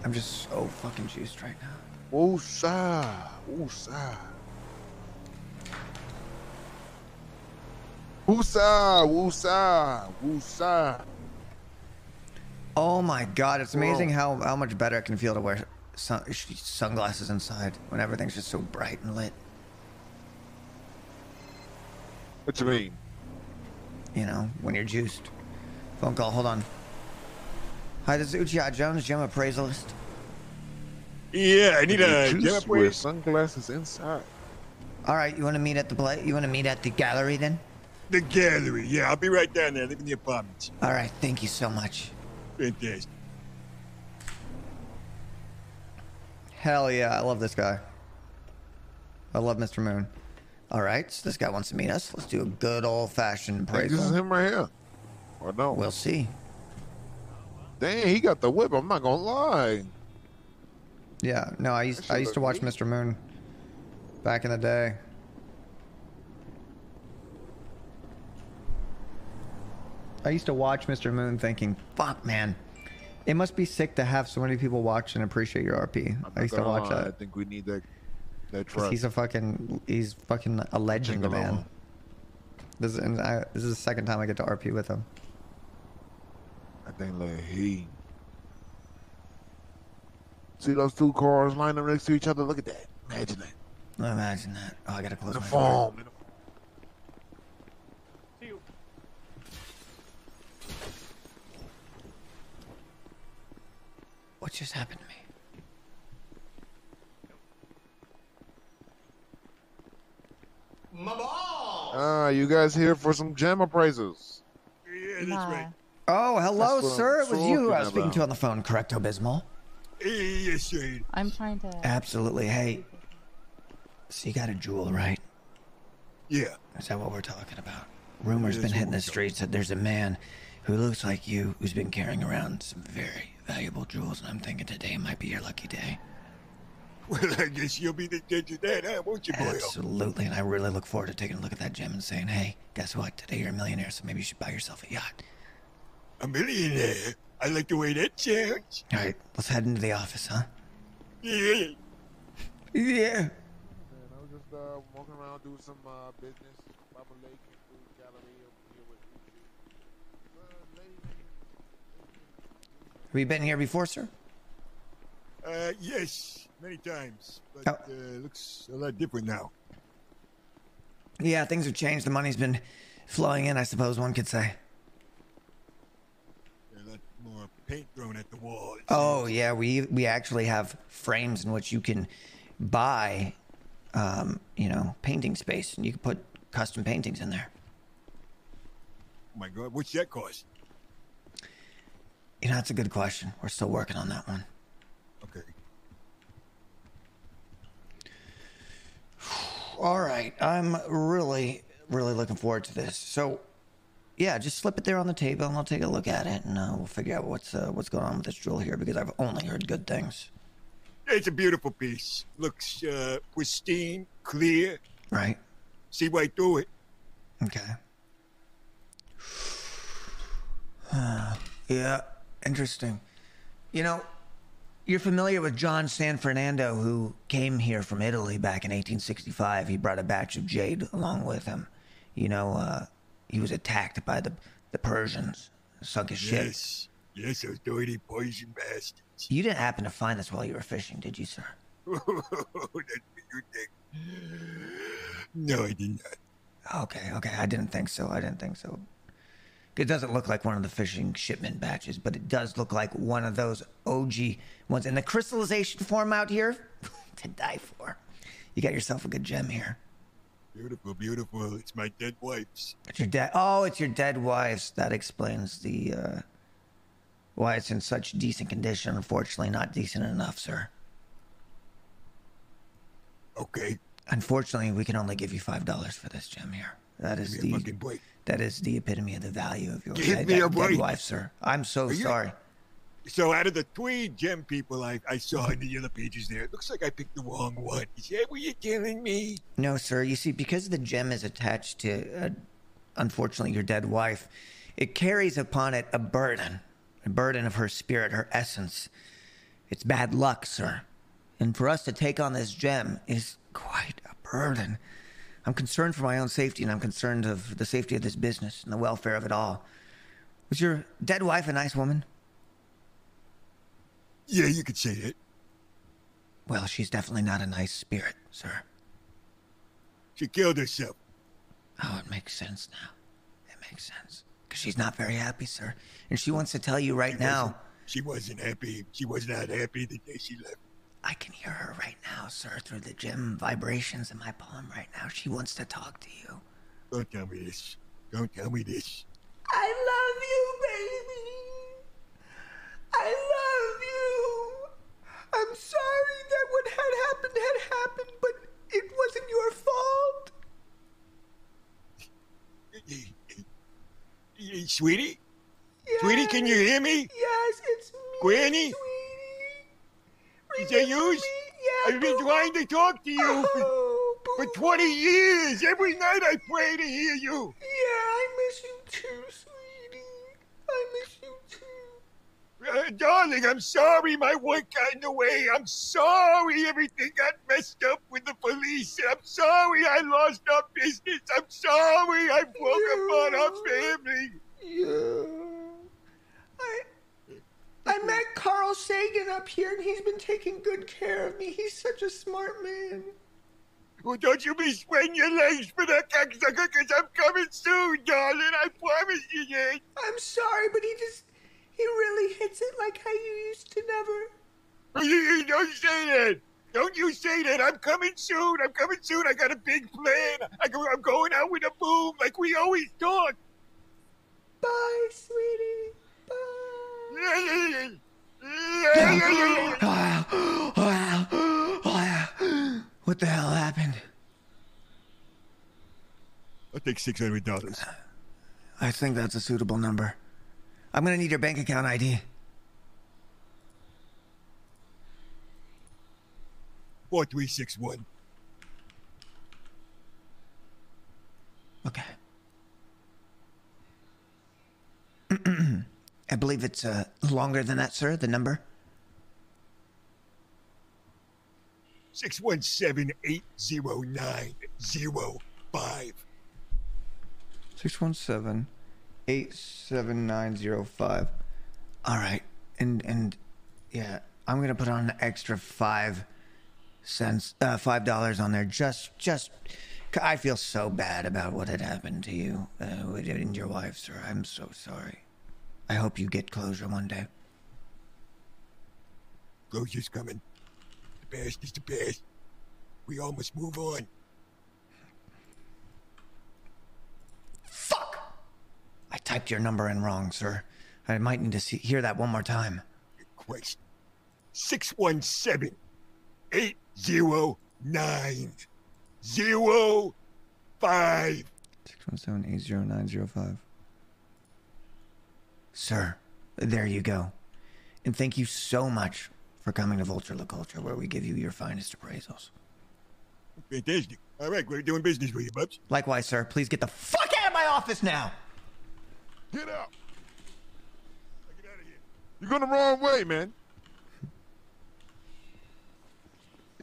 I'm just so fucking juiced right now. Usa. Wusa. Oh my God, it's amazing how much better it can feel to wear sunglasses inside when everything's just so bright and lit. What you mean? You know, when you're juiced. Phone call, hold on. Hi, this is Uchiha Jones, gem appraisalist. Yeah, I need a gem appraisal. Wear sunglasses inside. All right, you want to meet at the gallery then? The gallery, yeah, I'll be right down there. Live in the apartment. All right, thank you so much. Fantastic. Hell yeah, I love this guy. I love Mr. Moon. All right, so this guy wants to meet us. Let's do a good old-fashioned praise. This is him right here. Or no? We'll see. Dang, he got the whip. I'm not gonna lie. Yeah, no, I used to watch Mr. Moon back in the day. I used to watch Mr. Moon thinking, fuck, man, it must be sick to have so many people watch and appreciate your RP. I used to watch that. I think we need that trust. He's fucking a legend, man. This is the second time I get to RP with him. I think like he. See those two cars lined up next to each other? Look at that. Imagine that. Imagine that. Oh, I gotta close the phone. What just happened to me? My ball! You guys here for some gem appraisals? Yeah, that's right. Oh, hello, sir. It was you who I was speaking to on the phone, correcto, Bismol? Yes, sir. I'm trying to... Absolutely. Hey, so you got a jewel, right? Yeah. Is that what we're talking about? Rumor's been hitting the streets that there's a man who looks like you who's been carrying around some very valuable jewels, and I'm thinking today might be your lucky day. Well, I guess you'll be the judge of that, huh, won't you, boy? Absolutely, and I really look forward to taking a look at that gem and saying, hey, guess what? Today you're a millionaire, so maybe you should buy yourself a yacht. A millionaire? I like the way that sounds. All right, let's head into the office, huh? Yeah. Yeah. I was just walking around doing some business. Bob Mulét came through the gallery over here with Uchiha. Have you been here before, sir? Yes, many times, but it looks a lot different now. Yeah, things have changed. The money's been flowing in, I suppose one could say. A lot more paint thrown at the wall. Oh yeah, we actually have frames in which you can buy, you know, painting space, and you can put custom paintings in there. Oh my God, what's that cost? You know, that's a good question. We're still working on that one. Okay. All right. I'm really, really looking forward to this. So, yeah, just slip it there on the table, and I'll take a look at it, and we'll figure out what's going on with this jewel here, because I've only heard good things. It's a beautiful piece. Looks pristine, clear. Right. See right through it. Okay. Yeah. Interesting. You know, you're familiar with John Sanfernando, who came here from Italy back in 1865. He brought a batch of jade along with him. You know, he was attacked by the Persians, sunk his ship. Yes, yes, those dirty Persian bastards. You didn't happen to find this while you were fishing, did you, sir? That's what you think. No, I did not. Okay, okay, I didn't think so, I didn't think so. It doesn't look like one of the fishing shipment batches, but it does look like one of those OG ones. And the crystallization form out here, to die for. You got yourself a good gem here. Beautiful, beautiful. It's my dead wife's. It's your dead. Oh, it's your dead wife's. That explains the why it's in such decent condition. Unfortunately, not decent enough, sir. Okay. Unfortunately, we can only give you $5 for this gem here. That is the epitome of the value of your dead wife, sir. I'm so sorry. So out of the 3 gem people I saw in the other pages there, it looks like I picked the wrong one. Is that what you're telling me? No, sir. You see, because the gem is attached to, unfortunately, your dead wife, it carries upon it a burden of her spirit, her essence. It's bad luck, sir. And for us to take on this gem is quite a burden. I'm concerned for my own safety, and I'm concerned of the safety of this business and the welfare of it all. Was your dead wife a nice woman? Yeah, you could say it. Well, she's definitely not a nice spirit, sir. She killed herself. Oh, it makes sense now. It makes sense. Because she's not very happy, sir. And she wants to tell you right now... She wasn't happy. She was not happy the day she left. I can hear her right now, sir, through the gem vibrations in my palm right now. She wants to talk to you. Don't tell me this. Don't tell me this. I love you, baby. Sweetie? Yes. Sweetie, can you hear me? Yes, it's me, Granny? Sweetie. Is that you? Yeah, I've been trying to talk to you for 20 years. Every night I pray to hear you. Yeah, I miss you too, sweetie. I miss you too. Darling, I'm sorry my work got in the way. I'm sorry everything got messed up with the police. I'm sorry I lost our business. I'm sorry I broke apart our family. I met Carl Sagan up here, and he's been taking good care of me. He's such a smart man. Well, don't you be sweating your legs for that cocksucker, because I'm coming soon, darling. I promise you that. I'm sorry, but he really hits it like how you used to never. You don't say that. Don't you say that. I'm coming soon. I'm coming soon. I got a big plan. I'm going out with a boom like we always talk. Bye, sweetie. What the hell happened? I'll take $600. I think that's a suitable number. I'm gonna need your bank account ID. $4361. Okay. I believe it's longer than that, sir, the number. 617-809-05. 617-879-05. All right. And yeah, I'm going to put on an extra 5 cents, $5 on there. Just, I feel so bad about what had happened to you and your wife, sir. I'm so sorry. I hope you get closure one day. Closure's coming. The past is the past. We all must move on. Fuck! I typed your number in wrong, sir. I might need to hear that one more time. Christ. 617-809-05. 617-809-05. Sir, there you go. And thank you so much for coming to Vulture La Culture, where we give you your finest appraisals. Fantastic. All right, we're doing business with you, Bubs. Likewise, sir. Please get the fuck out of my office now! Get out! Get out of here. You're going the wrong way, man.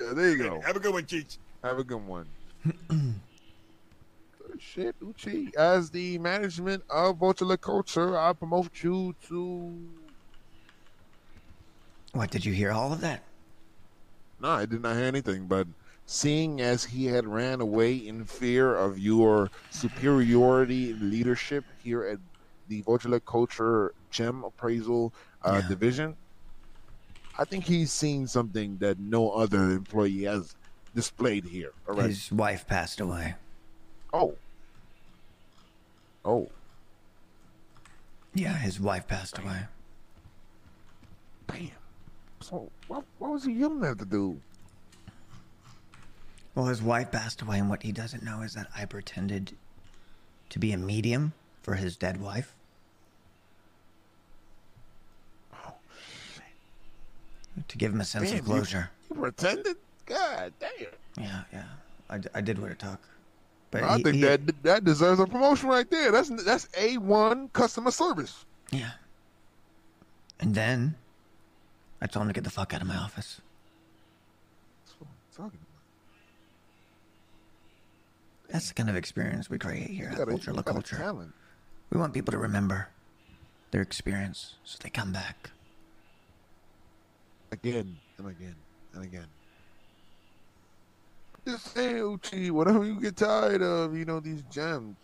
Yeah, there you go. Have a good one, Cheech. Have a good one. Shit, Uchi. As the management of Vulture La Culture, I promote you to... What, did you hear all of that? No, I did not hear anything, but seeing as he had ran away in fear of your superiority in leadership here at the Vulture La Culture Gem Appraisal Division, I think he's seen something that no other employee has displayed here. All right. His wife passed away. Oh. Oh. Yeah, his wife passed away. Damn. So, what was he yelling at the dude? Well, his wife passed away, and what he doesn't know is that I pretended to be a medium for his dead wife. Oh, shit. To give him a sense of closure. You pretended? God damn. Yeah, yeah. I did wear a tuck. But I think that deserves a promotion right there. That's A1 customer service. Yeah. And then I told him to get the fuck out of my office. That's what I'm talking about. That's the kind of experience we create here at Vulture La Culture. We want people to remember their experience so they come back. Again and again and again. Just say, Uchi, whatever you get tired of, you know, these gems.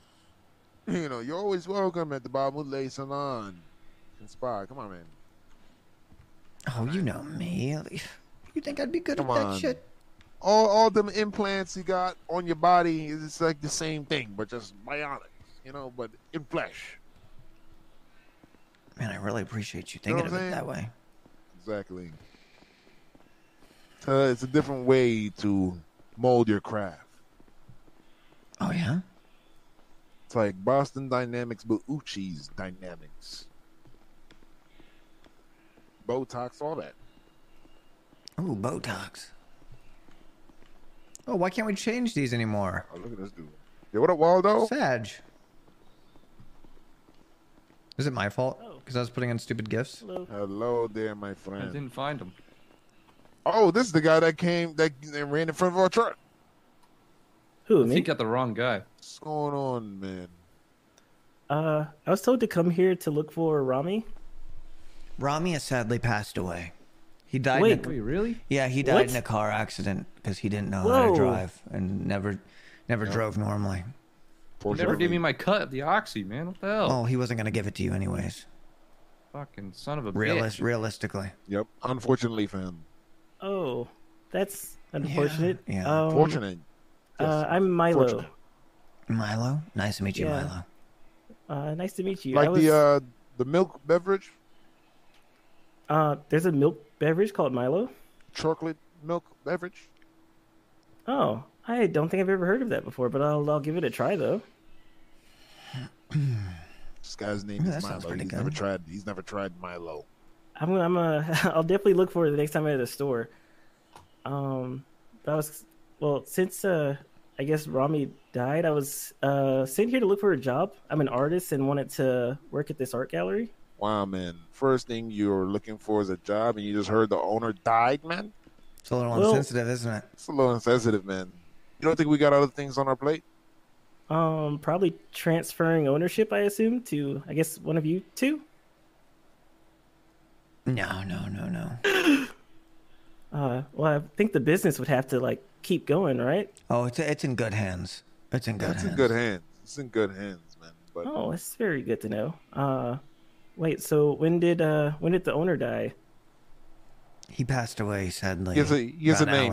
You know, you're always welcome at the Bob Mulét Salon. Inspired. Come on, man. Oh, you know me. You think I'd be good at that shit? All them implants you got on your body is just like the same thing, but just bionic, you know, but in flesh. Man, I really appreciate you thinking of it that way. Exactly. It's a different way to mold your craft. Oh, yeah? It's like Boston Dynamics, but Uchi's Dynamics. Botox, all that. Ooh, Botox. Oh, why can't we change these anymore? Oh, look at this dude. Yeah, what up, Waldo? Sag. Is it my fault? Because I was putting in stupid gifts? Hello. Hello there, my friend. I didn't find him. Oh, this is the guy that came, that ran in front of our truck. Who, me? I think I got the wrong guy. What's going on, man? I was told to come here to look for Rami. Rami has sadly passed away. He died. Wait, really? Yeah, he died in a car accident because he didn't know how to drive and never drove normally. You never gave me my cut of the oxy, man. What the hell? Oh, he wasn't going to give it to you anyways. Fucking son of a bitch. Realistically. Yep. Unfortunately for him. Oh, that's unfortunate. Yeah. Unfortunate. Yes. I'm Milo. Fortunate. Milo? Nice to meet you, Milo. Nice to meet you. Like the milk beverage? There's a milk beverage called Milo? Chocolate milk beverage? Oh, I don't think I've ever heard of that before, but I'll give it a try, though. This guy's name is Milo. He's never tried Milo. I'll definitely look for it the next time I'm at the store. Well, since I guess Rami died, I was sent here to look for a job. I'm an artist and wanted to work at this art gallery. Wow, man. First thing you're looking for is a job, and you just heard the owner died, man? It's a little insensitive, isn't it? It's a little insensitive, man. You don't think we got other things on our plate? Probably transferring ownership, I assume, to, I guess, one of you two? No. Well, I think the business would have to, like, keep going, right? Oh, it's in good hands. It's in good hands, man. But... Oh, it's very good to know. Wait, so when did the owner die? He passed away sadly. He has a name.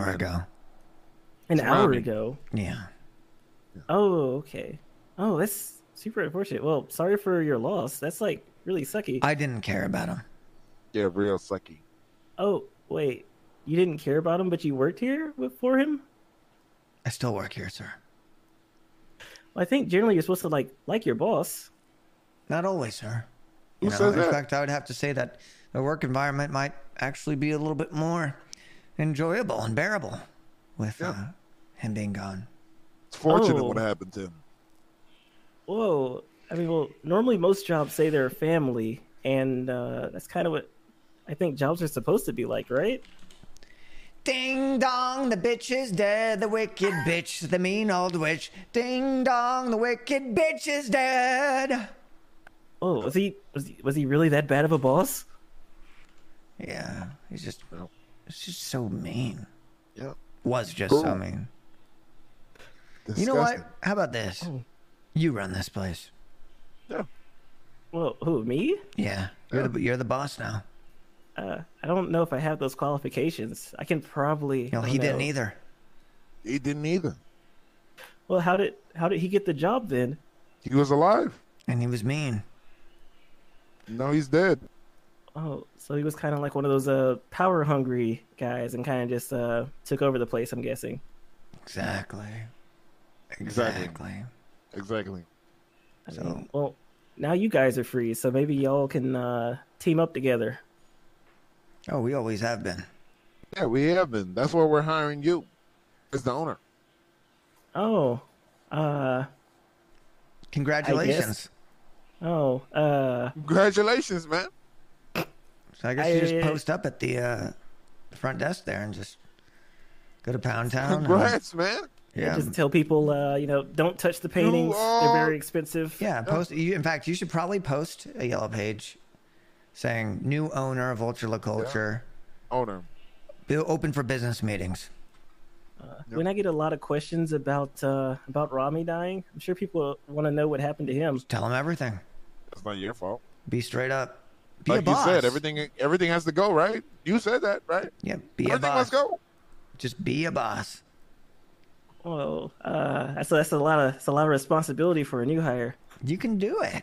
An hour ago. Yeah. Oh, okay. Oh, that's super unfortunate. Well, sorry for your loss. That's like really sucky. I didn't care about him. Yeah, real sucky. Oh, wait. You didn't care about him, but you worked here for him? I still work here, sir. Well, I think generally you're supposed to like your boss. Not always, sir. In fact, I would have to say that the work environment might actually be a little bit more enjoyable and bearable with him being gone. It's fortunate what happened to him. Whoa. I mean, well, normally most jobs say they're a family, and that's kind of what I think jobs are supposed to be like, right? Ding dong, the bitch is dead, the wicked bitch, the mean old witch. Ding dong, the wicked bitch is dead. Oh, was he really that bad of a boss? Yeah, he's just so mean. Yeah, so mean. Disgusting. You know what? How about this? Oh. You run this place. Yeah. Well, who, me? Yeah, you're the boss now. I don't know if I have those qualifications. I can probably. No, he didn't either. He didn't either. Well, how did he get the job then? He was alive. And he was mean. No, he's dead. Oh, so he was kind of like one of those power-hungry guys and kind of just took over the place, I'm guessing. Exactly. So, I mean, well, now you guys are free, so maybe y'all can team up together. Oh, we always have been. Yeah, we have been. That's why we're hiring you as the owner. Oh, congratulations. Oh, congratulations, man. So I guess you just post up at the front desk there and just go to Pound Town. Congrats, man. Yeah. Just tell people, don't touch the paintings. They're very expensive. Yeah. Post. In fact, you should probably post a yellow page saying new owner of Vulture La Culture. Yeah. Owner. Open for business meetings. When I get a lot of questions about Rami dying, I'm sure people want to know what happened to him. Just tell him everything. That's not your fault. Be straight up. Be like a boss. You said, everything has to go, right? You said that, right? Yeah, be a boss. Everything must go. Just be a boss. Well, that's a lot of responsibility for a new hire. You can do it.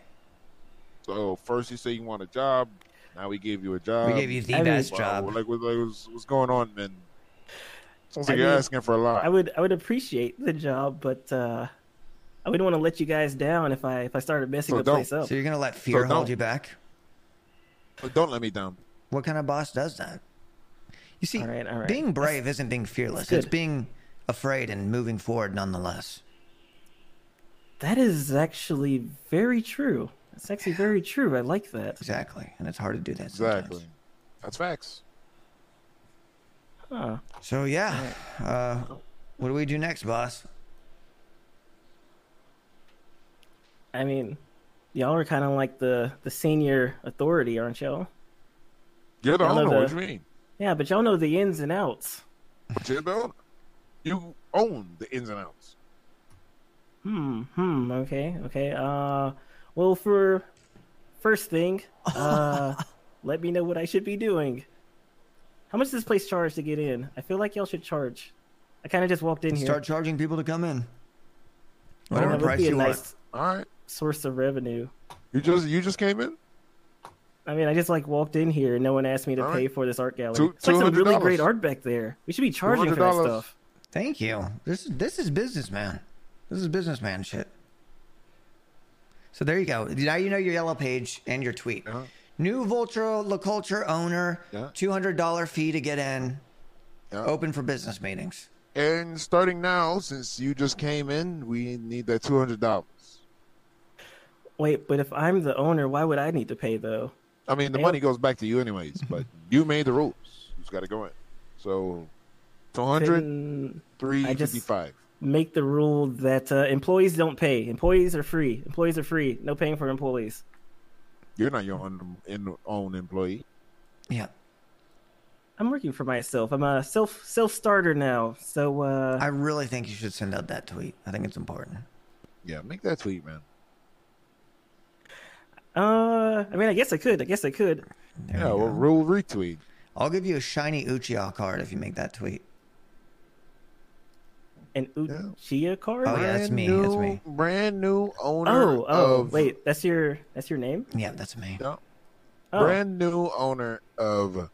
So first you say you want a job. Now we gave you a job. We gave you the best job. What's going on, man? Sounds like you're asking for a lot. I would appreciate the job, but I wouldn't want to let you guys down if I started messing the place up. So you're gonna let fear hold you back? Don't let me down. What kind of boss does that? You see, all right. Being brave isn't being fearless. It's being afraid and moving forward nonetheless. That is actually very true. That's actually very true. I like that. Exactly. And it's hard to do that sometimes. Exactly. That's facts. Huh. So, yeah. What do we do next, boss? I mean, y'all are kind of like the senior authority, aren't y'all? Yeah, but I don't know what you mean. Yeah, but y'all know the ins and outs. You own the ins and outs. Okay. Well, for first thing, let me know what I should be doing. How much does this place charge to get in? I feel like y'all should charge. I kind of just walked in here. Start charging people to come in. Whatever price you want. All right. Source of revenue. You just came in? I mean, I just like walked in here and no one asked me to pay for this art gallery. It's like some really great art back there. We should be charging for that stuff. Thank you. This is businessman. This is businessman shit. So there you go. Now you know your yellow page and your tweet. Uh-huh. New Vulture La Culture owner, $200 fee to get in, open for business meetings. And starting now, since you just came in, we need that $200. Wait, but if I'm the owner, why would I need to pay, though? I mean, the money goes back to you anyways, but you made the rules. You've got to go in. So, $200, $355. Make the rule that employees don't pay. Employees are free. Employees are free. No paying for employees. You're not your own employee. Yeah. I'm working for myself. I'm a self-starter now. So I really think you should send out that tweet. I think it's important. Yeah, make that tweet, man. I mean, I guess I could. Yeah, well, rule retweet. I'll give you a shiny Uchiha card if you make that tweet. An Uchiha card? Oh, yeah, that's me. Brand new owner. Wait, that's your name? Yeah, that's me. No. Oh. Brand new owner of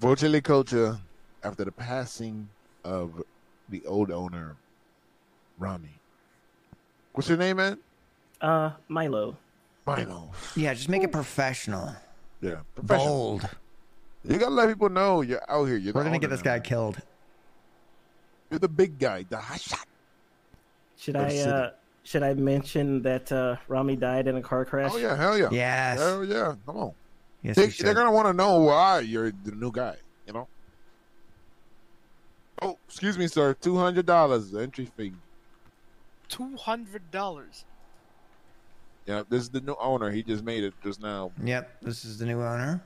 Vulture La Culture after the passing of the old owner, Rami. What's your name, man? Milo. Milo. Yeah, just make it professional. Yeah, professional. Bold. You gotta let people know you're out here. We're gonna get this guy killed. You're the big guy, the hot shot. Should I mention that Rami died in a car crash? Oh yeah, hell yeah. Yes. Hell yeah. Come on. Yes, they're gonna want to know why you're the new guy. You know. Oh, excuse me, sir. $200 entry fee. $200. Yeah, this is the new owner. He just made it just now. Yep, this is the new owner.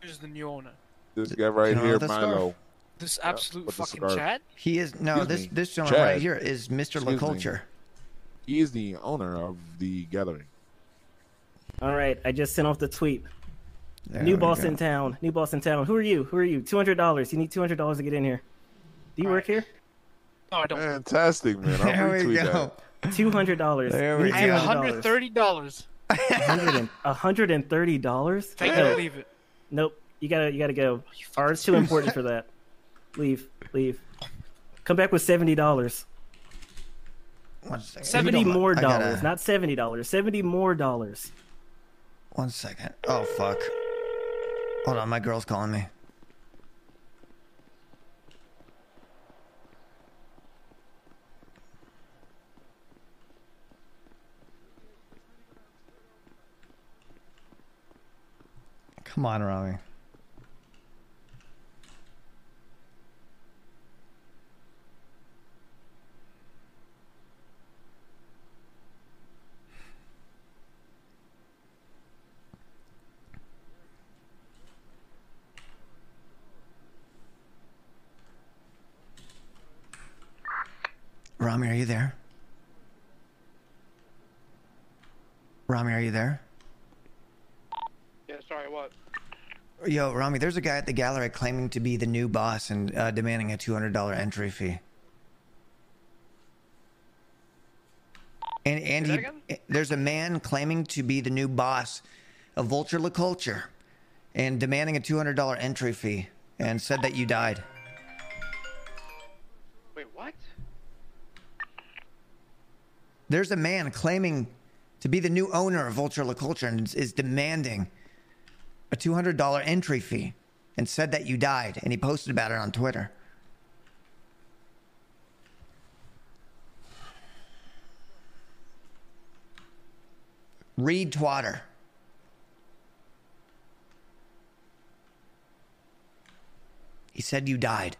Who's the new owner? This guy right here, Milo. This absolute fucking Chad? He is this gentleman right here is Mr. La Culture. He is the owner of the gathering. All right, I just sent off the tweet. New boss in town. New boss in town. Who are you? Who are you? $200. You need $200 to get in here. Do you work here? No, I don't. Fantastic, man. I'll retweet that. $200. I have $130. $130. I can't believe it. Nope. You gotta go. Ours too important for that. Leave. Come back with $70. $70 more, not $70. $70 more. 1 second. Oh fuck. Hold on, my girl's calling me. Come on, Rami. Rami, are you there? Rami, are you there? Yeah, sorry, what? Yo, Rami, there's a guy at the gallery claiming to be the new boss and demanding a $200 entry fee. And there's a man claiming to be the new boss of Vulture La Culture and demanding a $200 entry fee and said that you died. Wait, what? There's a man claiming to be the new owner of Vulture La Culture and is demanding a $200 entry fee and said that you died, and he posted about it on Twitter. Read Twatter. He said you died.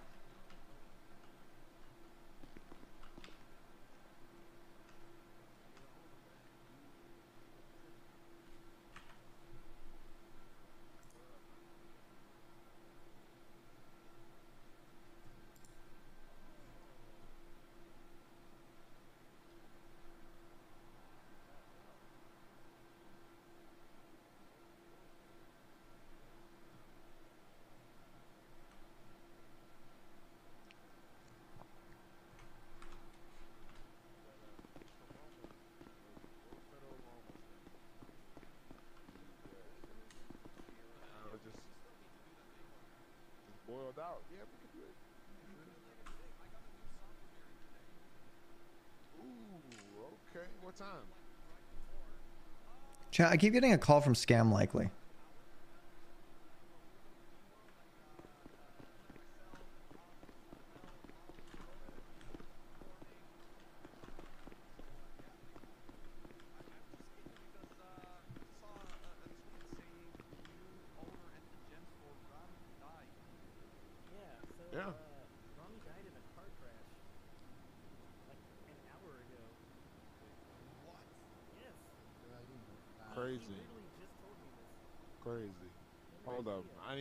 I keep getting a call from Scam Likely.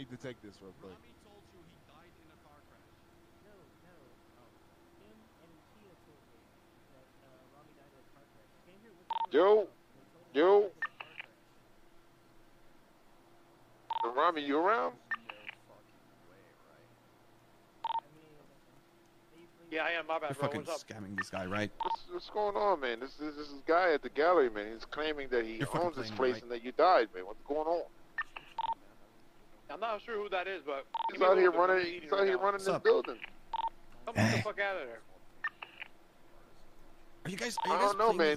To take this real quick. Yo, Rami, you around? Yeah, I am. My bad, bro. You're fucking scamming this guy, right? What's going on, man? This guy at the gallery, man. He's claiming that he owns this place and that you died, man. What's going on? I'm not sure who that is, but he's out here running. He's out here running this building. Come the fuck out of there! Are you guys I don't know, man.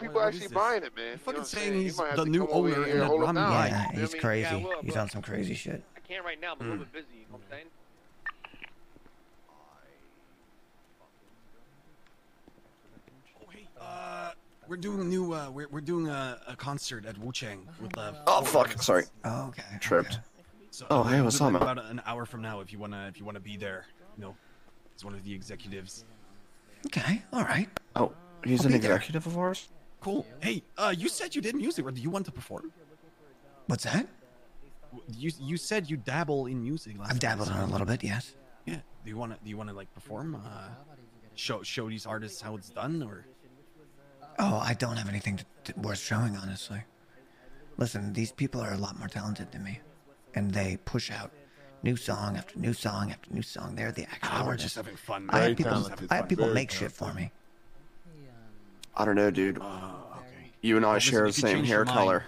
People actually buying it, man. You're fucking saying he's the new owner and I'm lying. Yeah, he's crazy. Yeah, he's on some crazy shit. I can't right now. I'm a little bit busy. You know what I'm saying? Oh hey, we're doing a new. We're doing a concert at Wu-Chang with oh fuck! Sorry. Oh, okay. Tripped. So, hey, what's up, man? About an hour from now, if you wanna be there, you know, he's one of the executives. Okay, all right. Oh, he's an executive of ours. Cool. Hey, you said you did music, or do you want to perform? What's that? You said you dabble in music. I've dabbled in a little bit, yes. Yeah. Do you wanna like perform? Show these artists how it's done, or? Oh, I don't have anything worth showing, honestly. Listen, these people are a lot more talented than me. And they push out new song after new song after new song. They're the actual artists. We're just having fun. I have people make shit for me. I don't know, dude. Okay. You and I share the same hair color.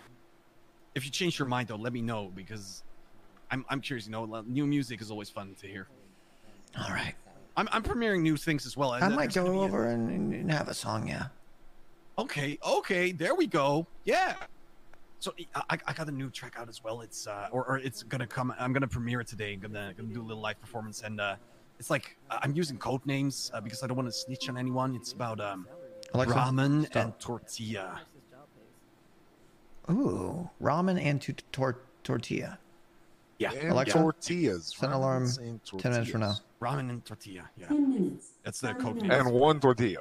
If you change your mind, though, let me know, because I'm curious. You know, new music is always fun to hear. All right. I'm premiering new things as well. I might go over and have a song, yeah. Okay, there we go. Yeah. So I got a new track out as well. It's or it's gonna come. I'm gonna premiere it today. I'm gonna do a little live performance, and it's like I'm using code names because I don't want to snitch on anyone. It's about ramen and tortilla. Ooh, ramen and tortilla. Yeah, Alexa, tortillas. Set an alarm. 10 minutes from now. Ramen and tortilla. Yeah, that's the code name. And one tortilla.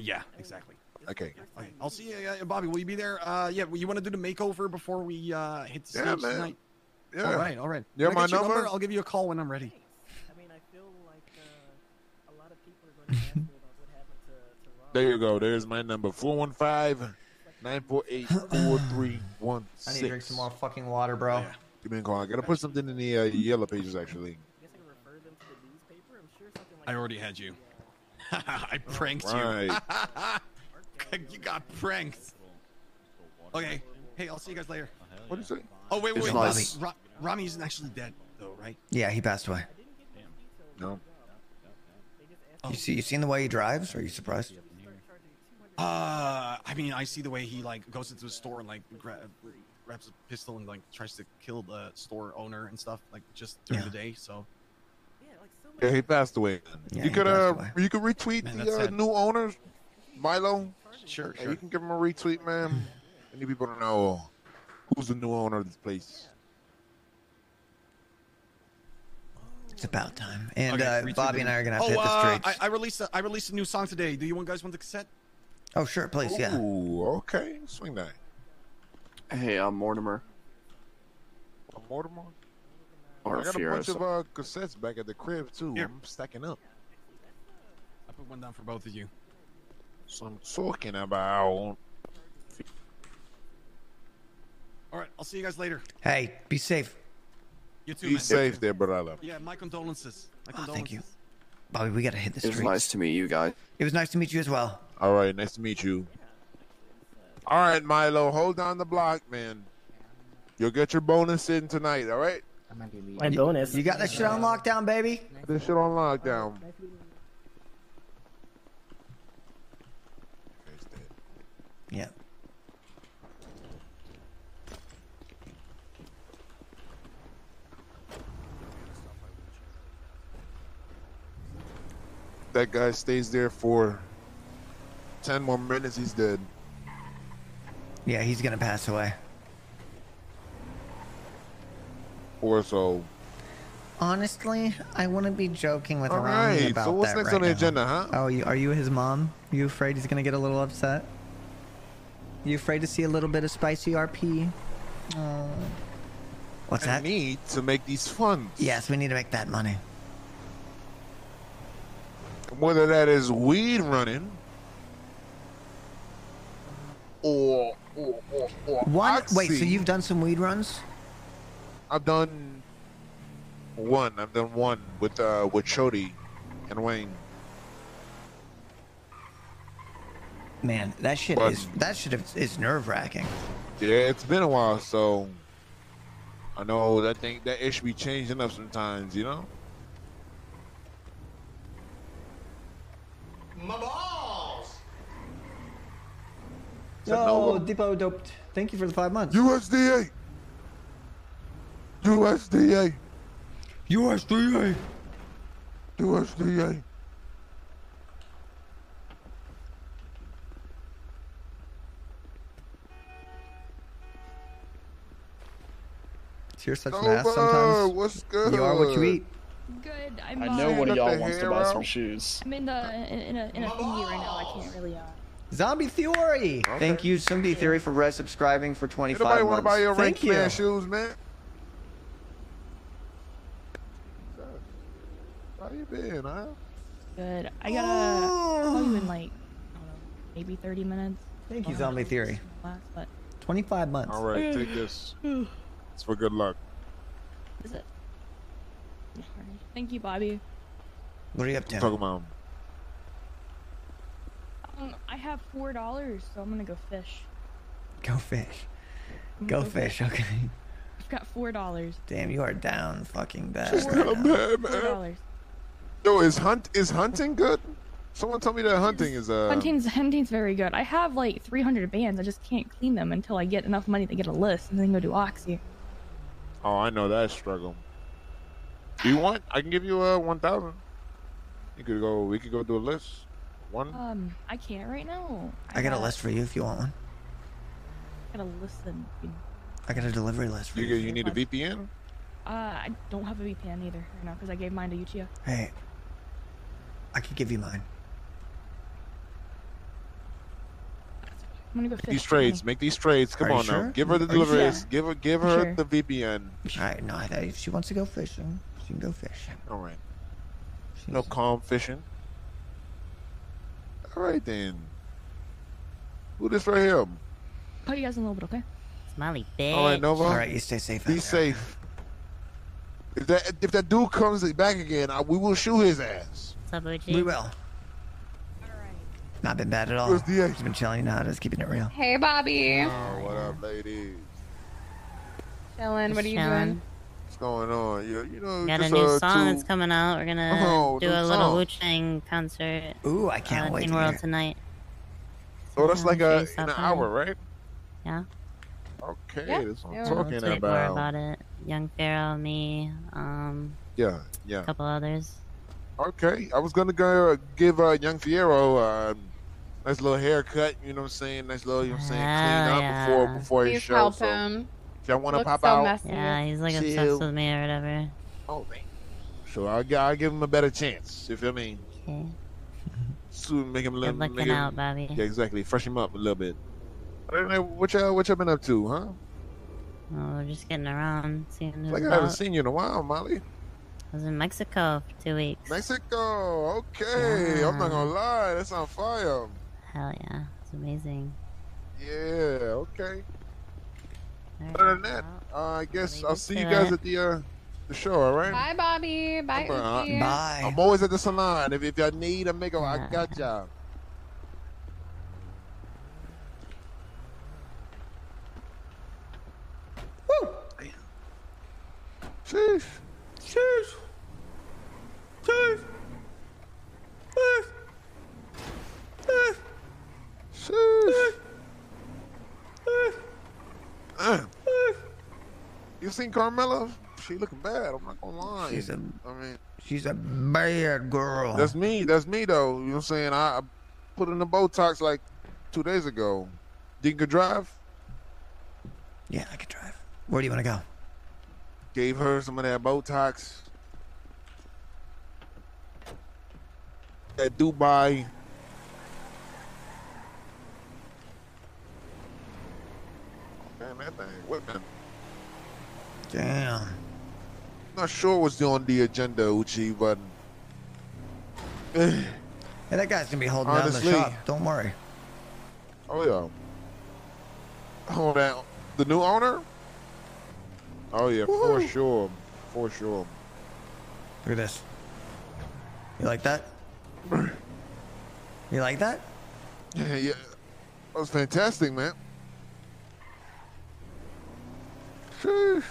Yeah, exactly. Okay. I'll see you, Bobby. Will you be there? Yeah. You want to do the makeover before we hit the stage tonight? Yeah. All right. Yeah, my number. I'll give you a call when I'm ready. I mean, I feel like a lot of people are going to ask me about what happened to Rob. There you go. There's my number. 415-948-4316. I need to drink some more fucking water, bro. Yeah. Give me a call. I gotta put something in the yellow pages, actually. I guess I can refer them to the newspaper. I'm sure something like. I already had you. I pranked you. You got pranked. Okay. Hey, I'll see you guys later. What is it? Oh, wait. Rami isn't actually dead, though, right? Yeah, he passed away. No. Oh. You seen the way he drives? Are you surprised? I mean, I see the way he like goes into the store and like grabs a pistol and like tries to kill the store owner and stuff, like just during the day. So yeah, he passed away. Yeah, you could retweet the new owner, Milo. Sure, sure. You can give him a retweet, man. I need people to know who's the new owner of this place. It's about time. And okay, Bobby and I are gonna have to hit the streets. I released a new song today. Do you guys want the cassette? Oh sure, please. Yeah. Ooh, okay, swing that. Hey, I'm Mortimer. I'm Mortimer. I got a bunch of cassettes back at the crib too. Here. I'm stacking up. I put one down for both of you. So I'm talking about. All right, I'll see you guys later. Hey, be safe. You too. Be safe there, brother. Yeah, my condolences. Thank you, Bobby. We gotta hit the streets. It was nice to meet you guys. It was nice to meet you as well. All right, nice to meet you. All right, Milo, hold down the block, man. You'll get your bonus in tonight. All right. My bonus. You got that shit on lockdown, baby. This shit on lockdown. Yeah. That guy stays there for 10 more minutes, he's dead. Yeah, he's gonna pass away. Or so. Honestly, I wouldn't be joking with Ronnie about that right now. All right, so what's next on the agenda, huh? Oh, are you his mom? You afraid he's gonna get a little upset? You afraid to see a little bit of spicy RP? What's that? We need to make these funds. Yes, we need to make that money. Whether that is weed running or Oxy. Wait, so you've done some weed runs? I've done one with Chody and Wayne. Man, that shit is nerve-wracking. Yeah, it's been a while, so I know that thing that issue be changing up sometimes, you know. My balls! Yo, Depot Doped. Thank you for the 5 months. USDA! USDA! USDA! USDA! You're such an ass sometimes. What's good? You are what you eat. Good. I know one of y'all wants to buy some shoes. I'm in a thingy right now. I can't really. Zombie Theory. Okay. Thank you, Zombie Theory, for resubscribing for 25 months. Anybody want to buy your Rank Man shoes, man? How you been, huh? Good. I gotta call you in like, I don't know, maybe 30 minutes. Thank you, Zombie Theory. 25 months. All right, take this. It's for good luck. Is it? Thank you, Bobby. What are you up to? Talking about. I have $4, so I'm gonna go fish. Go fish. Go fish. Okay. I've got $4. Damn, you are down fucking bad. She's not bad, man. $4. Yo, is hunting good? Someone told me that hunting is hunting's very good. I have like 300 bands. I just can't clean them until I get enough money to get a list and then go do Oxy. Oh, I know that struggle. Do you want? I can give you 1,000. You could go. We could go do a list. One. I can't right now. I got a list for you if you want one. I got a list. And I got a delivery list for you. You need a VPN? I don't have a VPN either right now because I gave mine to Uchiha. Hey, I could give you mine. I'm gonna go fish. These trades, make these trades. Come on now. Give her the delivery. Give her the VPN. All right, no, if she wants to go fishing, she can go fish. All right. No calm fishing. All right then. Who this right here? Call you guys in a little bit, okay? Smiley bitch. All right, Nova. All right, you stay safe. Be safe. If that dude comes back again, we will shoot his ass. What's up, OG? We will. Not been bad at all. He's been chilling out. Just keeping it real. Hey, Bobby. Oh, what up, ladies? Chillin'. What are you doing? What's going on? You know, got a new song that's coming out. We're gonna do a little Wu-Chang concert. Ooh, I can't wait! Teen World tonight. So that's like an hour, right? Yeah. Okay, yeah, that's what I'm talking about. More about it. Young Pharaoh, me, yeah, yeah, a couple others. Okay, I was gonna go give Young Pharaoh nice little haircut, you know what I'm saying? Nice little, you know what I'm saying? Clean up before his show. Help him. If y'all wanna pop out, yeah, he's like obsessed with me or whatever. Oh man, so I'll give him a better chance. You feel me? Okay. Soon, make him a little. Good looking out, Bobby. Yeah, exactly. Fresh him up a little bit. What y'all been up to, huh? Oh, we're just getting around, seeing who's like I haven't seen you in a while, Molly. I was in Mexico for 2 weeks. Mexico, okay. Yeah. I'm not gonna lie, that's on fire. Hell yeah, it's amazing. Yeah, okay. Right, other than that, I guess I'll see you guys at the show, all right? Bye, Bobby. Bye, Uchi. Bye. I'm always at the salon. If y'all need a makeup, I got y'all. Woo! Sheesh. Sheesh. Sheesh. Sheesh. Sheesh. Sheesh. Sheesh. You seen Carmella? She looking bad. I'm not gonna lie. She's a bad girl. That's me though. You know what I'm saying? I put in the Botox like 2 days ago. You could drive? Yeah, I could drive. Where do you want to go? Gave her some of that Botox. That Dubai. Damn, that thing whipping. Damn. Not sure what's on the agenda, Uchi, but... hey, that guy's gonna be holding down the shop. Don't worry. Oh, yeah. Hold on. The new owner? Oh, yeah, for sure. For sure. Look at this. You like that? You like that? Yeah, yeah. That was fantastic, man. Sheesh.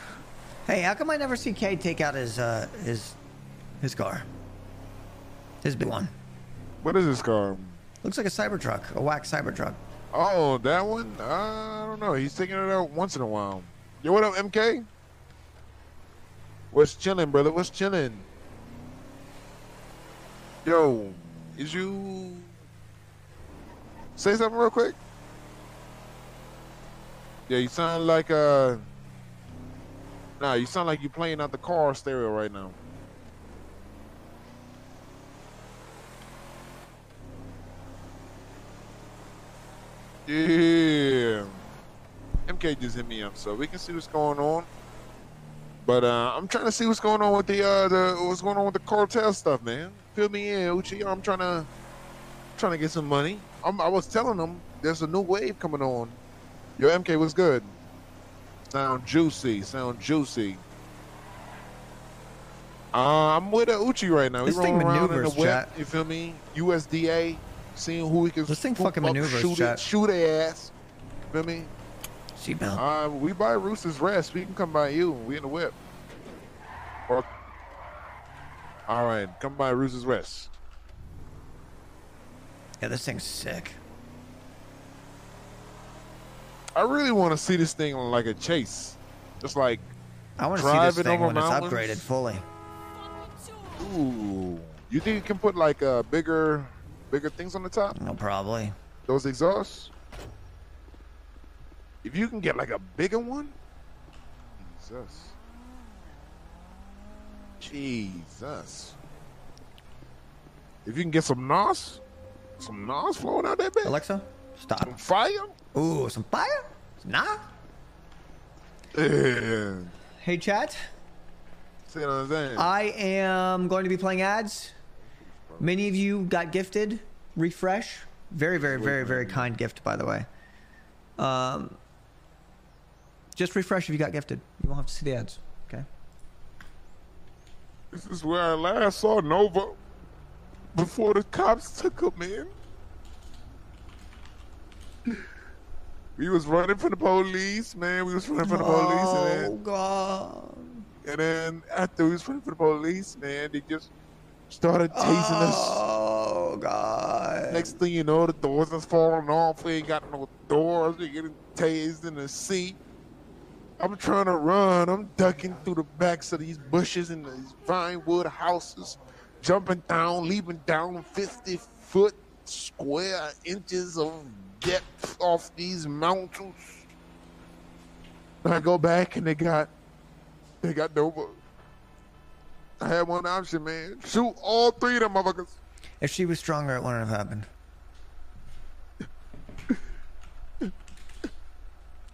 Hey, how come I never see K take out his car? His big one. What is his car? Looks like a Cybertruck, a whack Cybertruck. Oh, that one? I don't know. He's taking it out once in a while. Yo, what up, MK? What's chilling, brother? What's chilling? Yo, is you... Say something real quick? Yeah, you sound like a... Nah, you sound like you're playing out the car stereo right now. Yeah. MK just hit me up, so we can see what's going on. But I'm trying to see what's going on with the cartel stuff, man. Fill me in, Uchi. I'm trying to get some money. I was telling them there's a new wave coming on. Yo, MK, what's good? Sound juicy. Sound juicy. I'm with Uchi right now. This thing maneuvers, chat. You feel me? USDA. Seeing who we can shoot their ass. Feel me? Seatbelt. We buy Rooster's Rest. We can come by you. We in the whip. Or... All right, come by Rooster's Rest. Yeah, this thing's sick. I really want to see this thing on like a chase. Just like I want to see this thing when mountains. It's upgraded fully. Ooh, you think you can put like a bigger things on the top? No, probably. Those exhausts? If you can get like a bigger one? Jesus. Jesus. If you can get some NOS flowing out that bit. Alexa, stop. Some fire? Ooh, some fire? Nah. Hey, chat. See what I'm saying? I am going to be playing ads. Many of you got gifted Refresh. Very, very, very, very kind gift, by the way. Just refresh if you got gifted. You won't have to see the ads. Okay. This is where I last saw Nova before the cops took him in. We was running from the police, man. We was running from the police. Oh, God. And then after we was running from the police, man, they just started tasing us. Oh, God. Next thing you know, the doors is falling off. We ain't got no doors. We getting tased in the sea. I'm trying to run. I'm ducking through the backs of these bushes and these vine wood houses, jumping down, leaping down 50-foot square inches of depth off these mountains. And I go back and they got no. I had one option, man. Shoot all three of them motherfuckers. If she was stronger, it wouldn't have happened.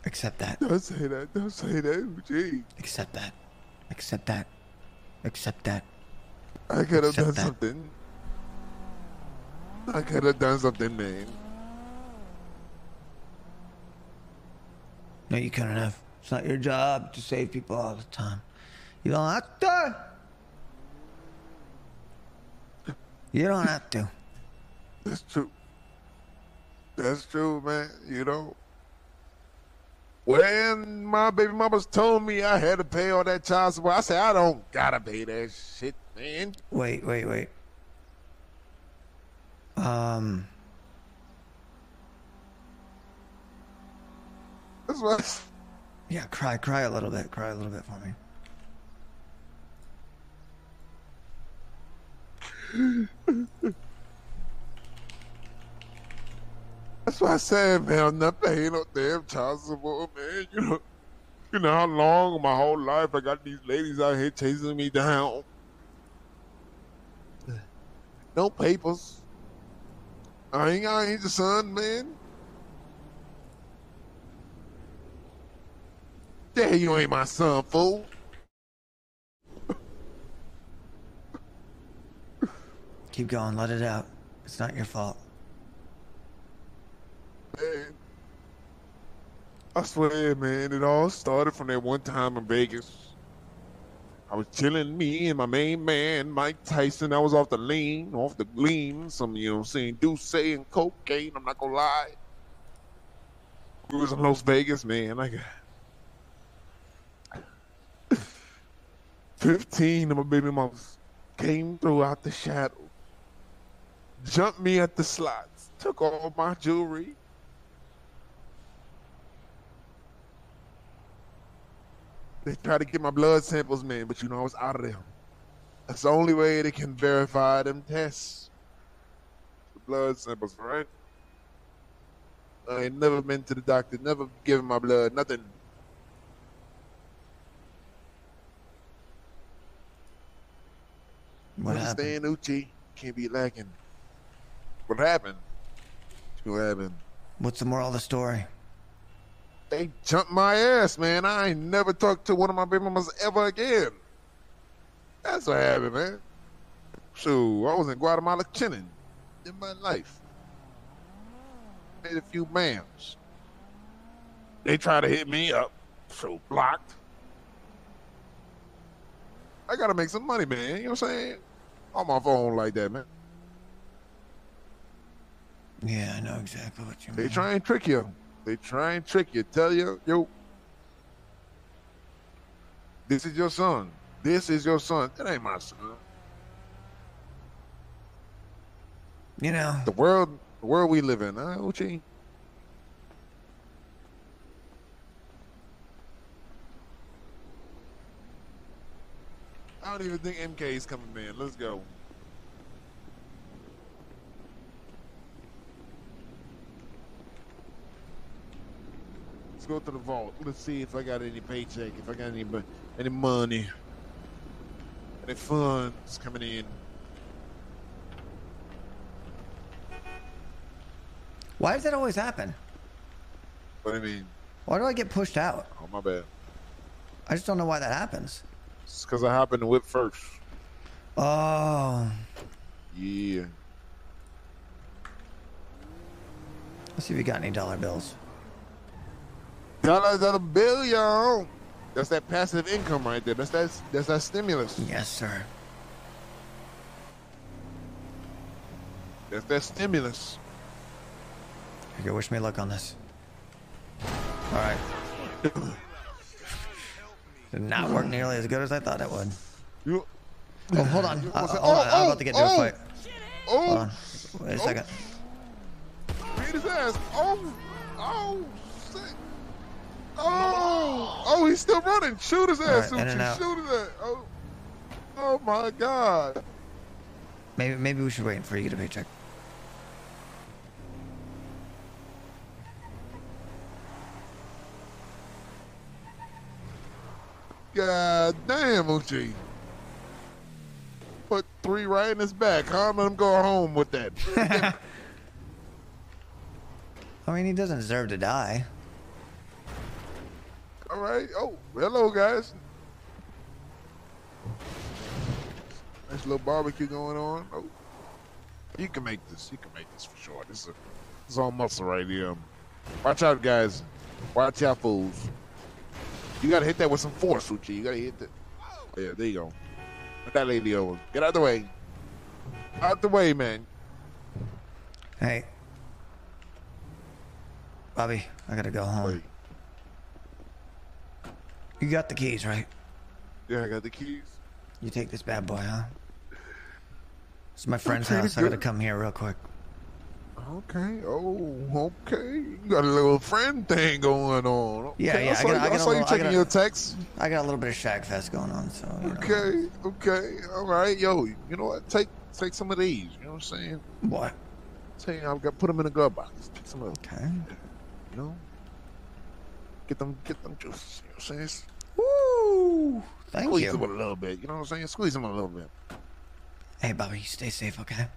Accept that. Don't say that. Don't say that. Gee. Accept that. Accept that. Accept that. I could have done something. I could have done something, man. No, you couldn't have. It's not your job to save people all the time. You don't have to. You don't have to. That's true. That's true, man. You know. When my baby mamas told me I had to pay all that child support, I said, I don't gotta pay that shit, man. Wait. That's what. Yeah, cry a little bit. Cry a little bit for me. That's why I said, man, I'm not paying no damn child support, man. You know how long my whole life I got these ladies out here chasing me down. No papers. I ain't the son, man. Yeah, you ain't my son, fool. Keep going, let it out. It's not your fault. Man, I swear, man, it all started from that one time in Vegas. I was chilling, me and my main man, Mike Tyson. I was off the lean, off the gleam, some, you know what I'm saying, Douce and cocaine, I'm not gonna lie. We was in Las Vegas, man, like 15 of my baby mamas came through out the shadow. Jumped me at the slots, took all my jewelry. They tried to get my blood samples, man, but you know I was out of them. That's the only way they can verify them tests. The blood samples, right? I ain't never been to the doctor, never given my blood, nothing. What happened? Uchi can't be lacking. What happened? What happened? What's the moral of the story? They jumped my ass, man. I ain't never talked to one of my baby mamas ever again. That's what happened, man. Shoot, I was in Guatemala chilling in my life. Made a few mams. They tried to hit me up, so blocked. I gotta make some money, man. You know what I'm saying? On my phone like that, man. Yeah, I know exactly what you mean. They try and trick you. They try and trick you. Tell you, yo, this is your son. This is your son. That ain't my son. You know. The world we live in, huh, Uchi? I don't even think MK is coming, man. Let's go. Let's go to the vault. Let's see if I got any paycheck, if I got any money, any funds coming in. Why does that always happen? What do you mean? Why do I get pushed out? Oh, my bad. I just don't know why that happens. It's because I happened to whip first. Oh. Yeah. Let's see if we got any dollar bills. Dollars of the bill, y'all. That's that passive income right there. That's that stimulus. Yes, sir. That's that stimulus. Okay, wish me luck on this. All right. Did not work nearly as good as I thought it would. Oh, hold on. I'm about to get into a fight. Hold on. Wait a second. Beat his ass. Oh, he's still running. Shoot his ass, right, Uchi. Shoot his ass. Oh my God. Maybe we should wait for you to get a paycheck. God damn, Uchi. Put three right in his back, huh? Let him go home with that. I mean, he doesn't deserve to die. All right. Oh, hello, guys. Nice little barbecue going on. Oh, you can make this. You can make this for sure. This is all muscle right here. Watch out, guys. Watch out, fools. You gotta hit that with some force, Uchi. You gotta hit that. Oh, yeah, there you go. Put that lady over. Get out of the way. Out the way, man. Hey, Bobby, I gotta go home. Wait. You got the keys, right? Yeah, I got the keys. You take this bad boy, huh? It's my friend's house. I gotta come here real quick. Okay. Oh, okay. You got a little friend thing going on. Okay. Yeah, yeah. I saw you checking your texts. I got a little bit of shag fest going on, so. Okay. All right, yo. You know what? Take some of these. You know what I'm saying? What? Say I've got put them in a glove box. Take some of them. Okay. You know. Get them juices. You know what I'm saying? Woo! Thank you. Squeeze them a little bit. You know what I'm saying? Squeeze them a little bit. Hey, Bobby, stay safe, okay?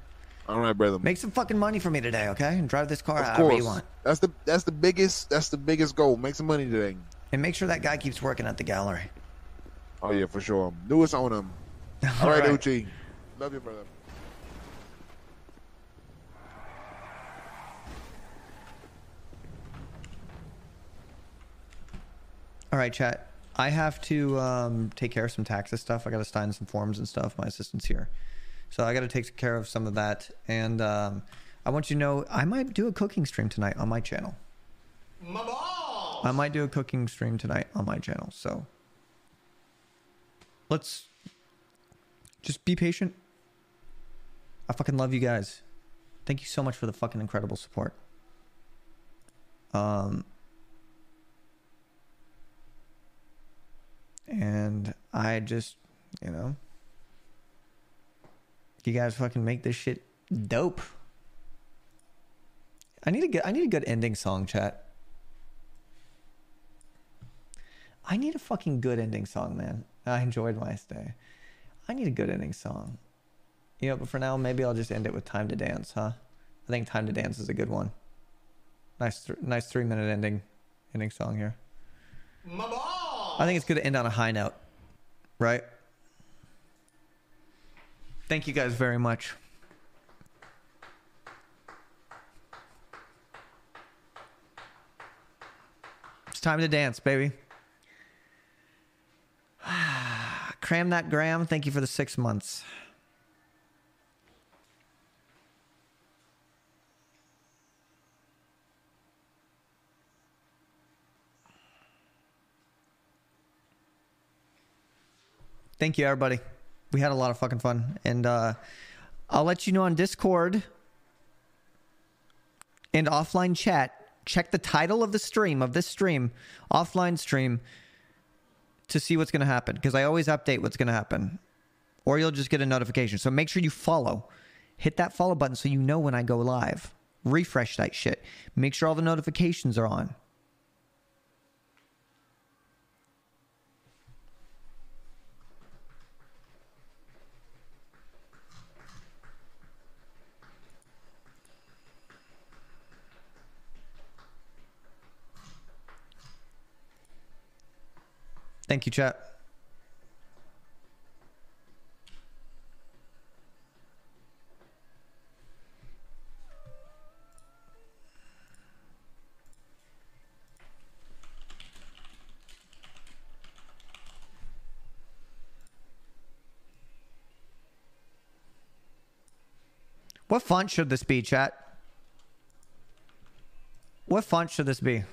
All right, brother. Make some fucking money for me today, okay? And drive this car however you want. That's the biggest goal. Make some money today. And make sure that guy keeps working at the gallery. Oh yeah, for sure. Do us on him. All right, Uchi. Love you, brother. All right, chat. I have to take care of some taxes stuff. I got to sign some forms and stuff. My assistant's here. So I got to take care of some of that. And I want you to know, I might do a cooking stream tonight on my channel. My balls! I might do a cooking stream tonight on my channel. So let's just be patient. I fucking love you guys. Thank you so much for the fucking incredible support. And I just, you know, you guys fucking make this shit dope. I need a good ending song, chat. I need a fucking good ending song, man. I enjoyed my stay. I need a good ending song. You know, but for now, maybe I'll just end it with Time to Dance, huh? I think Time to Dance is a good one. Nice 3-minute ending song here. My ball! I think it's good to end on a high note, right? Thank you guys very much. It's time to dance, baby. Cram that gram. Thank you for the 6 months. Thank you, everybody. We had a lot of fucking fun, and I'll let you know on Discord and offline chat. Check the title of the stream, offline stream, to see what's going to happen, because I always update what's going to happen, or you'll just get a notification. So make sure you follow. Hit that follow button so you know when I go live. Refresh that shit. Make sure all the notifications are on. Thank you, chat. What font should this be, chat? What font should this be?